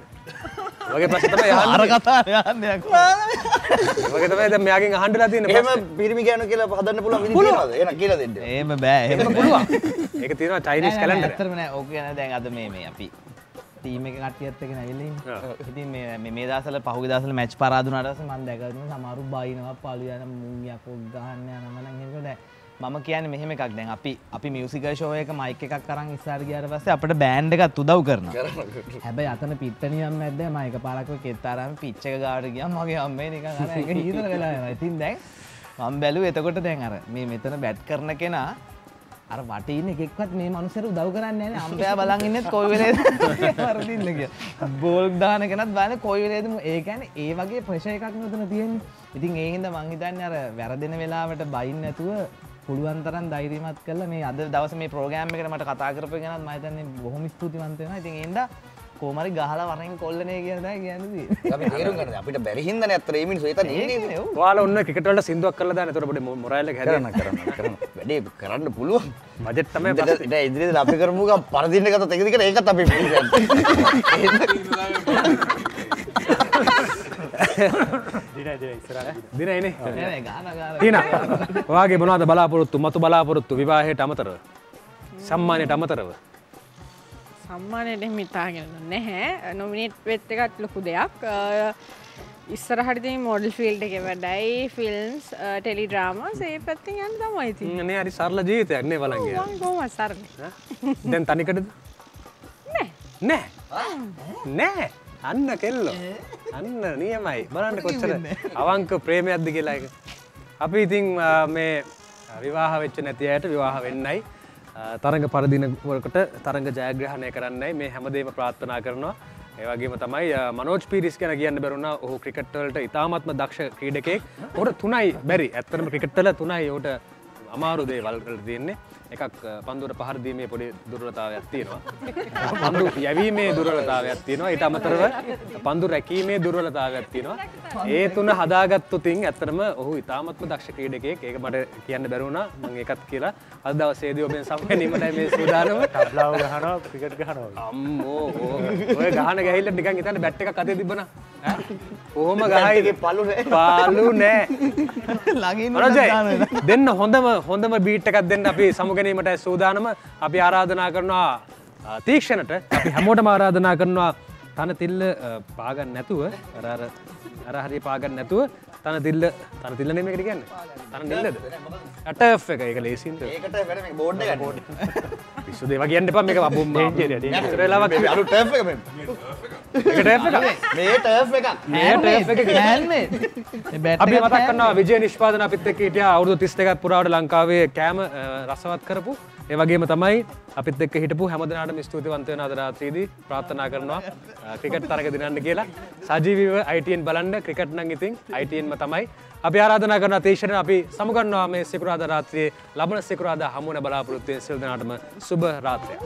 වගේ ප්‍රශ්න තමයි අහන්නේ. අර කතාව යන්නේ කොහොමද? වගේ තමයි දැන් මෙයාගෙන් අහන්නලා තියෙන ප්‍රශ්න. එහෙම පිරිමි ගෑනු කියලා හදන්න පුළුවන් විදිහ තියනවද? එහෙනම් කියලා දෙන්න. එහෙම බෑ. එහෙම පුළුවන්. ඒක තියෙනවා චයිනීස් කැලෙන්ඩර්. ඇත්තටම නෑ. ඕක ගැන දැන් අද මේ මේ අපි ටීම් එක කට්ටියත් එක්ක නෑවිලා ඉන්නේ. ඉතින් මේ මේ මේ දවස්වල පහුගිය දවස්වල මැච් පරාද වුණාට පස්සේ මම දැකගන්න සමහරු බයිනවා, පළු යන මුංගියක් ඔක් ගහන්න යනවා නම් එහෙම නෑ. මම කියන්නේ මෙහෙම එකක් දැන් අපි අපි මියුසිකල් ෂෝ එකක මයික් එකක් අරන් ඉස්සරහට ගියාට පස්සේ අපිට බෑන්ඩ් එකත් උදව් කරනවා. හැබැයි අතන පිට්ටනියක් නැද්ද මම එකපාරක් ඔය කෙත්තාරාම පිච් එක ගාවට ගියාම මගේ අම්මේ නිකන් අර එක හීතල වෙලා යනවා. ඉතින් දැන් මම බැලුවේ එතකොට දැන් අර මේ මෙතන බැට් කරන කෙනා අර වටේ ඉන්න එකෙක්වත් මේ මනුස්සයට උදව් කරන්නේ නැහැ. අම්පයා බලන් ඉන්නෙත් කොයි වෙලේද වරදින්න කියලා. බෝල් දාන කෙනත් බලන්නේ කොයි වෙලේද ඒ කියන්නේ ඒ වගේ ප්‍රෙෂර් එකක් මෙතන තියෙන්නේ. ඉතින් ඒ හින්දා මං හිතන්නේ අර වැරදෙන වෙලාවට බයින් නැතුව පුළුවන් තරම් ධෛර්යමත් කළා මේ අද දවසේ මේ ප්‍රෝග්‍රෑම් එකට මට කතා කරපේ ගැනත් මම හිතන්නේ බොහොම ස්තුතිවන්ත වෙනවා. ඉතින් ඒඳා කොහොම හරි ගහලා වරෙන් කොල්ලනේ කියලා තමයි කියන්නේ. අපි තේරුම් ගන්න අපිට බැරි හින්දානේ අතර ඒ මිනිස්සු ඒතන ඉන්නේ. ඔයාලා ඔන්න ක්‍රිකට් වලට සින්දුවක් කරලා දාන්න. ඒතර පොඩි මොරයිල් එක හැදෙන්න කරන්න කරන්න. වැඩේ කරන්න පුළුවන්. බජට් තමයි ප්‍රශ්නේ. දැන් ඉදිරියේදී අපි කරමු ගා පරදින්න ගත්තත් එකද කියලා ඒකත් අපි පිළිගන්නවා. දිනයිනේ දිනා ඔයාගේ මොනවද බලාපොරොත්තු මතු බලාපොරොත්තු විවාහයට අමතරව සම්මානයට අමතරව සම්මානයට එහෙම හිතාගෙන නැහැ නොමිනේට් වෙත් එකත් ලොකු දෙයක් ඉස්සරහට ඉතින් මොඩල් ෆීල්ඩ් එකේ වැඩයි ෆිල්ම්ස් ටෙලි ඩ්‍රාමාස් ඒ පැත්තෙන් යන්න තමයි ඉතින් නේ හරි සරල ජීවිතයක් නේ බලන් ගියා මම කොහොමද සරල දැන් තනිකඩද නෑ නෑ නෑ අන්න කෙල්ලෝ අන්න නියමයි. බලන්න කොච්චර අවංක ප්‍රේමයක්ද කියලා එක. අපි ඉතින් මේ විවාහ වෙච්ච නැති අයට විවාහ වෙන්නයි තරඟ පරදින වලකට තරඟ ජයග්‍රහණය කරන්නයි මේ හැමදේම ප්‍රාර්ථනා කරනවා. ඒ වගේම තමයි මනෝජ් පීරිස් ගැන කියන්න බැරුණා. ඔහු ක්‍රිකට් වලට ඉතාමත්ම දක්ෂ ක්‍රීඩකයෙක්. ඔහුට තුනයි බැරි. ඇත්තටම ක්‍රිකට් වල තුනයි ඔහුට අමාරු දේවල් කරලා තියෙන්නේ. එකක් පන්දුවට පහර දීමේ පොඩි දුර්වලතාවයක් තියෙනවා. පන්දු යැවීමේ දුර්වලතාවයක් තියෙනවා. ඊට අමතරව පන්දු රැකීමේ දුර්වලතාවයක් තියෙනවා. ඒ තුන හදාගත්තොත් ඇත්තටම ඔහු ඉතාමත්ම දක්ෂ ක්‍රීඩකයෙක්. ඒක මට කියන්න බැරි වුණා. මම ඒකත් කියලා අද දවසේදී ඔබෙන් සම්පූර්ණයෙන්ම මේ සූදානම තබ්ලාව ගහනවා, ක්‍රිකට් ගහනවා. අම්මෝ ඔය ගහන ගහILLට නිකන් හිතන්න බැට් එකක් අතේ තිබ්බනා. ඈ කොහොම ගහයිද? පළු නෑ. පළු නෑ. ළඟින් ගහනවා. දෙන්න හොඳම හොඳම බීට් එකක් දෙන්න අපි සමු ගැනීමට සූදානම. අපි ආරාධනා කරනවා තීක්ෂණට. අපි හැමෝටම ආරාධනා කරනවා තන තිල්ල පාගන්න නැතුව අර අර අර හරිය පාගන්න නැතුව තන තිල්ල තන තිල්ල නෙමෙයි මේකට කියන්නේ. තන නිල්ලද? ටර්ෆ් එක. ඒක ලේසියින්ද? ඒකට වැඩ මේ බෝඩ් එක ගන්න. පිස්සු දේවා කියන්න එපා. මේක අබුම් මේ ඉතරලාවක් මේ අලු ටර්ෆ් එක මෙන්න. ඒක ටර්ෆ් එක. මේ ටර්ෆ් එක. මේ ටර්ෆ් එක ගෑන්මේඩ්. මේ බැට් එක අපි මතක් කරනවා විජය නිෂ්පාදන අපිත් එක්ක හිටියා අවුරුදු තිස් දෙකක් පුරාවට ලංකාවේ කෑම රසවත් කරපු. ඒ වගේම තමයි අපිත් එක්ක හිටපු හැමදෙනාටම ස්තුතිවන්ත වෙන අද රාත්‍රියේදී ප්‍රාර්ථනා කරනවා ක්‍රිකට් තරඟ දිනන්න කියලා. සජීවීව I T N බලන්න. ක්‍රිකට් නම් ඉතින් I T N ම තමයි. අපි ආරාධනා කරන තීක්ෂණ අපි සමුගන්නවා මේ සිකුරාදා රාත්‍රියේ ලබන සිකුරාදා හමු වෙන බලාපොරොත්තු වෙන සියලු දෙනාටම සුබ රාත්‍රියක්.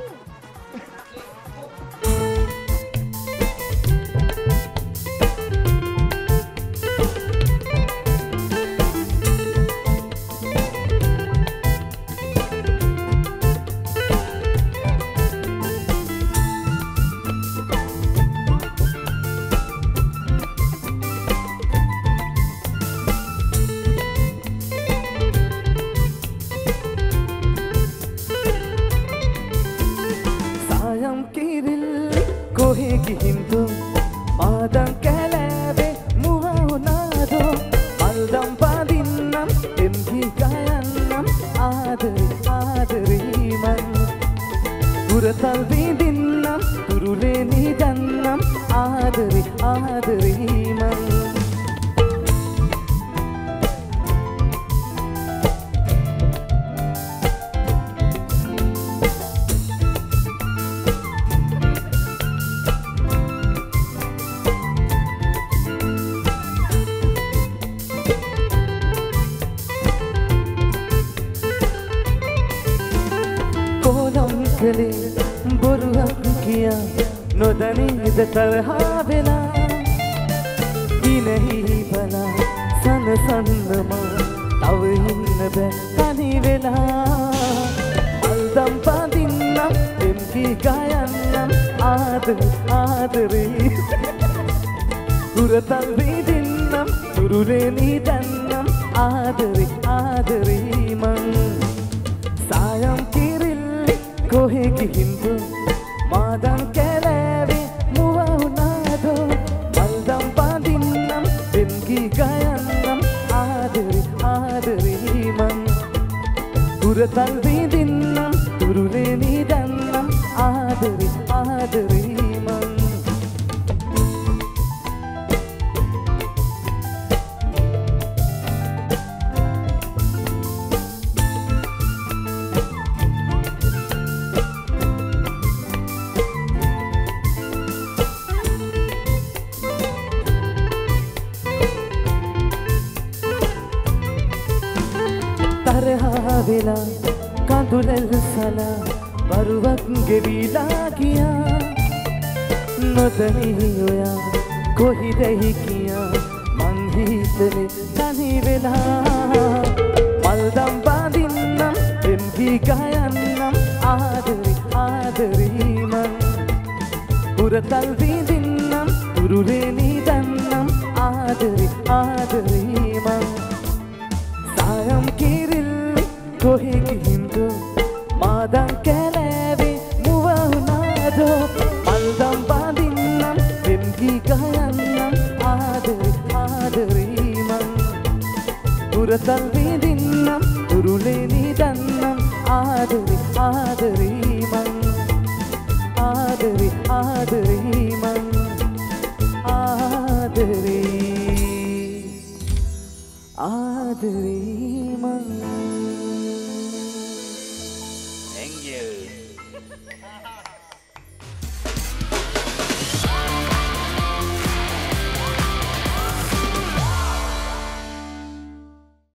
Adri, Adri, man, Adri. Iya.